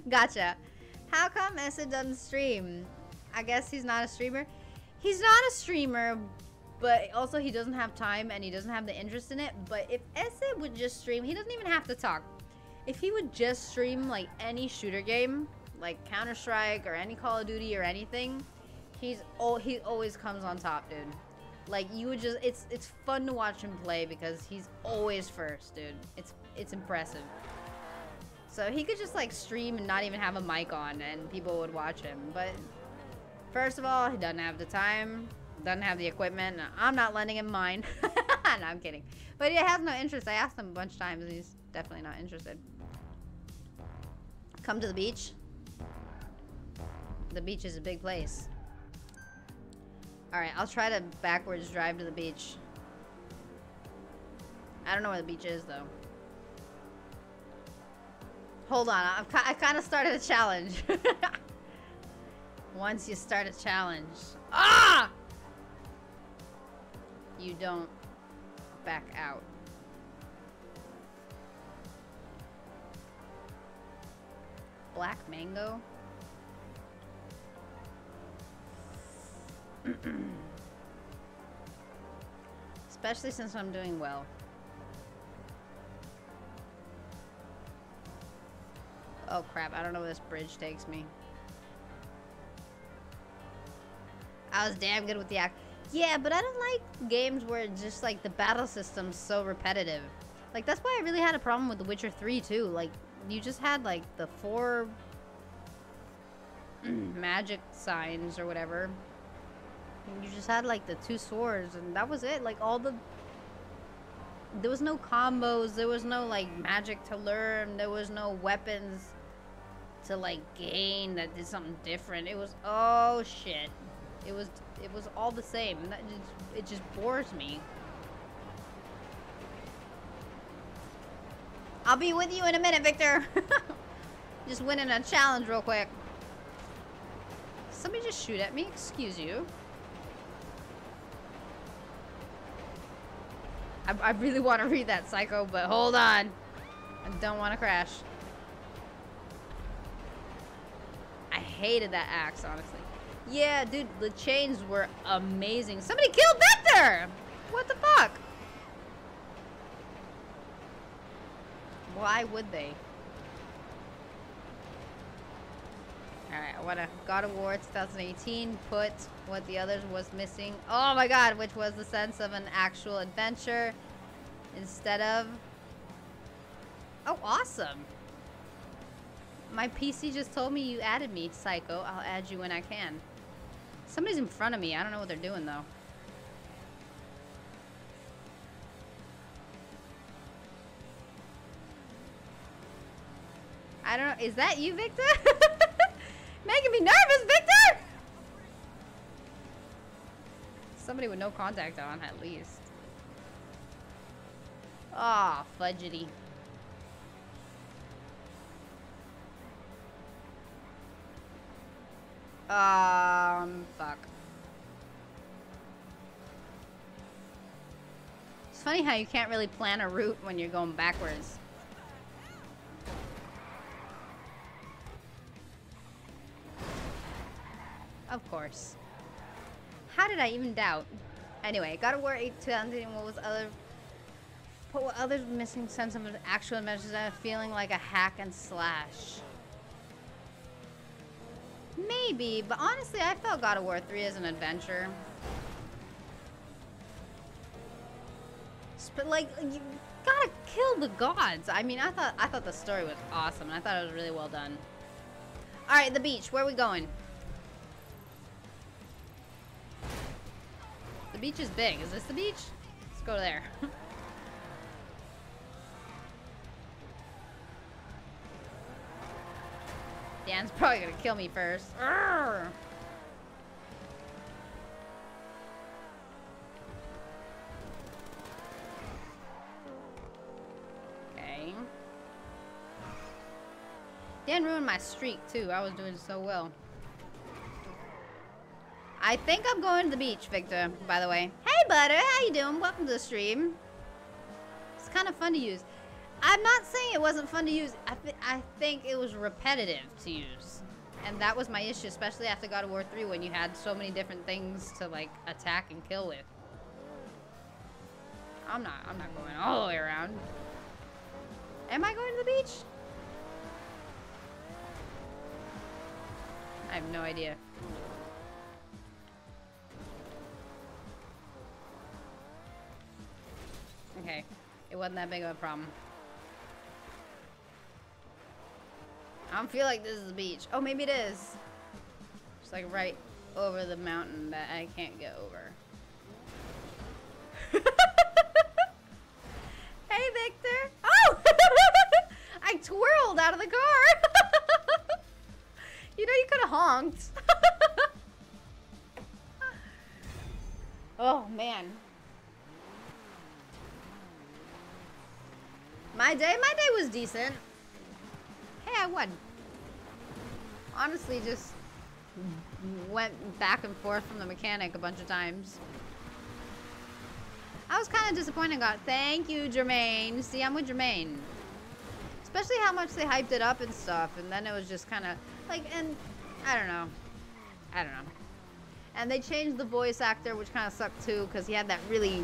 Gotcha. How come Essa doesn't stream? I guess he's not a streamer. He's not a streamer, but also he doesn't have time and he doesn't have the interest in it. But if Esse would just stream, he doesn't even have to talk. If he would just stream like any shooter game, like Counter-Strike or any Call of Duty or anything, he's oh he always comes on top, dude. Like you would just it's it's fun to watch him play because he's always first, dude. It's it's impressive. So he could just like stream and not even have a mic on and people would watch him, but first of all, he doesn't have the time, doesn't have the equipment. I'm not lending him mine. No, I'm kidding. But he has no interest. I asked him a bunch of times, and he's definitely not interested. Come to the beach. The beach is a big place. Alright, I'll try to backwards drive to the beach. I don't know where the beach is, though. Hold on. I've, I kind of started a challenge. Once you start a challenge, ah, you don't back out. Black mango. Especially since I'm doing well. Oh crap, I don't know where this bridge takes me. I was damn good with the act. Yeah, but I don't like games where it's just like the battle system's so repetitive. Like that's why I really had a problem with The Witcher three too. Like you just had like the four magic signs or whatever. And you just had like the two swords and that was it. Like all the there was no combos, there was no like magic to learn, there was no weapons to like gain that did something different. It was, oh shit, it was it was all the same, and that just, it just bores me. I'll be with you in a minute, Victor. Just winning a challenge real quick. Somebody just shoot at me, excuse you. I, I really want to read that, Psycho, but hold on. I don't want to crash. I hated that axe, honestly. Yeah, dude, the chains were amazing. Somebody killed Victor! What the fuck? Why would they? Alright, I wanna God of War twenty eighteen put what the others was missing. Oh my god, which was the sense of an actual adventure instead of... Oh, awesome! My P C just told me you added me, Psycho. I'll add you when I can. Somebody's in front of me. I don't know what they're doing, though. I don't know. Is that you, Victor? Making me nervous, Victor! Somebody with no contact on, at least. Ah, oh, fudgety. Um, fuck. It's funny how you can't really plan a route when you're going backwards. Of course. How did I even doubt? Anyway, God of War eight, two thousand eighteen, what was other... But what others missing sense of an actual adventure and feeling like a hack and slash. Maybe, but honestly, I felt God of War three as an adventure. But like, you gotta kill the gods. I mean, I thought I thought the story was awesome. And I thought it was really well done. All right, the beach. Where are we going? The beach is big. Is this the beach? Let's go there. Dan's probably gonna kill me first. Arrgh. Okay. Dan ruined my streak too. I was doing so well. I think I'm going to the beach, Victor, by the way. Hey, butter, how you doing? Welcome to the stream. It's kind of fun to use. I'm not saying it wasn't fun to use. I, th I think it was repetitive to use. And that was my issue, especially after God of War three, when you had so many different things to, like, attack and kill with. I'm not, I'm not going all the way around. Am I going to the beach? I have no idea. Okay. It wasn't that big of a problem. I don't feel like this is the beach. Oh, maybe it is. It's like right over the mountain that I can't get over. Hey, Victor. Oh! I twirled out of the car. You know, you could have honked. Oh, man. My day, my day was decent. Hey, I won. Honestly, just went back and forth from the mechanic a bunch of times. I was kind of disappointed. God, thank you, Jermaine. See, I'm with Jermaine. Especially how much they hyped it up and stuff, and then it was just kind of like, and I don't know, I don't know. And they changed the voice actor, which kind of sucked too, because he had that really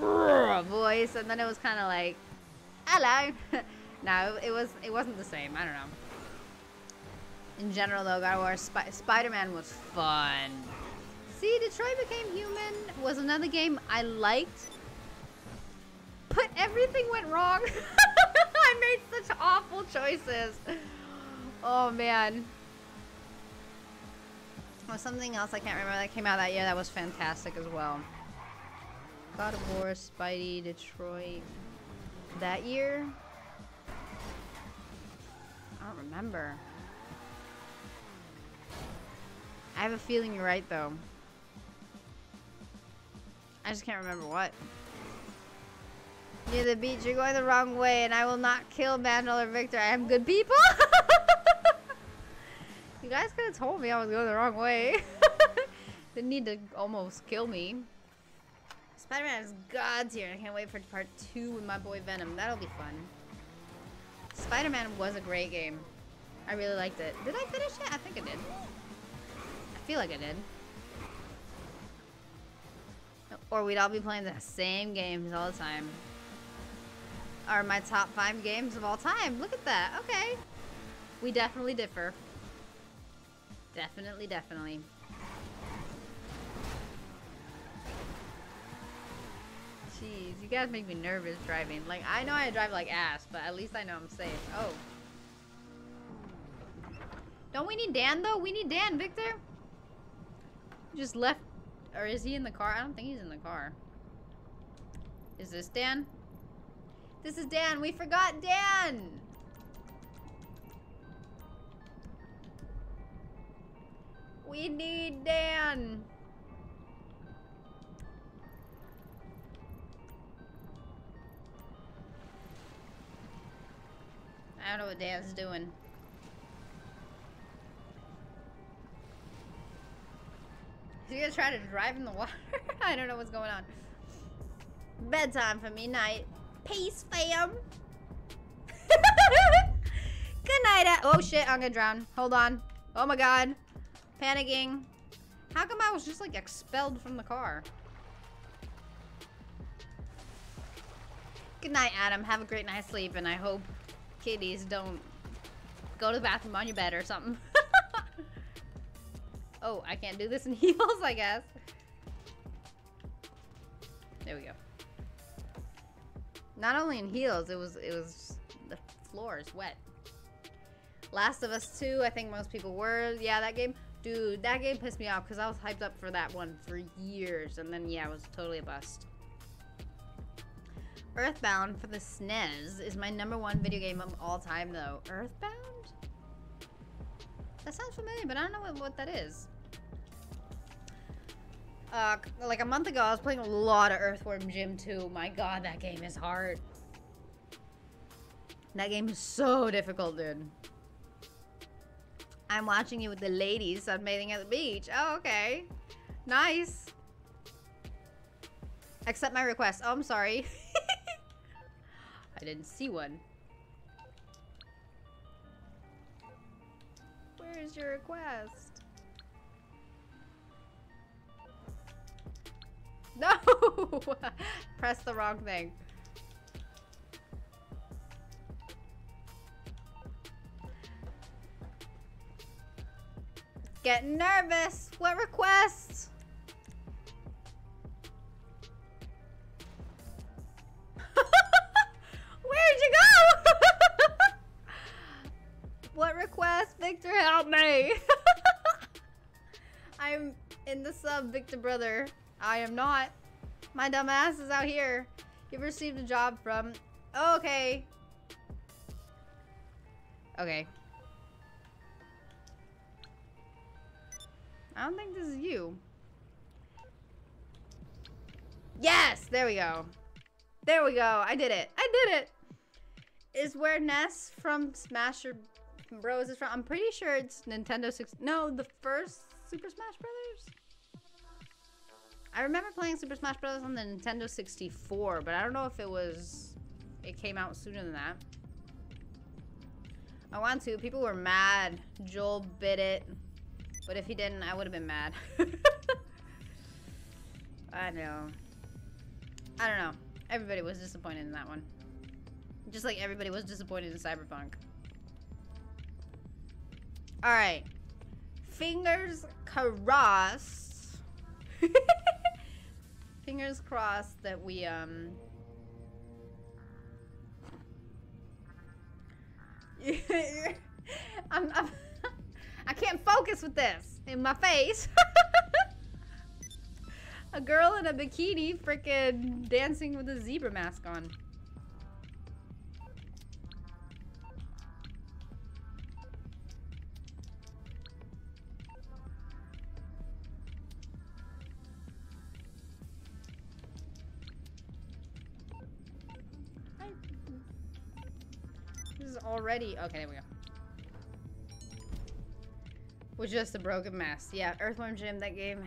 voice, and then it was kind of like. Hello. No, it was it wasn't the same. I don't know. In general, though, God of War Sp Spider-Man was fun. See, Detroit Became Human was another game I liked, but everything went wrong. I made such awful choices. Oh man. There was something else I can't remember that came out that year that was fantastic as well. God of War, Spidey, Detroit. That year? I don't remember. I have a feeling you're right, though. I just can't remember what. Near the beach, you're going the wrong way, and I will not kill Mandel or Victor. I am good people. You guys could have told me I was going the wrong way. Didn't need to almost kill me. Spider-Man is God's here. I can't wait for part two with my boy Venom. That'll be fun. Spider-Man was a great game. I really liked it. Did I finish it? I think I did. I feel like I did. Or we'd all be playing the same games all the time. Are my top five games of all time. Look at that. Okay. We definitely differ. Definitely, definitely. Jeez, you guys make me nervous driving. Like, I know I drive like ass, but at least I know I'm safe. Oh. Don't we need Dan, though? We need Dan, Victor. Just left. Or is he in the car? I don't think he's in the car. Is this Dan? This is Dan. We forgot Dan. We need Dan. I don't know what Dan's doing. Is he gonna try to drive in the water? I don't know what's going on. Bedtime for me, night. Peace, fam. Good night. Oh shit, I'm gonna drown. Hold on. Oh my god. Panicking. How come I was just like expelled from the car? Good night, Adam. Have a great night's sleep, and I hope kitties don't go to the bathroom on your bed or something. Oh, I can't do this in heels, I guess. There we go. Not only in heels, it was, it was, the floor is wet. Last of Us two, I think most people were. Yeah, that game, dude, that game pissed me off because I was hyped up for that one for years. And then, yeah, it was totally a bust. Earthbound for the S N E S is my number one video game of all time, though. Earthbound? That sounds familiar, but I don't know what, what that is. Uh, like a month ago, I was playing a lot of Earthworm Jim two. My god, that game is hard. That game is so difficult, dude. I'm watching you with the ladies sunbathing at the beach. Oh, okay. Nice. Accept my request. Oh, I'm sorry. I didn't see one. Where is your request? No! Press the wrong thing. Getting nervous. What request? Where'd you go? What request? Victor, help me. I'm in the sub, Victor brother. I am not. My dumb ass is out here. You've received a job from... Oh, okay. Okay. I don't think this is you. Yes! There we go. There we go. I did it. I did it! Is where Ness from Smasher Bros is from. I'm pretty sure it's Nintendo six... No, the first Super Smash Brothers? I remember playing Super Smash Bros. On the Nintendo sixty-four, but I don't know if it was... It came out sooner than that. I want to. People were mad. Joel bit it. But if he didn't, I would have been mad. I know. I don't know. Everybody was disappointed in that one. Just like everybody was disappointed in Cyberpunk. Alright. Fingers crossed. Fingers crossed that we, um... I'm... I'm I can't focus with this in my face. A girl in a bikini frickin' dancing with a zebra mask on. This is already... Okay, there we go. With just a broken mess. Yeah, Earthworm Jim, that game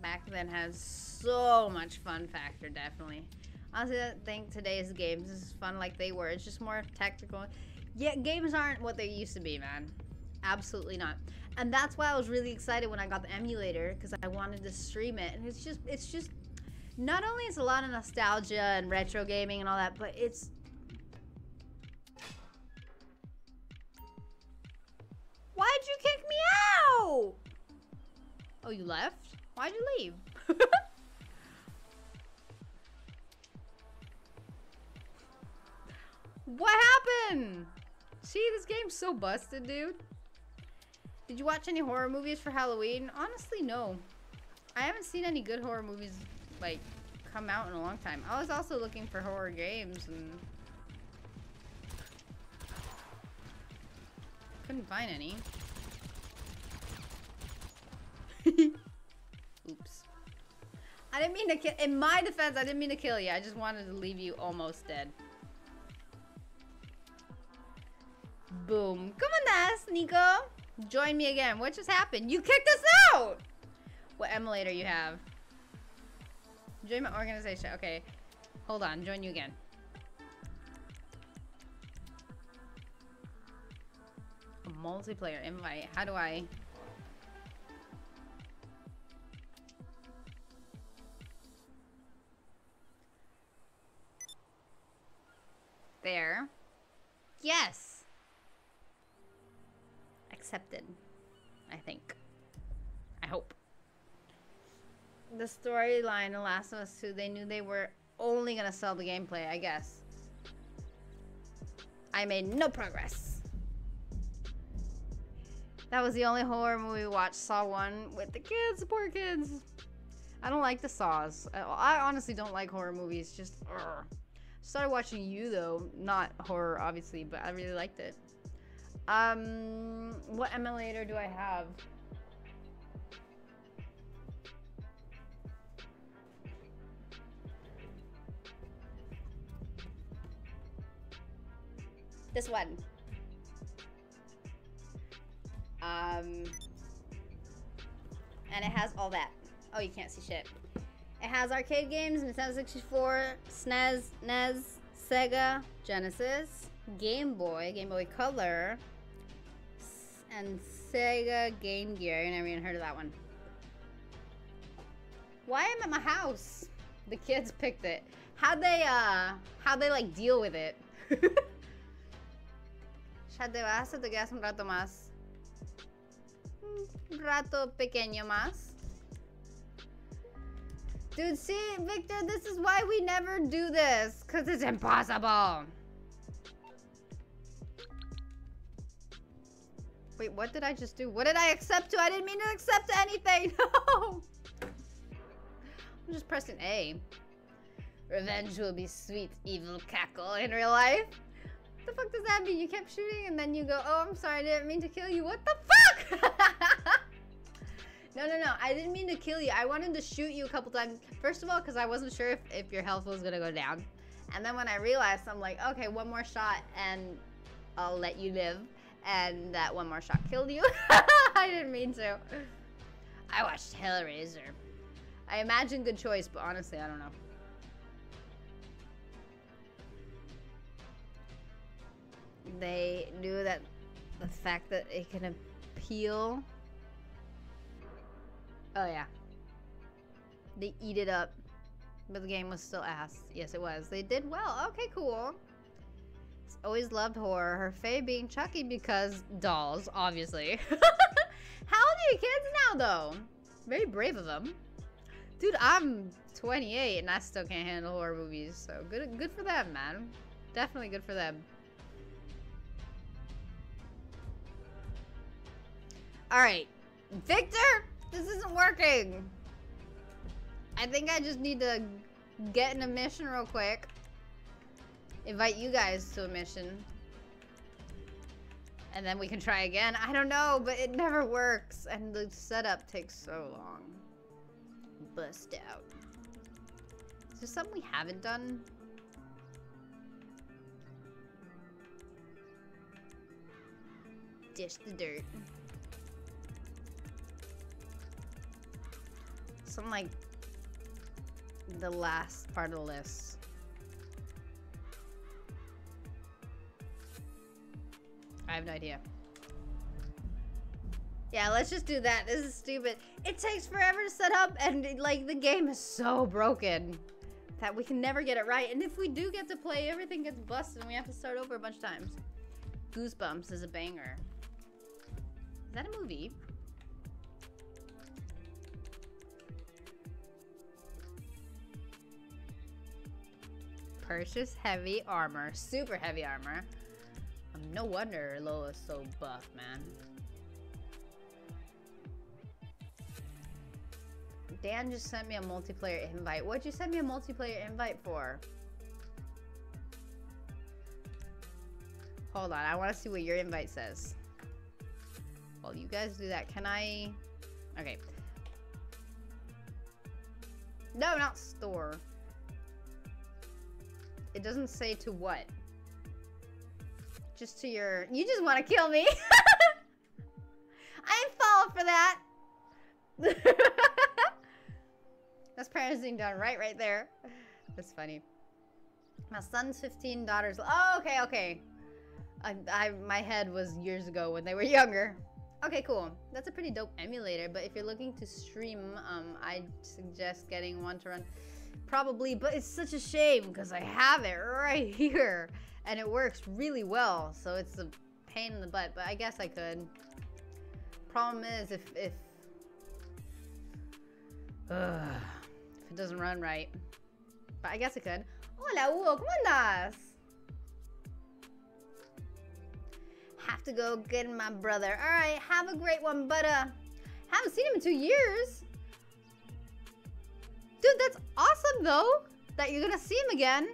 back then has so much fun factor, definitely. Honestly, I don't think today's games is fun like they were. It's just more tactical. Yeah, games aren't what they used to be, man. Absolutely not. And that's why I was really excited when I got the emulator, because I wanted to stream it. And it's just, it's just, not only is a lot of nostalgia and retro gaming and all that, but it's, why'd you kick me out? Oh, you left? Why'd you leave? What happened? See, this game's so busted, dude. Did you watch any horror movies for Halloween? Honestly, no. I haven't seen any good horror movies, like, come out in a long time. I was also looking for horror games and... couldn't find any. Oops. I didn't mean to kill. In my defense, I didn't mean to kill you. I just wanted to leave you almost dead. Boom. Come on, Nas, Nico. Join me again. What just happened? You kicked us out! What emulator you have? Join my organization. Okay. Hold on. Join you again. Multiplayer invite. How do I? There. Yes. Accepted. I think. I hope. The storyline, The Last of Us two, they knew they were only gonna sell the gameplay, I guess. I made no progress. That was the only horror movie we watched. Saw one with the kids, poor kids. I don't like the Saws. I honestly don't like horror movies. Just ugh. Started watching You though, not horror obviously, but I really liked it. Um, what emulator do I have? This one. Um, and it has all that. Oh, you can't see shit. It has arcade games, Nintendo sixty-four, S N E S, N E S, Sega, Genesis, Game Boy, Game Boy Color, and Sega Game Gear. You never even heard of that one. Why am I at my house? The kids picked it. How'd they, uh, how'd they, like, deal with it? Ya te vas, te quedas un rato más. Un rato pequeño más. Dude, see, Victor, this is why we never do this. Because it's impossible. Wait, what did I just do? What did I accept to? I didn't mean to accept anything. No. I'm just pressing A. Revenge will be sweet, evil cackle in real life. What the fuck does that mean? You kept shooting and then you go, oh, I'm sorry, I didn't mean to kill you. What the fuck? No, no, no. I didn't mean to kill you. I wanted to shoot you a couple times. First of all, because I wasn't sure if, if your health was going to go down. And then when I realized, I'm like, okay, one more shot and I'll let you live. And that one more shot killed you. I didn't mean to. I watched Hellraiser. I imagine good choice, but honestly, I don't know. They knew that the fact that it can appeal. Oh yeah. They eat it up. But the game was still ass. Yes it was. They did well. Okay, cool. Always loved horror. Her fave being Chucky because dolls, obviously. How old are you kids now though? Very brave of them. Dude, I'm twenty-eight and I still can't handle horror movies. So good good for them, man. Definitely good for them. Alright, Victor, this isn't working. I think I just need to get in a mission real quick. Invite you guys to a mission. And then we can try again. I don't know, but it never works. And the setup takes so long. Bust out. Is there something we haven't done? Dish the dirt. Something like the last part of the list. I have no idea. Yeah, let's just do that. This is stupid. It takes forever to set up, and it, like the game is so broken that we can never get it right. And if we do get to play, everything gets busted and we have to start over a bunch of times. Goosebumps is a banger. Is that a movie? Purchase heavy armor, super heavy armor. No wonder Lola's so buff, man. Dan just sent me a multiplayer invite. What'd you send me a multiplayer invite for? Hold on, I want to see what your invite says. Well, you guys do that. Can I? Okay. No, not store. It doesn't say to what. Just to your... You just want to kill me. I ain't fall for that. That's parenting done right right there. That's funny. My son's fifteen, daughters... Oh, okay, okay. I, I, my head was years ago when they were younger. Okay, cool. That's a pretty dope emulator, but if you're looking to stream, um, I suggest getting one to run. Probably, but it's such a shame because I have it right here. And it works really well, so it's a pain in the butt, but I guess I could. Problem is, if if, uh, if it doesn't run right, but I guess I could. Hola, Hugo, ¿cómo andas? Have to go get my brother. All right, have a great one, but uh, haven't seen him in two years. Dude, that's awesome though, that you're gonna see him again.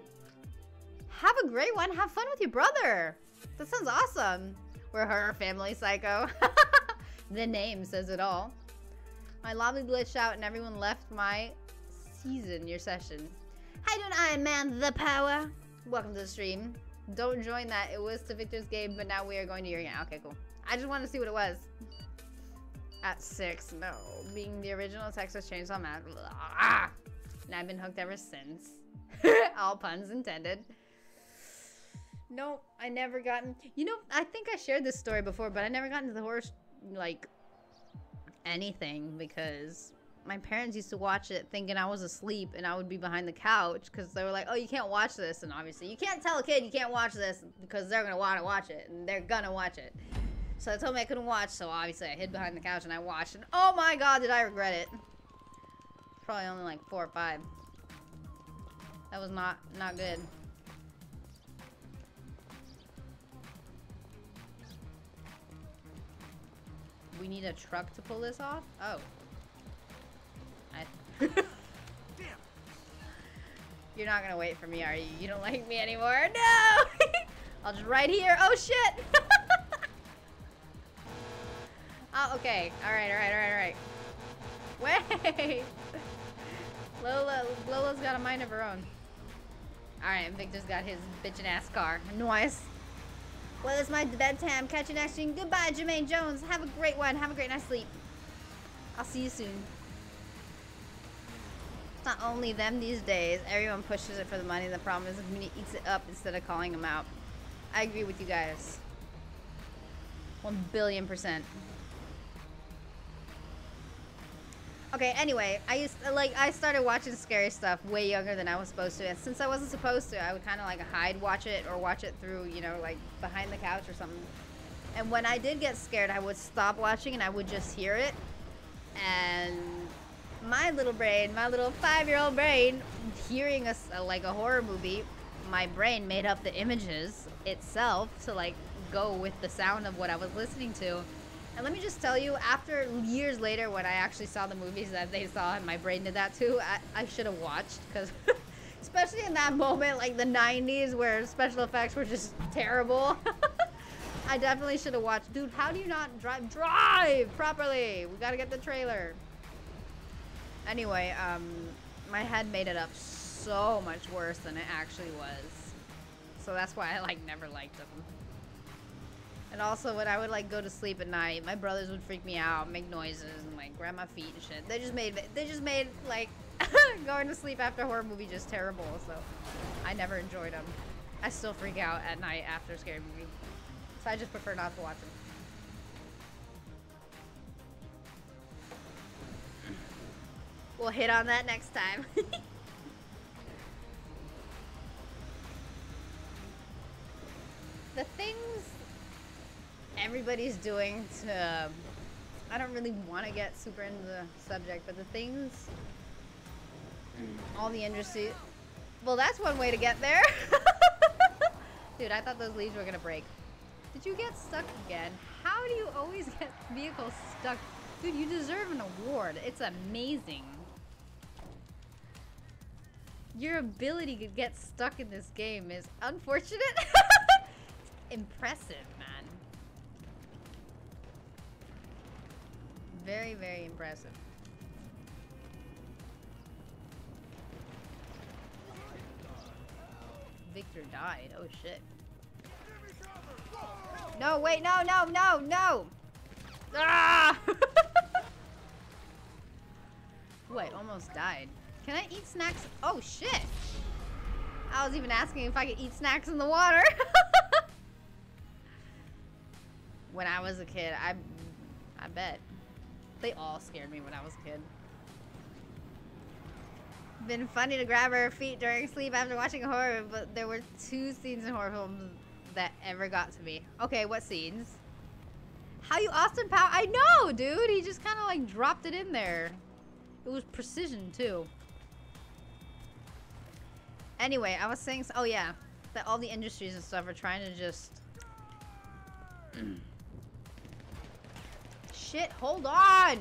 Have a great one. Have fun with your brother. That sounds awesome. We're her family, Psycho. The name says it all. My lobby glitched out and everyone left my season, your session. How you doing, Iron Man the Power? Welcome to the stream. Don't join that. It was to Victor's game, but now we are going to your game. Okay, cool. I just wanted to see what it was. At six, no. Being the original Texas Chainsaw Massacre. And I've been hooked ever since. All puns intended. No, I never gotten... You know, I think I shared this story before, but I never got into the horror, like, anything, because my parents used to watch it thinking I was asleep, and I would be behind the couch, because they were like, oh, you can't watch this, and obviously, you can't tell a kid you can't watch this, because they're gonna wanna watch it, and they're gonna watch it. So I told them I couldn't watch, so obviously I hid behind the couch, and I watched, and oh my god, did I regret it. Probably only, like, four or five. That was not, not good. We need a truck to pull this off? Oh. I Damn. You're not gonna wait for me, are you? You don't like me anymore? No! I'll just right here. Oh, shit! Oh, okay. Alright, alright, alright, alright. Wait! Lola, Lola's got a mind of her own. Alright, and Victor's got his bitchin' ass car. Nice. Well, it's my bedtime. Catch you next stream. Goodbye, Jermaine Jones. Have a great one. Have a great night's sleep. I'll see you soon. It's not only them these days. Everyone pushes it for the money. The problem is the community eats it up instead of calling them out. I agree with you guys. One billion percent. Okay, anyway, I used to, like, I started watching scary stuff way younger than I was supposed to, and since I wasn't supposed to, I would kind of like hide watch it or watch it through, you know, like behind the couch or something. And when I did get scared, I would stop watching and I would just hear it. And my little brain, my little five-year-old brain, hearing a, like a horror movie, my brain made up the images itself to like go with the sound of what I was listening to. And let me just tell you, after years later, when I actually saw the movies that they saw, and my brain did that too, I, I should have watched, because especially in that moment, like the nineties, where special effects were just terrible. I definitely should have watched. Dude, how do you not drive? Drive properly. We gotta get the trailer. Anyway, um, my head made it up so much worse than it actually was. So that's why I like never liked them. And also, when I would like go to sleep at night, my brothers would freak me out, make noises, and like grab my feet and shit. They just made they just made like going to sleep after a horror movie just terrible. So I never enjoyed them. I still freak out at night after a scary movie. I just prefer not to watch them. We'll hit on that next time. The things everybody's doing to... I don't really want to get super into the subject, but the things... all the industry... Well, that's one way to get there. Dude, I thought those leaves were gonna break. Did you get stuck again? How do you always get vehicles stuck? Dude, you deserve an award. It's amazing. Your ability to get stuck in this game is unfortunate. Impressive, man. Very, very impressive. Victor died. Oh, shit. No, wait, no, no, no, no! Ah! Ooh, I almost died. Can I eat snacks? Oh, shit! I was even asking if I could eat snacks in the water. When I was a kid, I, I bet. They all scared me when I was a kid. Been funny to grab her feet during sleep after watching a horror, but there were two scenes in horror films that ever got to me. Okay, what scenes? How you Austin Power? I know, dude! He just kind of like dropped it in there. It was precision, too. Anyway, I was saying, so oh yeah, that all the industries and stuff are trying to just... Shit, hold on!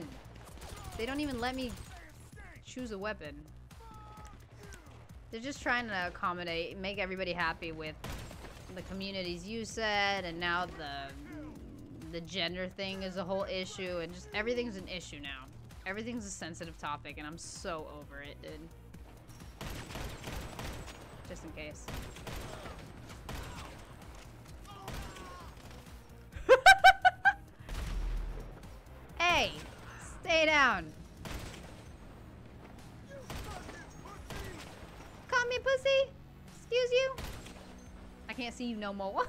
They don't even let me choose a weapon. They're just trying to accommodate, make everybody happy with the communities you said, and now the the gender thing is a whole issue, and just everything's an issue now. Everything's a sensitive topic, and I'm so over it, dude. Just in case. Hey! Stay down! Call me pussy? Excuse you? I can't see you no more.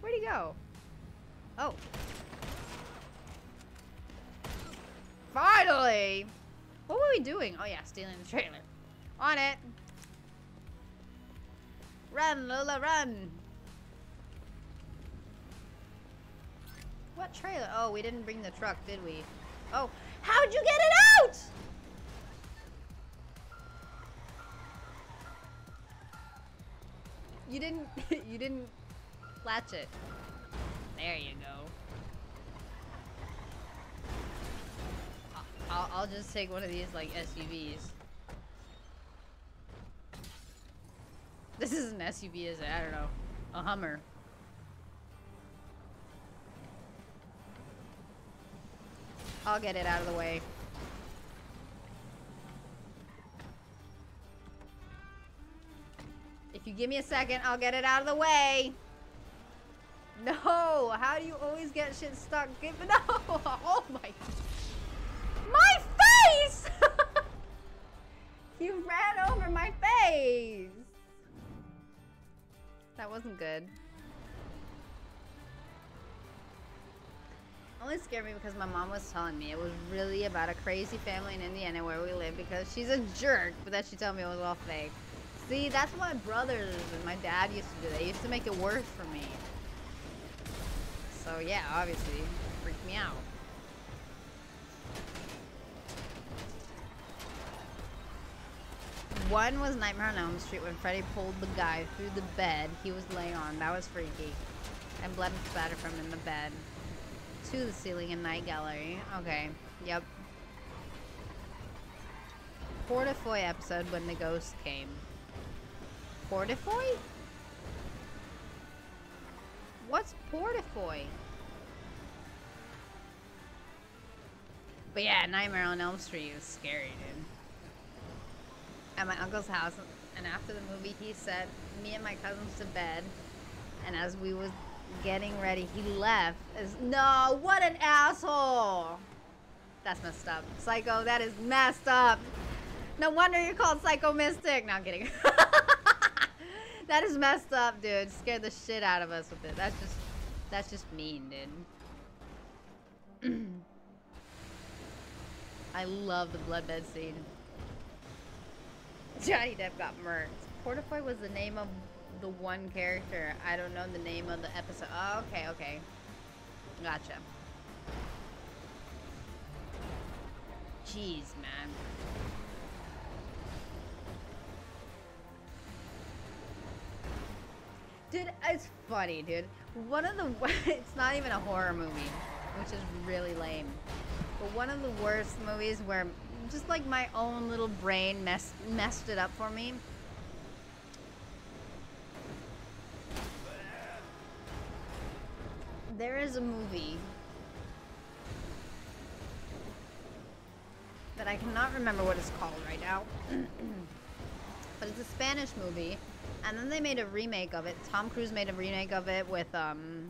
Where'd he go? Oh. Finally! What were we doing? Oh yeah, stealing the trailer. On it. Run, Lola, run. What trailer? Oh, we didn't bring the truck, did we? Oh, how'd you get it out? You didn't, you didn't latch it. There you go. I'll, I'll just take one of these, like, S U Vs. This is an S U V, is it? I don't know. A Hummer. I'll get it out of the way. If you give me a second, I'll get it out of the way. No, how do you always get shit stuck? Give no, oh my, my face! You ran over my face. That wasn't good. It only scared me because my mom was telling me it was really about a crazy family in Indiana where we live because she's a jerk, but then she told me it was all fake. See, that's what my brothers and my dad used to do. They used to make it worse for me. So yeah, obviously, it freaked me out. One was Nightmare on Elm Street when Freddy pulled the guy through the bed he was laying on. That was freaky. And blood and splatter from in the bed. to the ceiling in Night Gallery. Okay. Yep. Portafoy episode when the ghost came. Portafoy? What's Portafoy? But yeah, Nightmare on Elm Street is scary, dude. At my uncle's house, and after the movie, he sent me and my cousins to bed. And as we was getting ready, he left. As no, what an asshole! That's messed up, Psycho. That is messed up. No wonder you're called Psycho Mystic. No, I'm kidding. That is messed up, dude. Scared the shit out of us with it. That's just, that's just mean, dude. I love the bloodbed scene. Johnny Depp got murked. Portafoy was the name of the one character. I don't know the name of the episode. Oh, okay, okay. Gotcha. Jeez, man. Dude, it's funny, dude. One of the... It's not even a horror movie, which is really lame. But one of the worst movies where... Just like my own little brain mess messed it up for me. There is a movie that I cannot remember what it's called right now. But it's a Spanish movie. And then they made a remake of it. Tom Cruise made a remake of it with, um,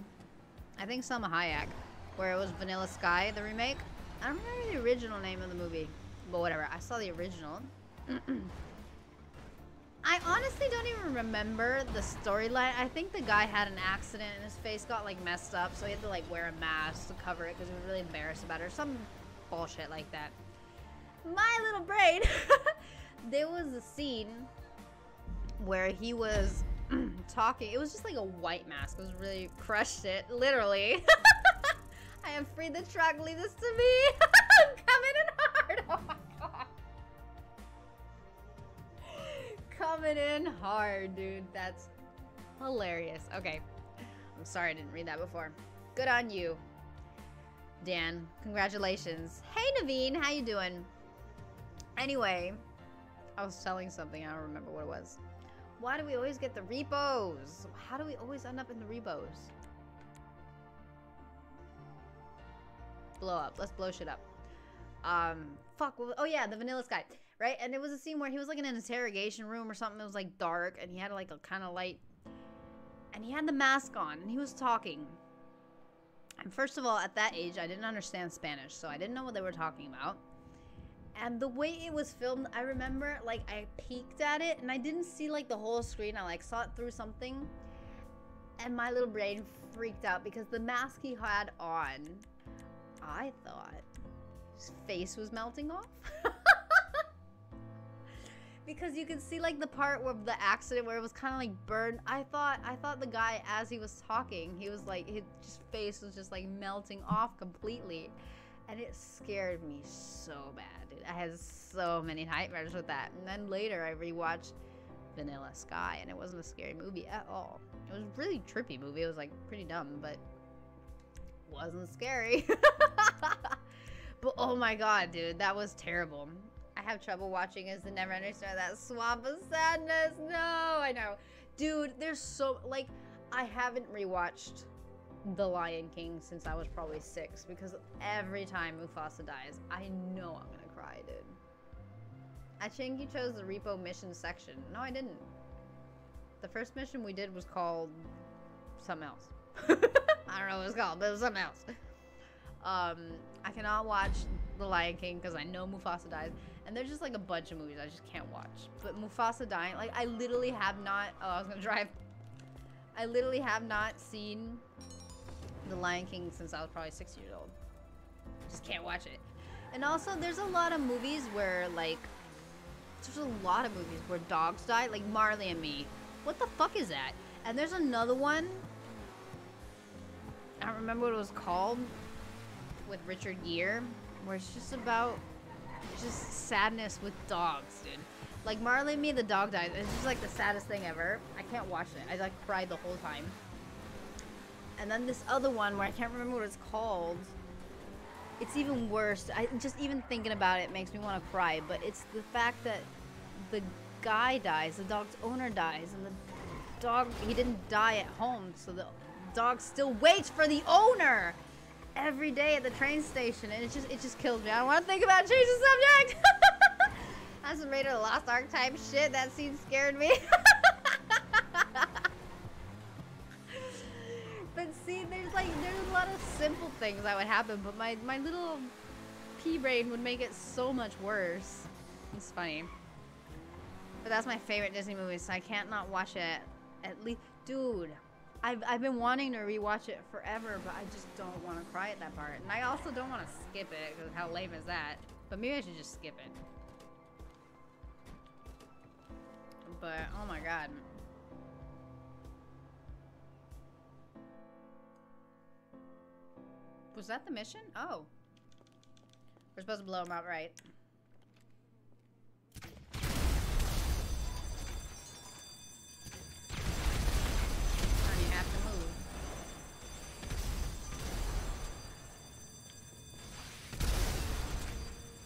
I think Selma Hayek. Where it was Vanilla Sky, the remake. I don't remember the original name of the movie. But whatever, I saw the original. I honestly don't even remember the storyline. I think the guy had an accident and his face got like messed up, so he had to like wear a mask to cover it because he was really embarrassed about it or some bullshit like that. My little brain. There was a scene where he was talking. It was just like a white mask. It was really crushed it, literally. I am free the truck. Leave this to me. I'm coming in hard. Oh my god. Coming in hard, dude. That's hilarious. Okay. I'm sorry I didn't read that before. Good on you, Dan. Congratulations. Hey, Naveen. How you doing? Anyway, I was telling something. I don't remember what it was. Why do we always get the repos? How do we always end up in the repos? Blow up. Let's blow shit up. Um, fuck. Oh yeah, the Vanilla Sky, right? And it was a scene where he was like in an interrogation room or something. It was like dark, and he had like a kind of light, and he had the mask on, and he was talking. And first of all, at that age, I didn't understand Spanish, so I didn't know what they were talking about. And the way it was filmed, I remember like I peeked at it, and I didn't see like the whole screen. I like saw it through something, and my little brain freaked out because the mask he had on. I thought his face was melting off. Because you could see like the part where the accident where it was kind of like burned. I thought I thought the guy, as he was talking, he was like his face was just like melting off completely, and it scared me so bad, dude. I had so many nightmares with that. And then later I rewatched Vanilla Sky, and it wasn't a scary movie at all. It was a really trippy movie. It was like pretty dumb, but wasn't scary. But oh my god, dude, that was terrible. I have trouble watching as the never understood that swamp of sadness. No, I know, dude. There's so like I haven't rewatched The Lion King since I was probably six because every time Mufasa dies, I know I'm gonna cry, dude. I think you chose the repo mission section. No, I didn't. The first mission we did was called something else. I don't know what it's called, but it was something else. Um, I cannot watch The Lion King because I know Mufasa dies. And there's just like a bunch of movies I just can't watch. But Mufasa dying, like I literally have not, oh, I was gonna drive. I literally have not seen The Lion King since I was probably six years old. Just can't watch it. And also there's a lot of movies where like, there's a lot of movies where dogs die, like Marley and Me. What the fuck is that? And there's another one. I don't remember what it was called with Richard Gere, where it's just about just sadness with dogs, dude. Like Marley and Me, the dog died. It's just like the saddest thing ever. I can't watch it. I like cried the whole time. and then this other one where I can't remember what it's called. It's even worse. I just even thinking about it makes me want to cry. But it's the fact that the guy dies, the dog's owner dies, and the dog, he didn't die at home, so the dog still waits for the owner every day at the train station, and it just it just kills me. I don't want to think about changing subject. That's some Raider of the Lost Ark type shit. That scene scared me. But see, there's like there's a lot of simple things that would happen, but my my little pea brain would make it so much worse. It's funny. But that's my favorite Disney movie, so I can't not watch it. At least, dude, I've, I've been wanting to rewatch it forever, but I just don't want to cry at that part. And I also don't want to skip it, because how lame is that? But maybe I should just skip it. But, oh my god. Was that the mission? Oh. We're supposed to blow him up, right?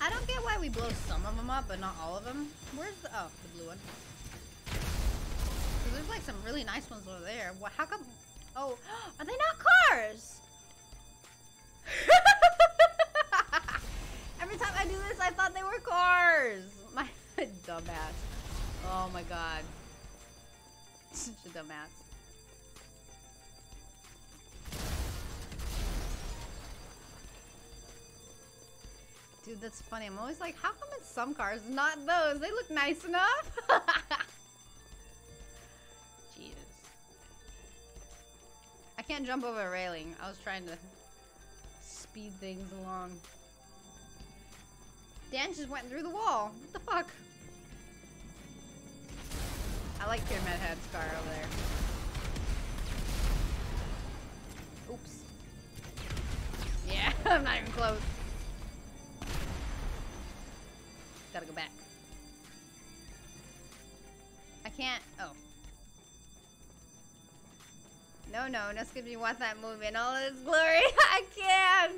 I don't get why we blow some of them up, but not all of them. Where's the, oh, the blue one. Cause there's like some really nice ones over there. What, how come, oh, are they not cars? Every time I do this, I thought they were cars. My dumbass. Oh my god. Such a dumbass. Dude, that's funny. I'm always like, how come it's some cars, not those? They look nice enough. Jesus. I can't jump over a railing. I was trying to speed things along. Dan just went through the wall. What the fuck? I like your Mad Head's car over there. Oops. Yeah, I'm not even close. Gotta go back. I can't. Oh. No, no. That's because you want that movie in all its glory. I can't.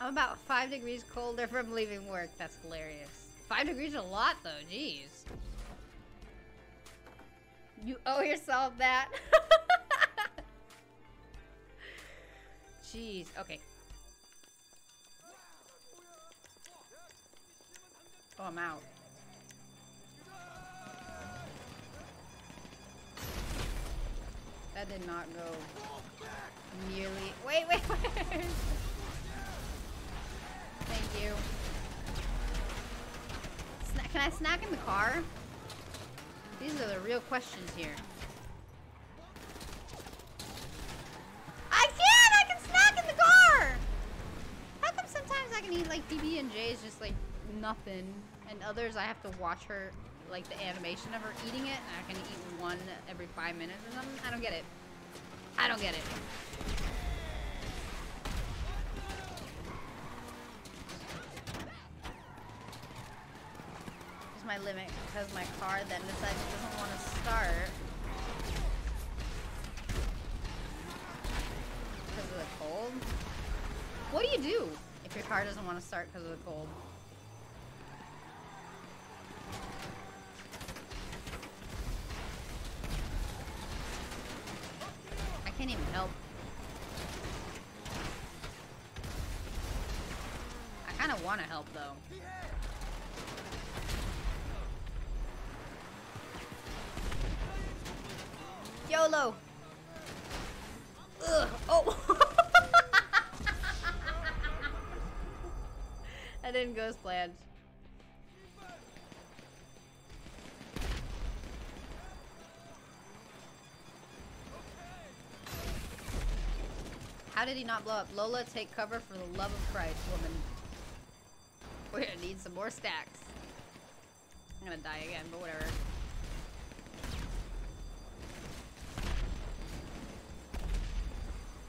I'm about five degrees colder from leaving work. That's hilarious. Five degrees is a lot, though. Jeez. You owe yourself that. Jeez. Okay. Oh, I'm out. That did not go nearly. Wait, wait, wait. Thank you. Sna can I snack in the car? These are the real questions here. I can! I can snack in the car! How come sometimes I can eat like P B and J's just like nothing, and others I have to watch her, like the animation of her eating it, and I can eat one every five minutes or something? I don't get it. I don't get it. It's my limit, because my car then decides it doesn't want to start. Because of the cold? What do you do if your car doesn't want to start because of the cold? I can't even help. I kind of want to help though. YOLO! Ugh! Oh! That didn't go as planned. How did he not blow up? Lola, take cover for the love of Christ, woman. We're gonna need some more stacks. I'm gonna die again, but whatever.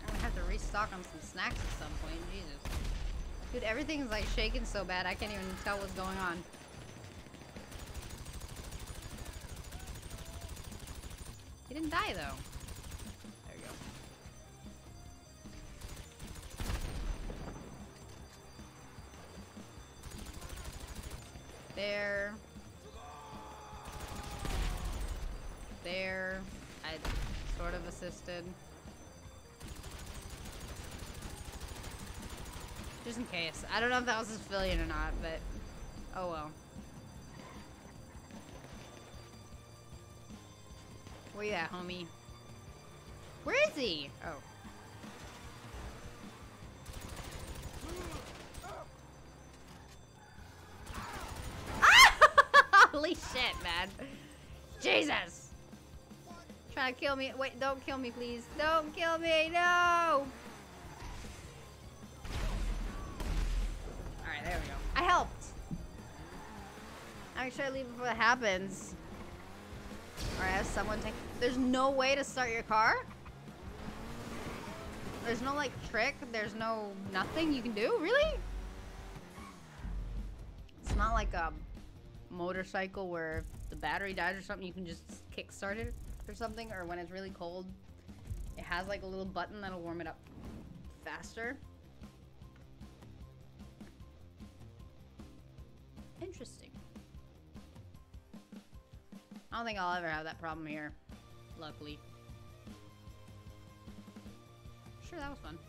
I'm gonna have to restock on some snacks at some point, Jesus. Dude, everything's like shaking so bad, I can't even tell what's going on. He didn't die though. sort of assisted. Just in case. I don't know if that was a civilian or not, but oh well. Where you at, homie? Where is he? Oh. Ah! Holy shit, man. Jesus! Try to kill me. Wait, don't kill me, please. Don't kill me, no! Alright, there we go. I helped! I'm sure I leave before that happens. Alright, I have someone take- There's no way to start your car? There's no, like, trick? There's no nothing you can do? Really? It's not like a motorcycle where if the battery dies or something, you can just kickstart it or something, or when it's really cold, it has, like, a little button that'll warm it up faster. Interesting. I don't think I'll ever have that problem here, luckily. Sure, that was fun.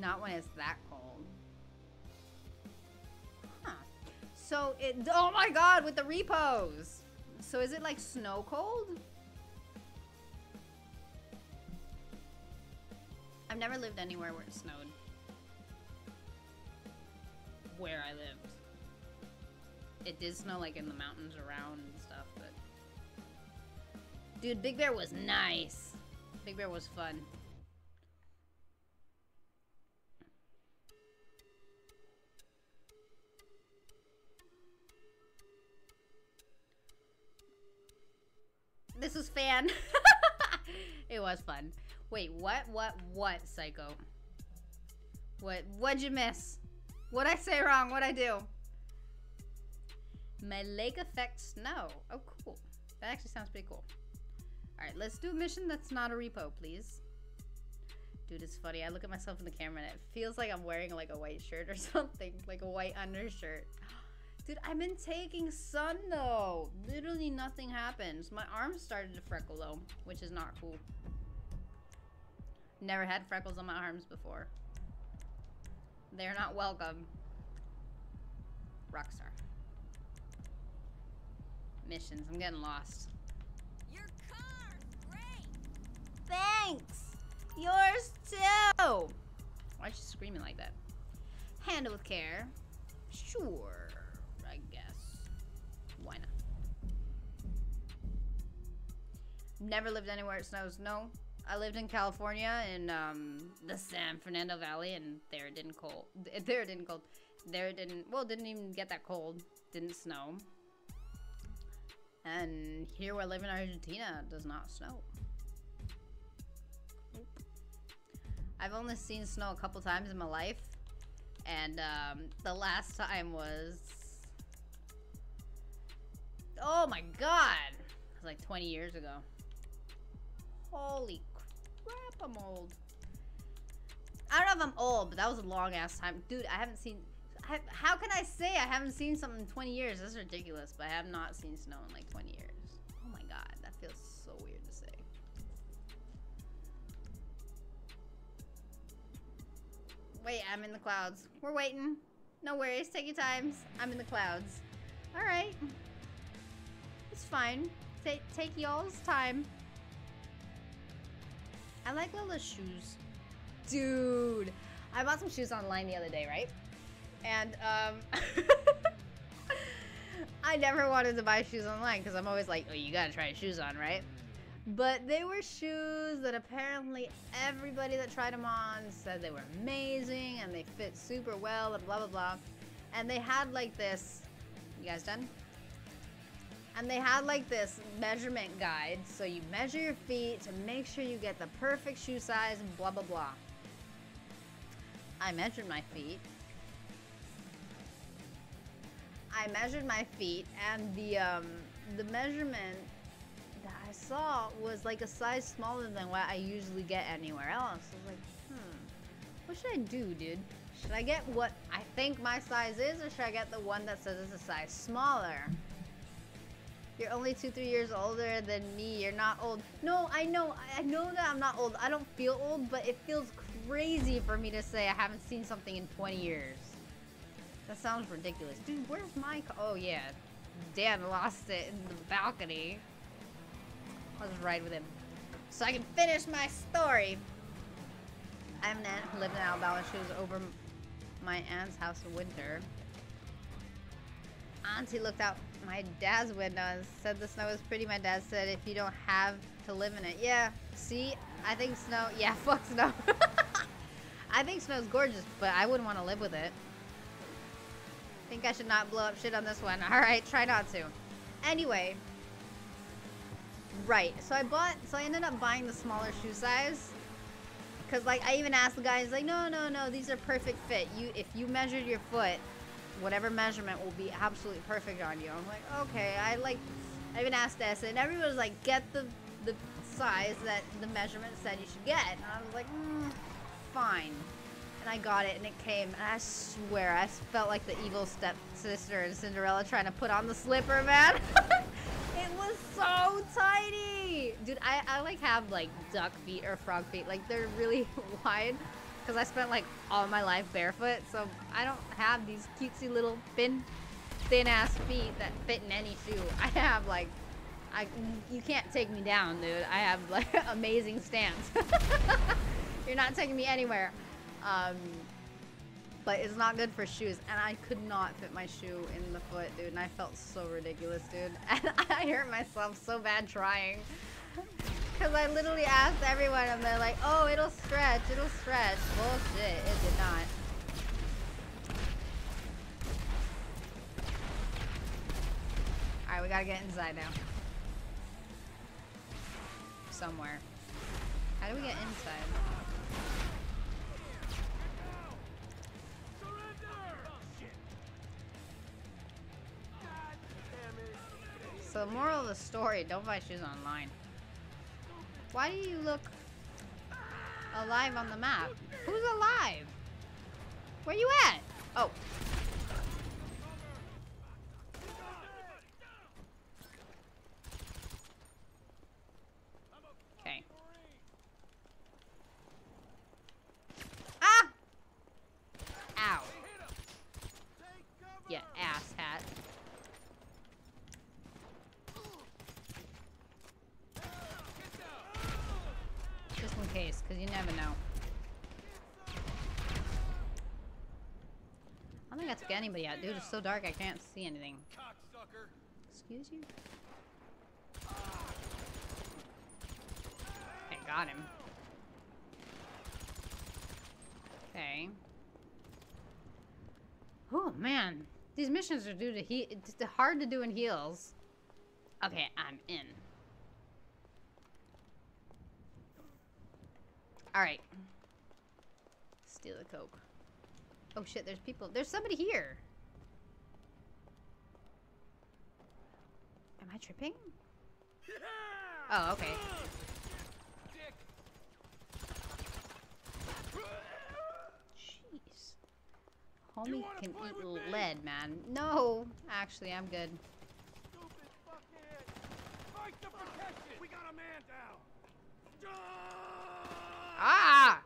Not when it's that cold. Huh. So it, oh my god, with the repos! So is it like snow cold? I've never lived anywhere where it snowed. Where I lived. It did snow like in the mountains around and stuff, but... Dude, Big Bear was nice. Big Bear was fun. This was fan. It was fun. Wait, what, what, what, Psycho? What, what'd you miss? What'd I say wrong? What'd I do? My lake effect snow. Oh, cool. That actually sounds pretty cool. All right, let's do a mission that's not a repo, please. Dude, it's funny. I look at myself in the camera and it feels like I'm wearing like a white shirt or something, like a white undershirt. Dude, I've been taking sun though. Literally nothing happens. My arms started to freckle though, which is not cool. Never had freckles on my arms before. They're not welcome. Rockstar. Missions. I'm getting lost. Your car's great. Thanks. Yours too. Why is she screaming like that? Handle with care. Sure, I guess. Why not? Never lived anywhere it snows. No, I lived in California in um, the San Fernando Valley, and there it didn't cold. There it didn't cold. There it didn't. Well, didn't even get that cold. Didn't snow. And here where I live in Argentina, it does not snow. I've only seen snow a couple times in my life. And um, the last time was... Oh my god! It was like twenty years ago. Holy crap, I'm old. I don't know if I'm old, but that was a long ass time. Dude, I haven't seen... I, how can I say I haven't seen something in twenty years? That's ridiculous, but I have not seen snow in like twenty years. Oh my god, that feels so weird to say. Wait, I'm in the clouds. We're waiting. No worries, take your times. I'm in the clouds. Alright. It's fine. Take, take y'all's time. I like Lola's shoes. Dude! I bought some shoes online the other day, right? And um, I never wanted to buy shoes online because I'm always like, oh, you gotta try shoes on, right? But they were shoes that apparently everybody that tried them on said they were amazing and they fit super well and blah, blah, blah. And they had like this, you guys done? And they had like this measurement guide. So you measure your feet to make sure you get the perfect shoe size and blah, blah, blah. I measured my feet. I measured my feet, and the um, the measurement that I saw was like a size smaller than what I usually get anywhere else. I was like, hmm, what should I do, dude? Should I get what I think my size is, or should I get the one that says it's a size smaller? You're only two, three years older than me. You're not old. No, I know. I know that I'm not old. I don't feel old, but it feels crazy for me to say I haven't seen something in twenty years. That sounds ridiculous. Dude, where's my co- Oh, yeah. Dan lost it in the balcony. I'll just ride with him. So I can finish my story. I have an aunt who lived in Alabama. She was over my aunt's house in winter. Auntie looked out my dad's window and said the snow was pretty. My dad said, if you don't have to live in it. Yeah, see? I think snow... Yeah, fuck snow. I think snow's gorgeous, but I wouldn't want to live with it. I think I should not blow up shit on this one. Alright, try not to. Anyway. Right. So I bought... So I ended up buying the smaller shoe size. Because, like, I even asked the guy. He's like, no, no, no. These are perfect fit. You, if you measured your foot... Whatever measurement will be absolutely perfect on you. I'm like, okay, I like, I even asked Esse, and everyone was like, get the, the size that the measurement said you should get. And I was like, mm, fine. And I got it, and it came, and I swear, I felt like the evil stepsister in Cinderella trying to put on the slipper, man. It was so tiny. Dude, I, I like have like duck feet or frog feet. Like, they're really wide. Because I spent like all my life barefoot, so I don't have these cutesy little thin, thin ass feet that fit in any shoe. I have like, I you can't take me down, dude. I have like amazing stance. You're not taking me anywhere. Um, but it's not good for shoes, and I could not fit my shoe in the foot, dude. And I felt so ridiculous, dude. And I hurt myself so bad trying. Because I literally asked everyone, and they're like, oh, it'll stretch, it'll stretch. Bullshit, it did not. Alright, we gotta get inside now. Somewhere. How do we get inside? So the moral of the story, don't buy shoes online. Why do you look alive on the map? Who's alive? Where you at? Oh. Okay. Ah! Ow. Yeah, ass hat. Just in case, because you never know. I don't think I took anybody out, dude. It's so dark I can't see anything. Excuse you? Okay, got him. Okay. Oh, man. These missions are due to he- it's hard to do in heels. Okay, I'm in. Alright. Steal the Coke. Oh shit, there's people. There's somebody here! Am I tripping? Oh, okay. Jeez. Homie can eat lead, man. No! Actually, I'm good. Fight the protection! We got a man down! Ah!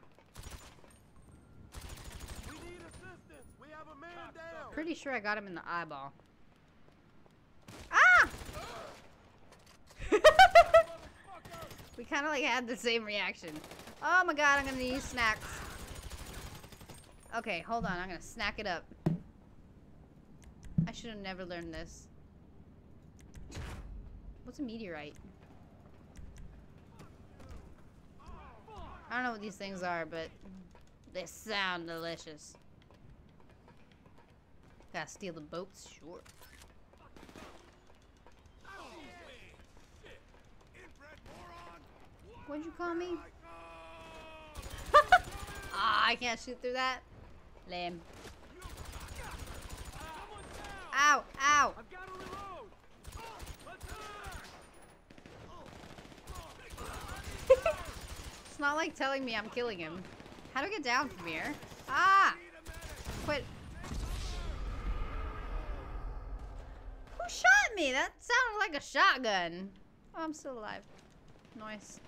We need assistance. We have a man down. Pretty sure I got him in the eyeball. Ah! We kind of like had the same reaction. Oh my god, I'm gonna need snacks. Okay, hold on. I'm gonna snack it up. I should have never learned this. What's a meteorite? I don't know what these things are, but they sound delicious. Gotta steal the boats, sure. What'd you call me? Ah, oh, I can't shoot through that. Lame. Ow! Ow! It's not like telling me I'm killing him. How do I get down from here? Ah! Quit. Who shot me? that sounded like a shotgun. Oh, I'm still alive. Nice.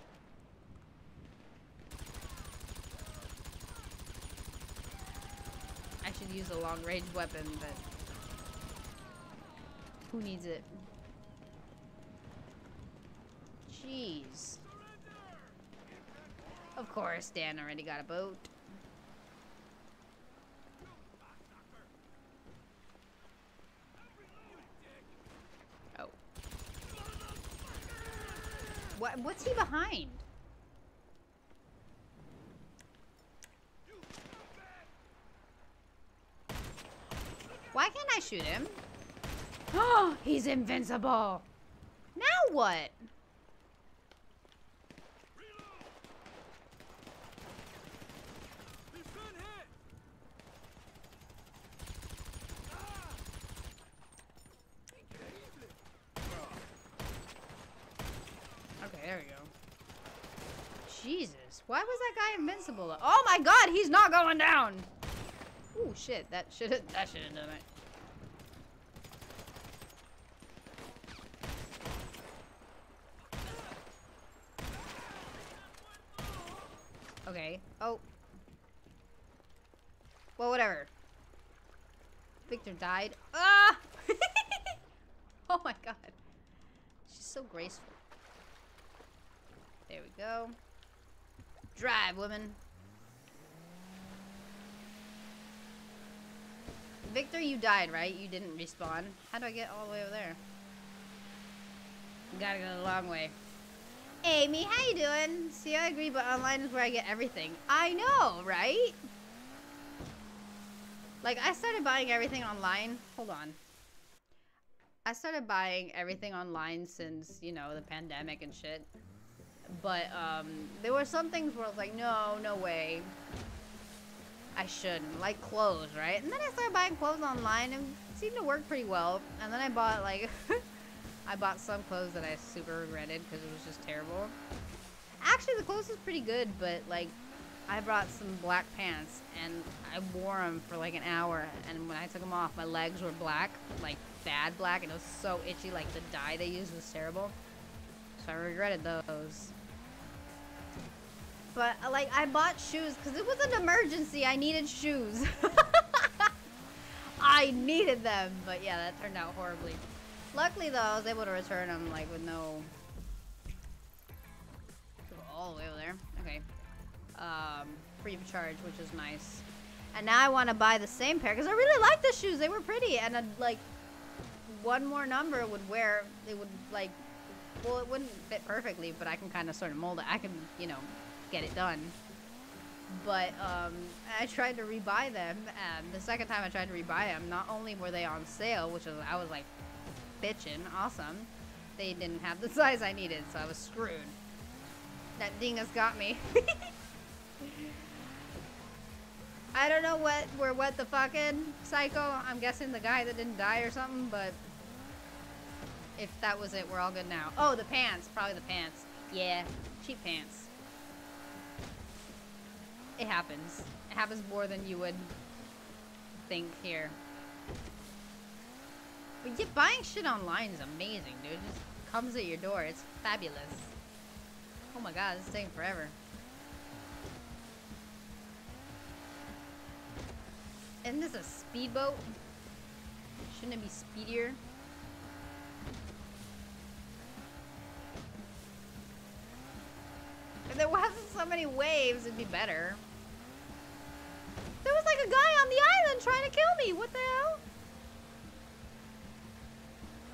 I should use a long range weapon, but who needs it? Jeez. Of course, Dan already got a boat. Oh. What? What's he behind? Why can't I shoot him? Oh, he's invincible. Now what? Why was that guy invincible? Oh my god, he's not going down! Ooh, shit, that should've, that should've done it. Okay, oh. Well, whatever. Victor died. Ah! Oh my god. She's so graceful. There we go. Drive, woman. Victor, you died, right? You didn't respawn. How do I get all the way over there? Gotta go the long way. Amy, how you doing? See, I agree, but online is where I get everything. I know, right? Like, I started buying everything online. Hold on. I started buying everything online since, you know, the pandemic and shit. But, um, there were some things where I was like, no, no way. I shouldn't. Like clothes, right? And then I started buying clothes online and it seemed to work pretty well. And then I bought, like, I bought some clothes that I super regretted because it was just terrible. Actually, the clothes was pretty good, but, like, I brought some black pants and I wore them for, like, an hour. And when I took them off, my legs were black. Like, bad black. And it was so itchy. Like, the dye they used was terrible. So I regretted those. But, like, I bought shoes because it was an emergency. I needed shoes. I needed them. But, yeah, that turned out horribly. Luckily, though, I was able to return them, like, with no... Go all the way over there. Okay. Um, free of charge, which is nice. And now I want to buy the same pair because I really like the shoes. They were pretty. And, I'd, like, one more number would wear... They would, like... Well, it wouldn't fit perfectly, but I can kind of sort of mold it. I can, you know... get it done. But um, I tried to rebuy them, and the second time I tried to rebuy them, not only were they on sale, which was, I was like bitching, awesome, they didn't have the size I needed, so I was screwed. That dingus got me. I don't know what we're what the fucking psycho. I'm guessing the guy that didn't die or something, but if that was it, we're all good now. Oh, the pants, probably the pants. Yeah, cheap pants. It happens. It happens more than you would think here. But yeah, buying shit online is amazing, dude. It just comes at your door. It's fabulous. Oh my god, this is taking forever. Isn't this a speedboat? Shouldn't it be speedier? If there wasn't so many waves, it'd be better. There was like a guy on the island trying to kill me. What the hell?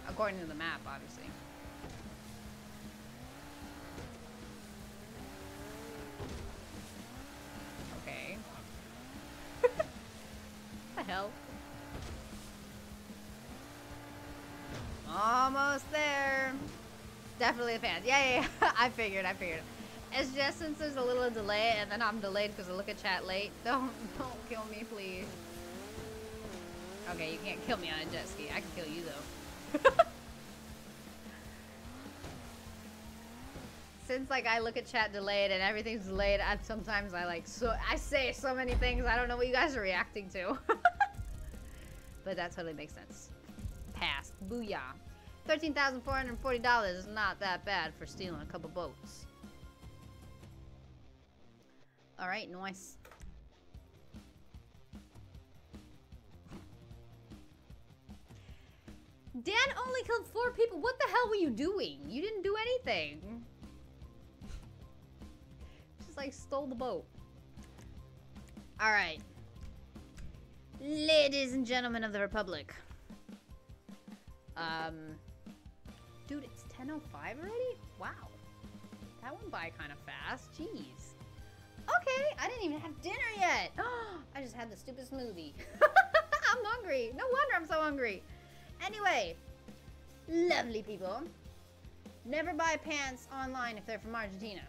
According to the map, obviously. Okay. What the hell? Almost there. Definitely a fan. Yeah, yeah, yeah. I figured, I figured. It's just since there's a little delay, and then I'm delayed because I look at chat late. Don't, don't kill me, please. Okay, you can't kill me on a jet ski. I can kill you, though. Since, like, I look at chat delayed and everything's delayed, I, sometimes I, like, so I say so many things, I don't know what you guys are reacting to. But that totally makes sense. Pass. Booyah. thirteen thousand four hundred forty dollars is not that bad for stealing a couple boats. Alright, nice. Dan only killed four people. What the hell were you doing? You didn't do anything. Just like stole the boat. Alright. Ladies and gentlemen of the Republic. Um... Dude, it's ten oh five already? Wow. That went by kind of fast. Jeez. Okay, I didn't even have dinner yet. I just had the stupid smoothie. I'm hungry. No wonder I'm so hungry. Anyway, lovely people, never buy pants online if they're from Argentina.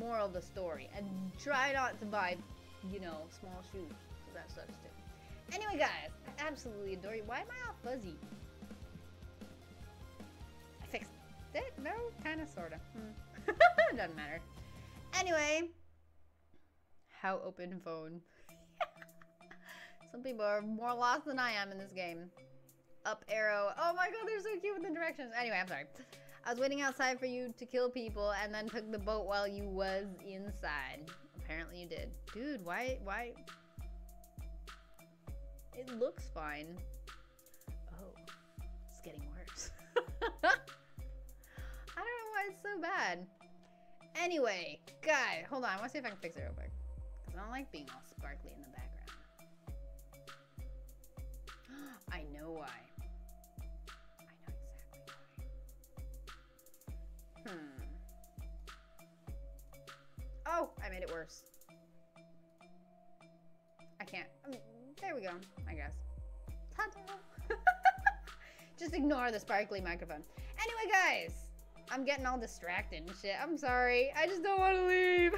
Moral of the story. And try not to buy, you know, small shoes. So that sucks too. Anyway, guys, I absolutely adore you. Why am I all fuzzy? I fixed it. No, kind of, sort of. Hmm. Doesn't matter. Anyway, how open phone. Some people are more lost than I am in this game. Up arrow. Oh my god, they're so cute with the directions. Anyway, I'm sorry. I was waiting outside for you to kill people and then took the boat while you was inside. Apparently you did. Dude, why, why? It looks fine. Oh, it's getting worse. I don't know why it's so bad. Anyway, guys, hold on. I want to see if I can fix it real quick. Because I don't like being all sparkly in the background. I know why. Hmm. Oh, I made it worse. I can't. I mean, there we go, I guess. Ta-da! Just ignore the sparkly microphone. Anyway, guys, I'm getting all distracted and shit. I'm sorry. I just don't want to leave.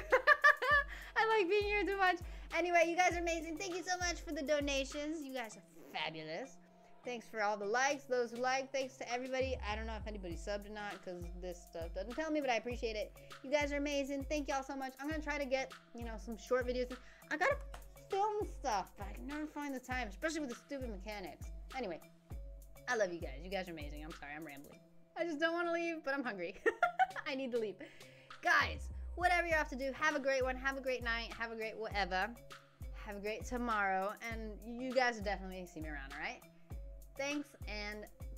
I like being here too much. Anyway, you guys are amazing. Thank you so much for the donations. You guys are fabulous. Thanks for all the likes, those who like. Thanks to everybody. I don't know if anybody subbed or not because this stuff doesn't tell me, but I appreciate it. You guys are amazing. Thank y'all so much. I'm going to try to get, you know, some short videos. I got to film stuff, but I can never find the time, especially with the stupid mechanics. Anyway, I love you guys. You guys are amazing. I'm sorry. I'm rambling. I just don't want to leave, but I'm hungry. I need to leave. Guys, whatever you're off to do, have a great one. Have a great night. Have a great whatever. Have a great tomorrow. And you guys will definitely see me around, all right? Thanks, and